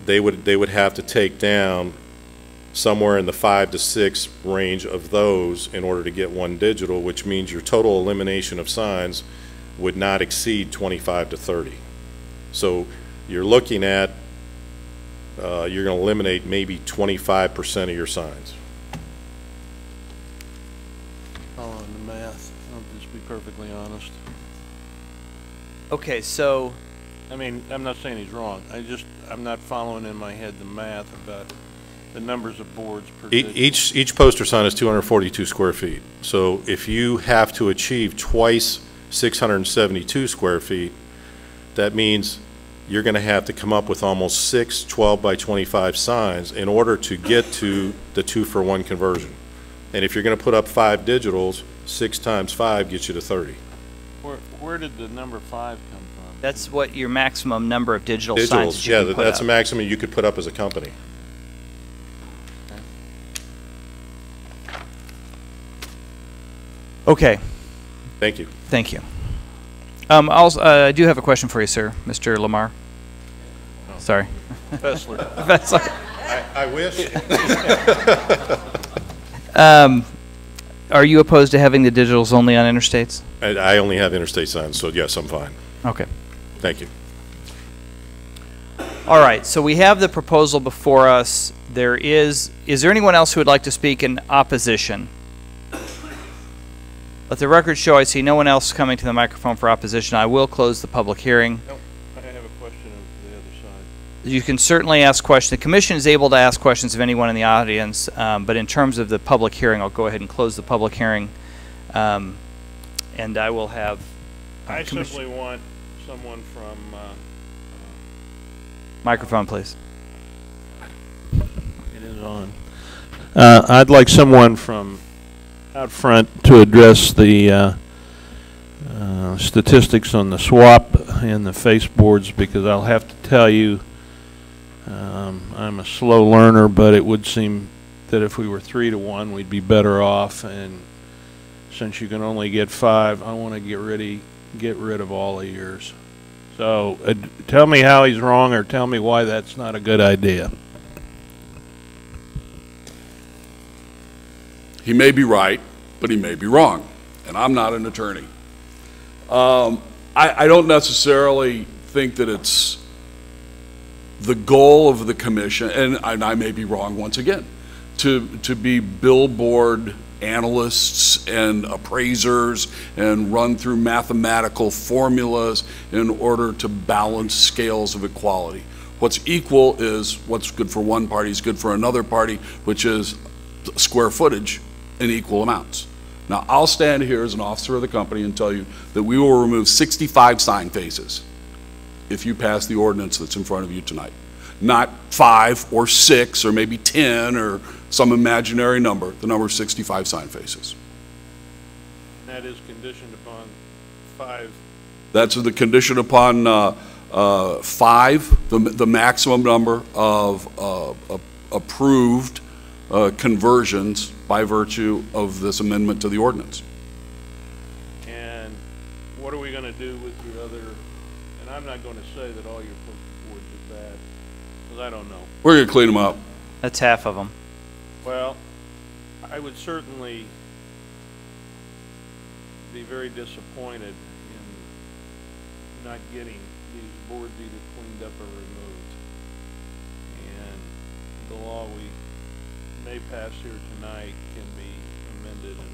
they would have to take down somewhere in the 5 to 6 range of those in order to get one digital, which means your total elimination of signs would not exceed 25 to 30. So you're looking at, you're going to eliminate maybe 25% of your signs. Following the math, I'll just be perfectly honest. Okay, so. I mean, I'm not saying he's wrong. I'm not following in my head the math about the numbers of boards per digital. Each poster sign is 242 square feet. So if you have to achieve twice 672 square feet, that means you're going to have to come up with almost 6 12x25 signs in order to get to the 2-for-1 conversion. And if you're going to put up 5 digitals, 6 times 5 gets you to 30. Where did the number 5 come from? That's what your maximum number of digital signs you can put up. Yeah, that's a maximum you could put up as a company. Okay. Thank you. Thank you. I do have a question for you, sir, Mr. Lamar. No. Sorry. Fessler. Fessler. I wish. Are you opposed to having the digitals only on interstates? I only have interstate signs, so yes, I'm fine. Okay. Thank you. All right, so we have the proposal before us. Is there anyone else who would like to speak in opposition? Let the record show I see no one else coming to the microphone for opposition. I will close the public hearing. Nope. I have a question on the other side. You can certainly ask questions. The commission is able to ask questions of anyone in the audience, but in terms of the public hearing, I'll go ahead and close the public hearing. And I will have... I simply want someone from... microphone, please. It is on. I'd like someone from... out front to address the statistics on the swap and the face boards, because I'll have to tell you I'm a slow learner, but it would seem that if we were 3 to 1 we'd be better off, and since you can only get 5, I want to get rid of all of yours. So tell me how he's wrong, or tell me why that's not a good idea. He may be right, but he may be wrong, and I'm not an attorney. I don't necessarily think that it's the goal of the commission, and I may be wrong once again, to be billboard analysts and appraisers and run through mathematical formulas in order to balance scales of equality. What's equal is what's good for one party is good for another party, which is square footage in equal amounts. Now, I'll stand here as an officer of the company and tell you that we will remove 65 sign faces if you pass the ordinance that's in front of you tonight. Not 5 or 6 or maybe 10 or some imaginary number, the number of 65 sign faces. And that is conditioned upon 5. That's the condition upon 5, the maximum number of approved conversions by virtue of this amendment to the ordinance. And what are we going to do with the other, and I'm not going to say that all your boards are bad, because I don't know. We're going to clean them up. That's half of them. Well, I would certainly be very disappointed in not getting these boards either cleaned up or removed. And the law we may pass here tonight can be amended and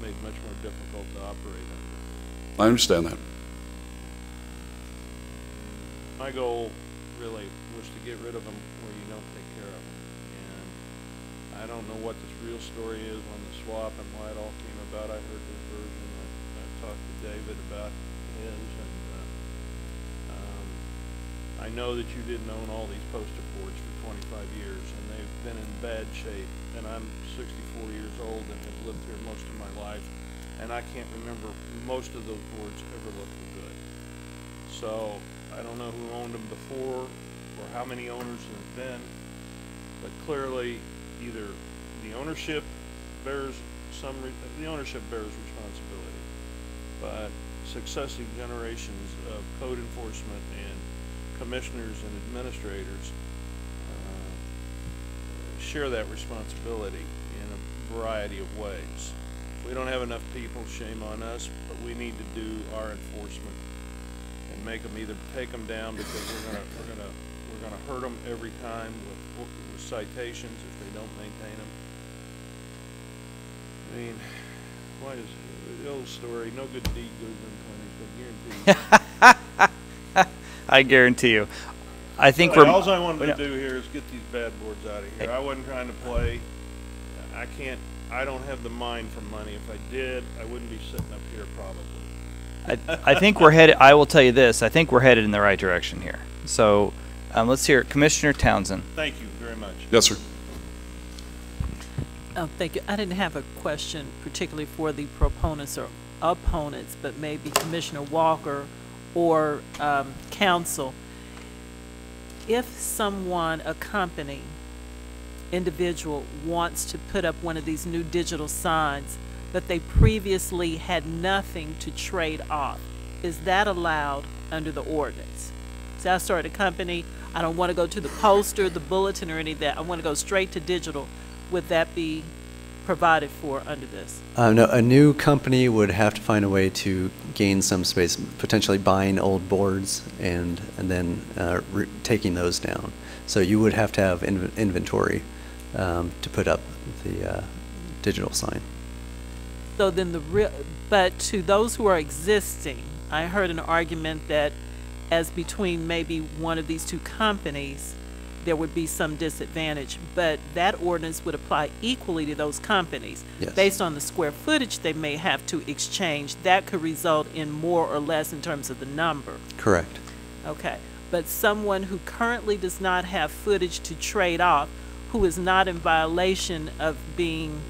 made much more difficult to operate under. I understand that. my goal really was to get rid of them where you don't take care of them. And I don't know what this real story is on the swap and why it all came about. I heard this version. I talked to David about his, and I know that you didn't own all these poster boards for 25 years, and they've been in bad shape, and I'm 64 years old and have lived here most of my life, and I can't remember most of those boards ever looking good. So I don't know who owned them before or how many owners there have been, but clearly either the ownership bears responsibility, but successive generations of code enforcement and commissioners and administrators share that responsibility in a variety of ways. If we don't have enough people, shame on us, but we need to do our enforcement and make them either take them down, because we're gonna hurt them every time with citations if they don't maintain them. I mean, why is the old story? No good deed goes unpunished. I guarantee you. I think really, all I wanted to do here is get these bad boards out of here. I wasn't trying to play. I can't. I don't have the mind for money. If I did, I wouldn't be sitting up here probably. I think we're headed. I will tell you this. I think we're headed in the right direction here. So let's hear it. Commissioner Townsend. Thank you very much. Yes, sir. Thank you. I didn't have a question particularly for the proponents or opponents, but maybe Commissioner Walker or counsel. If someone, a company, individual, wants to put up one of these new digital signs, but they previously had nothing to trade off, is that allowed under the ordinance? So I started a company. I don't want to go to the poster, the bulletin, or any of that. I want to go straight to digital. Would that be provided for under this? No, a new company would have to find a way to gain some space, potentially buying old boards and then taking those down. So you would have to have inventory to put up the digital sign. So then the but to those who are existing, I heard an argument that as between maybe one of these two companies, there would be some disadvantage, but that ordinance would apply equally to those companies. Yes. Based on the square footage they may have to exchange, that could result in more or less in terms of the number. Correct. Okay, but someone who currently does not have footage to trade off, who is not in violation of being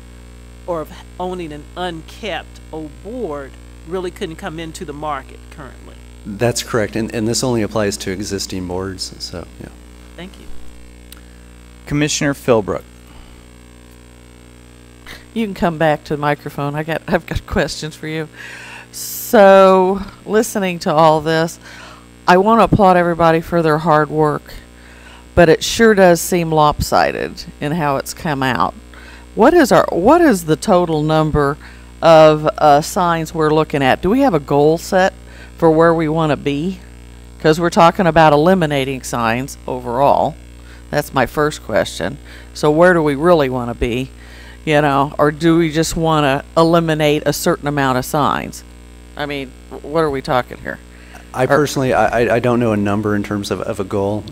or of owning an unkept old board, really couldn't come into the market currently. That's correct, and this only applies to existing boards, so yeah. Thank you. Commissioner Philbrook. You can come back to the microphone. I've got questions for you. So, listening to all this, I want to applaud everybody for their hard work, but it sure does seem lopsided in how it's come out. What is the total number of signs we're looking at? Do we have a goal set for where we want to be? Because we're talking about eliminating signs overall. That's my first question. So where do we really want to be, you know, or do we just want to eliminate a certain amount of signs? I mean, what are we talking here? I personally don't know a number in terms of a goal.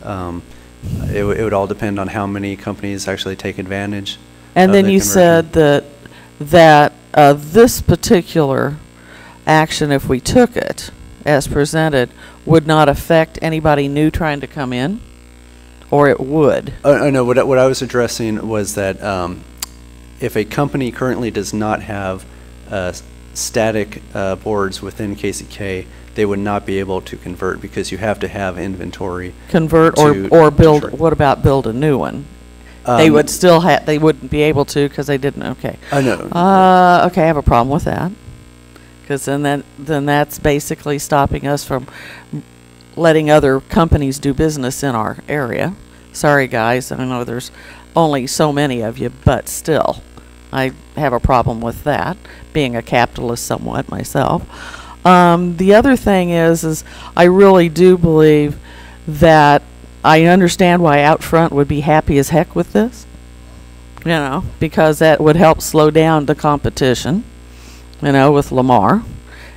It would all depend on how many companies actually take advantage. And then you said that this particular action, if we took it as presented, would not affect anybody new trying to come in. Or it would. No, what I was addressing was that if a company currently does not have static boards within KCK, they would not be able to convert, because you have to have inventory. Convert or build. Convert. What about build a new one? They would still have. They wouldn't be able to because they didn't. Okay. I know. Okay, I have a problem with that, because then that's basically stopping us from letting other companies do business in our area. Sorry guys, I know there's only so many of you, but still, I have a problem with that, being a capitalist somewhat myself. The other thing is I really do believe that I understand why Outfront would be happy as heck with this, you know, because that would help slow down the competition, you know, with Lamar,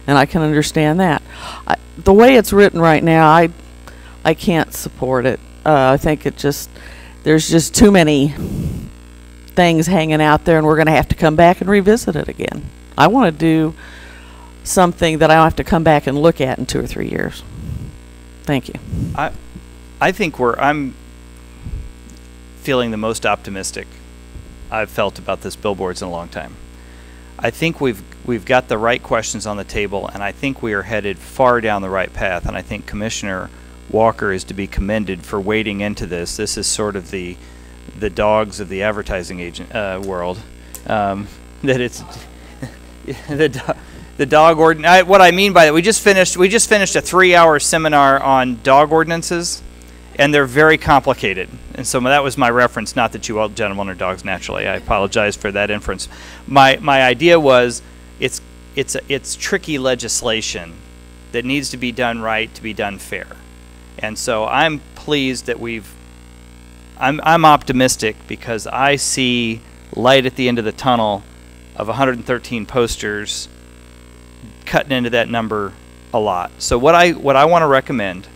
and I can understand that. The way it's written right now, I I can't support it. I think it just, there's just too many things hanging out there, and we're going to have to come back and revisit it again. I want to do something that I don't have to come back and look at in 2 or 3 years. Thank you. I think I'm feeling the most optimistic I've felt about this billboards in a long time. I think we've got the right questions on the table, and I think we are headed far down the right path, and I think Commissioner Walker is to be commended for wading into this. This is sort of the dogs of the advertising agent world. That it's the dog ordinance. What I mean by that, we just finished a 3-hour seminar on dog ordinances, and they're very complicated. And so that was my reference. Not that you all gentlemen are dogs naturally. I apologize for that inference. My idea was it's tricky legislation that needs to be done right to be done fair. And so I'm pleased that I'm optimistic because I see light at the end of the tunnel of 113 posters cutting into that number a lot. So what I want to recommend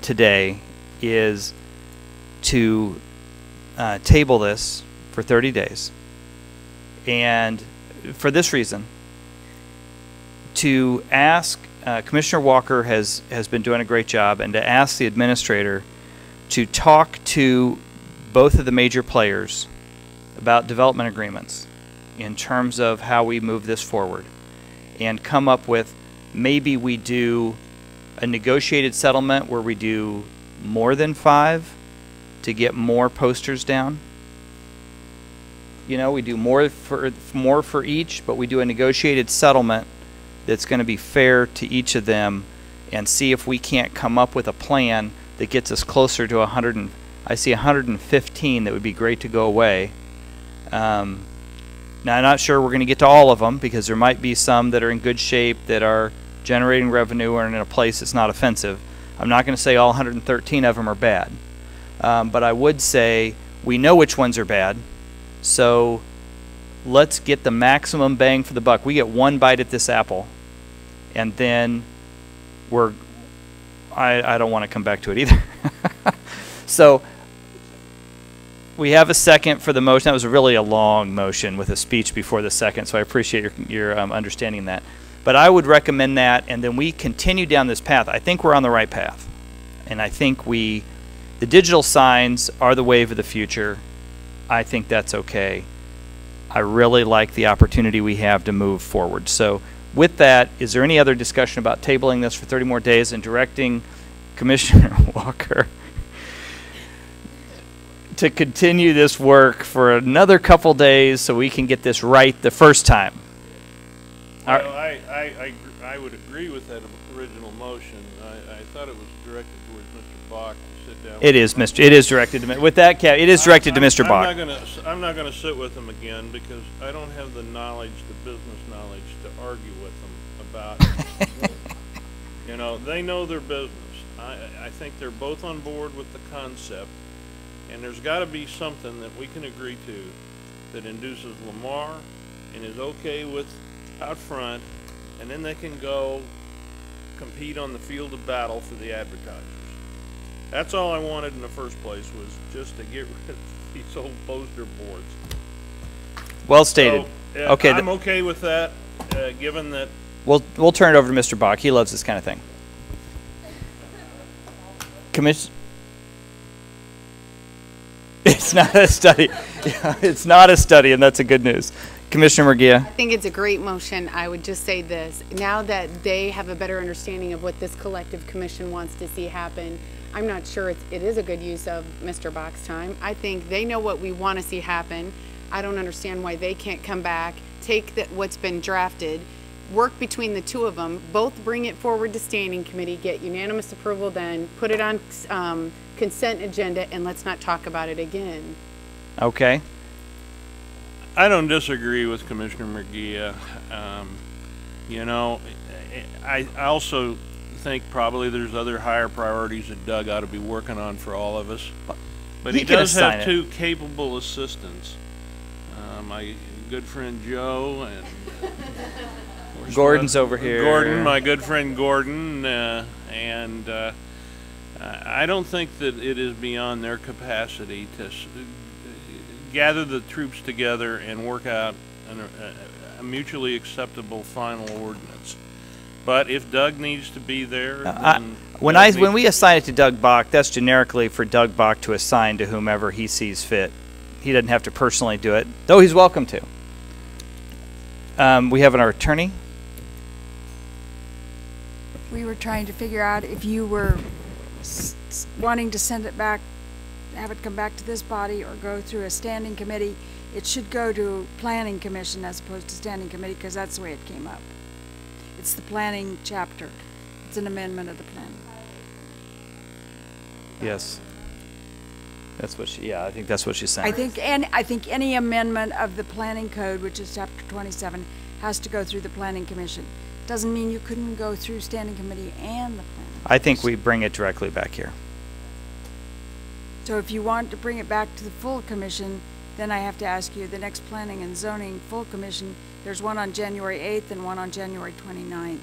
today is to table this for 30 days, and for this reason, to ask Commissioner Walker has been doing a great job, and to ask the administrator to talk to both of the major players about development agreements in terms of how we move this forward, and come up with, maybe we do a negotiated settlement where we do more than 5 to get more posters down. You know, we do more for each, but we do a negotiated settlement that's going to be fair to each of them, and see if we can't come up with a plan that gets us closer to 100. And I see 115 that would be great to go away. Now, I'm not sure we're going to get to all of them, because there might be some that are in good shape, that are generating revenue, or in a place that's not offensive. I'm not going to say all 113 of them are bad. But I would say we know which ones are bad, so let's get the maximum bang for the buck. We get one bite at this apple, and then we're I don't want to come back to it either. So we have a second for the motion. That was really a long motion with a speech before the second, so I appreciate your understanding that. But I would recommend that, and then we continue down this path. I think we're on the right path, and I think the digital signs are the wave of the future. I think that's okay. I really like the opportunity we have to move forward. So with that, is there any other discussion about tabling this for 30 more days and directing Commissioner Walker to continue this work for another couple days so we can get this right the first time? Well, I would agree with that original motion. I thought it was directed towards Mr. Bach to sit down. It is directed to me. With that, it is directed to Mr. Bach. I'm not going to sit with him again, because I don't have the knowledge, the business knowledge, to argue with them about. You know, they know their business. I think they're both on board with the concept, and there's got to be something that we can agree to that induces Lamar and is okay with out front, and then they can go compete on the field of battle for the advertisers. That's all I wanted in the first place, was just to get rid of these old poster boards. Well stated. So, okay, I'm okay with that, given that. We'll turn it over to Mr. Bach. He loves this kind of thing. Commission. It's not a study. Yeah, it's not a study, and that's a good news. Commissioner Murguia. I think it's a great motion. I would just say this. Now that they have a better understanding of what this collective commission wants to see happen, I'm not sure it is a good use of Mr. Bach's time. I think they know what we want to see happen. I don't understand why they can't come back, take what's been drafted, work between the two of them, both bring it forward to standing committee, get unanimous approval then, put it on consent agenda, and let's not talk about it again. Okay. I don't disagree with Commissioner Murguia. You know, I also think probably there's other higher priorities that Doug ought to be working on for all of us. But he does have two capable assistants. My good friend Joe and... Gordon's over here. Gordon, my good friend Gordon, and I don't think that it is beyond their capacity to gather the troops together and work out a mutually acceptable final ordinance. But if Doug needs to be there, when we assign it to Doug Bach, that's generically for Doug Bach to assign to whomever he sees fit. He doesn't have to personally do it, though he's welcome to. We have our attorney. We were trying to figure out if you were wanting to send it back, have it come back to this body, or go through a standing committee. It should go to Planning Commission as opposed to standing committee, because that's the way it came up. It's the planning chapter. It's an amendment of the plan. Yes, that's what she. Yeah, I think that's what she's saying. I think any amendment of the planning code, which is chapter 27, has to go through the Planning Commission. Doesn't mean you couldn't go through standing committee and the planning. I think we bring it directly back here. So if you want to bring it back to the full commission, then I have to ask you the next planning and zoning full commission. There's one on January 8th and one on January 29th.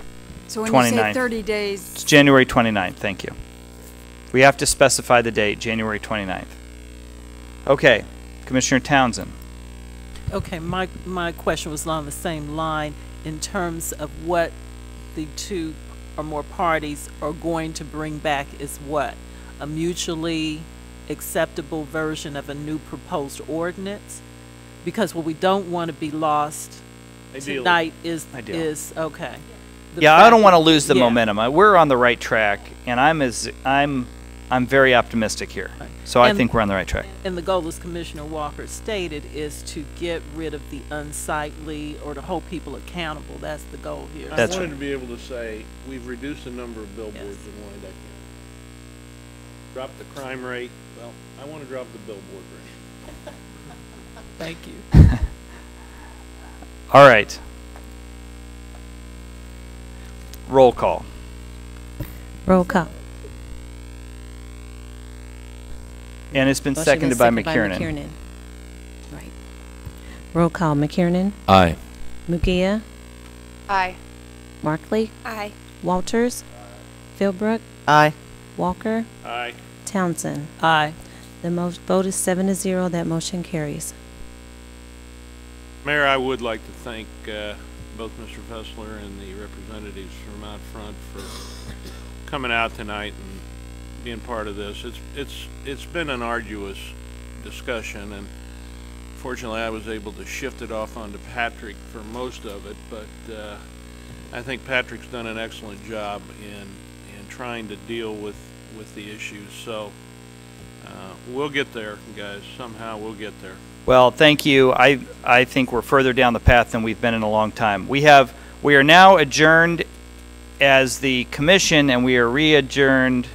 So when 29th. You say 30 days... It's January 29th, thank you. We have to specify the date, January 29th. Okay, Commissioner Townsend. Okay, my question was along the same line in terms of what the two or more parties are going to bring back is what? A mutually acceptable version of a new proposed ordinance? Because what we don't want to be lost... Ideally. Tonight is okay. Yeah, I don't want to lose the momentum. We're on the right track, and I'm very optimistic here. Right. So I think we're on the right track. And the goal, as Commissioner Walker stated, is to get rid of the unsightly or to hold people accountable. That's the goal here. That's I wanted to be able to say we've reduced the number of billboards in Wyandotte County. Drop the crime rate. Well, I want to drop the billboard rate. Thank you. All right. Roll call. Roll call. And it's been seconded by McKiernan. Right. Roll call. McKiernan. Aye. Mugia. Aye. Markley. Aye. Walters. Aye. Philbrook. Aye. Walker. Aye. Townsend. Aye. The vote is 7-0. That motion carries. Mayor, I would like to thank both Mr. Fessler and the representatives from Out Front for coming out tonight and being part of this. It's been an arduous discussion, and fortunately I was able to shift it off onto Patrick for most of it, but I think Patrick's done an excellent job in trying to deal with the issues. So we'll get there, guys. Somehow we'll get there. Well, thank you. I think we're further down the path than we've been in a long time. We are now adjourned as the commission, and we are reconvened.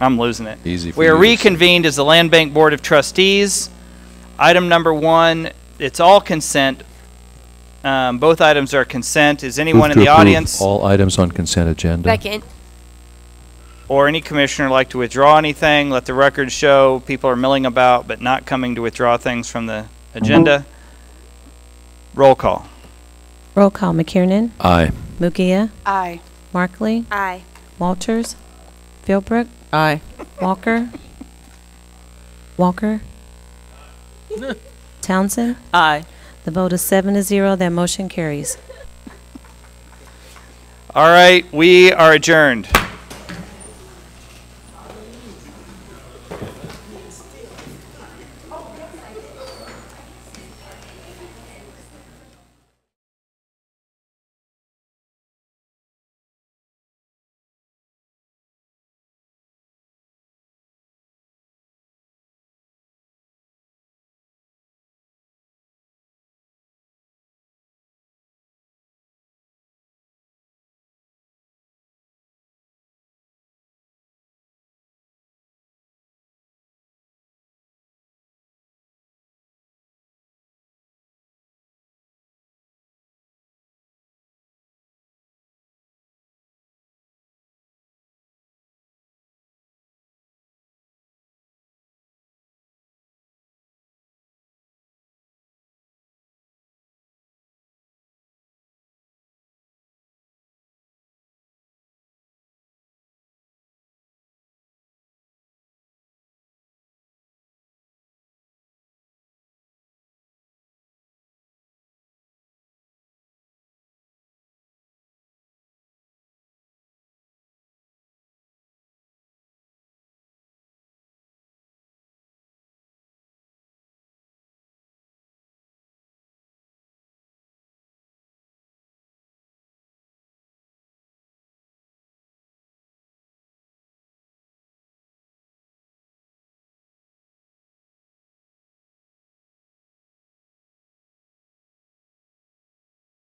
I'm losing it. Easy. We are reconvened as the Land Bank Board of Trustees. Item number 1, it's all consent. Both items are consent. Is anyone in the audience? All items on consent agenda. Second. Or any commissioner like to withdraw anything? Let the record show people are milling about but not coming to withdraw things from the agenda. Roll call. Roll call. McKiernan. Aye. Mugia. Aye. Markley. Aye. Walters. Philbrook. Aye. Walker. Walker. Townsend. Aye. The vote is 7-0. That motion carries. All right, we are adjourned.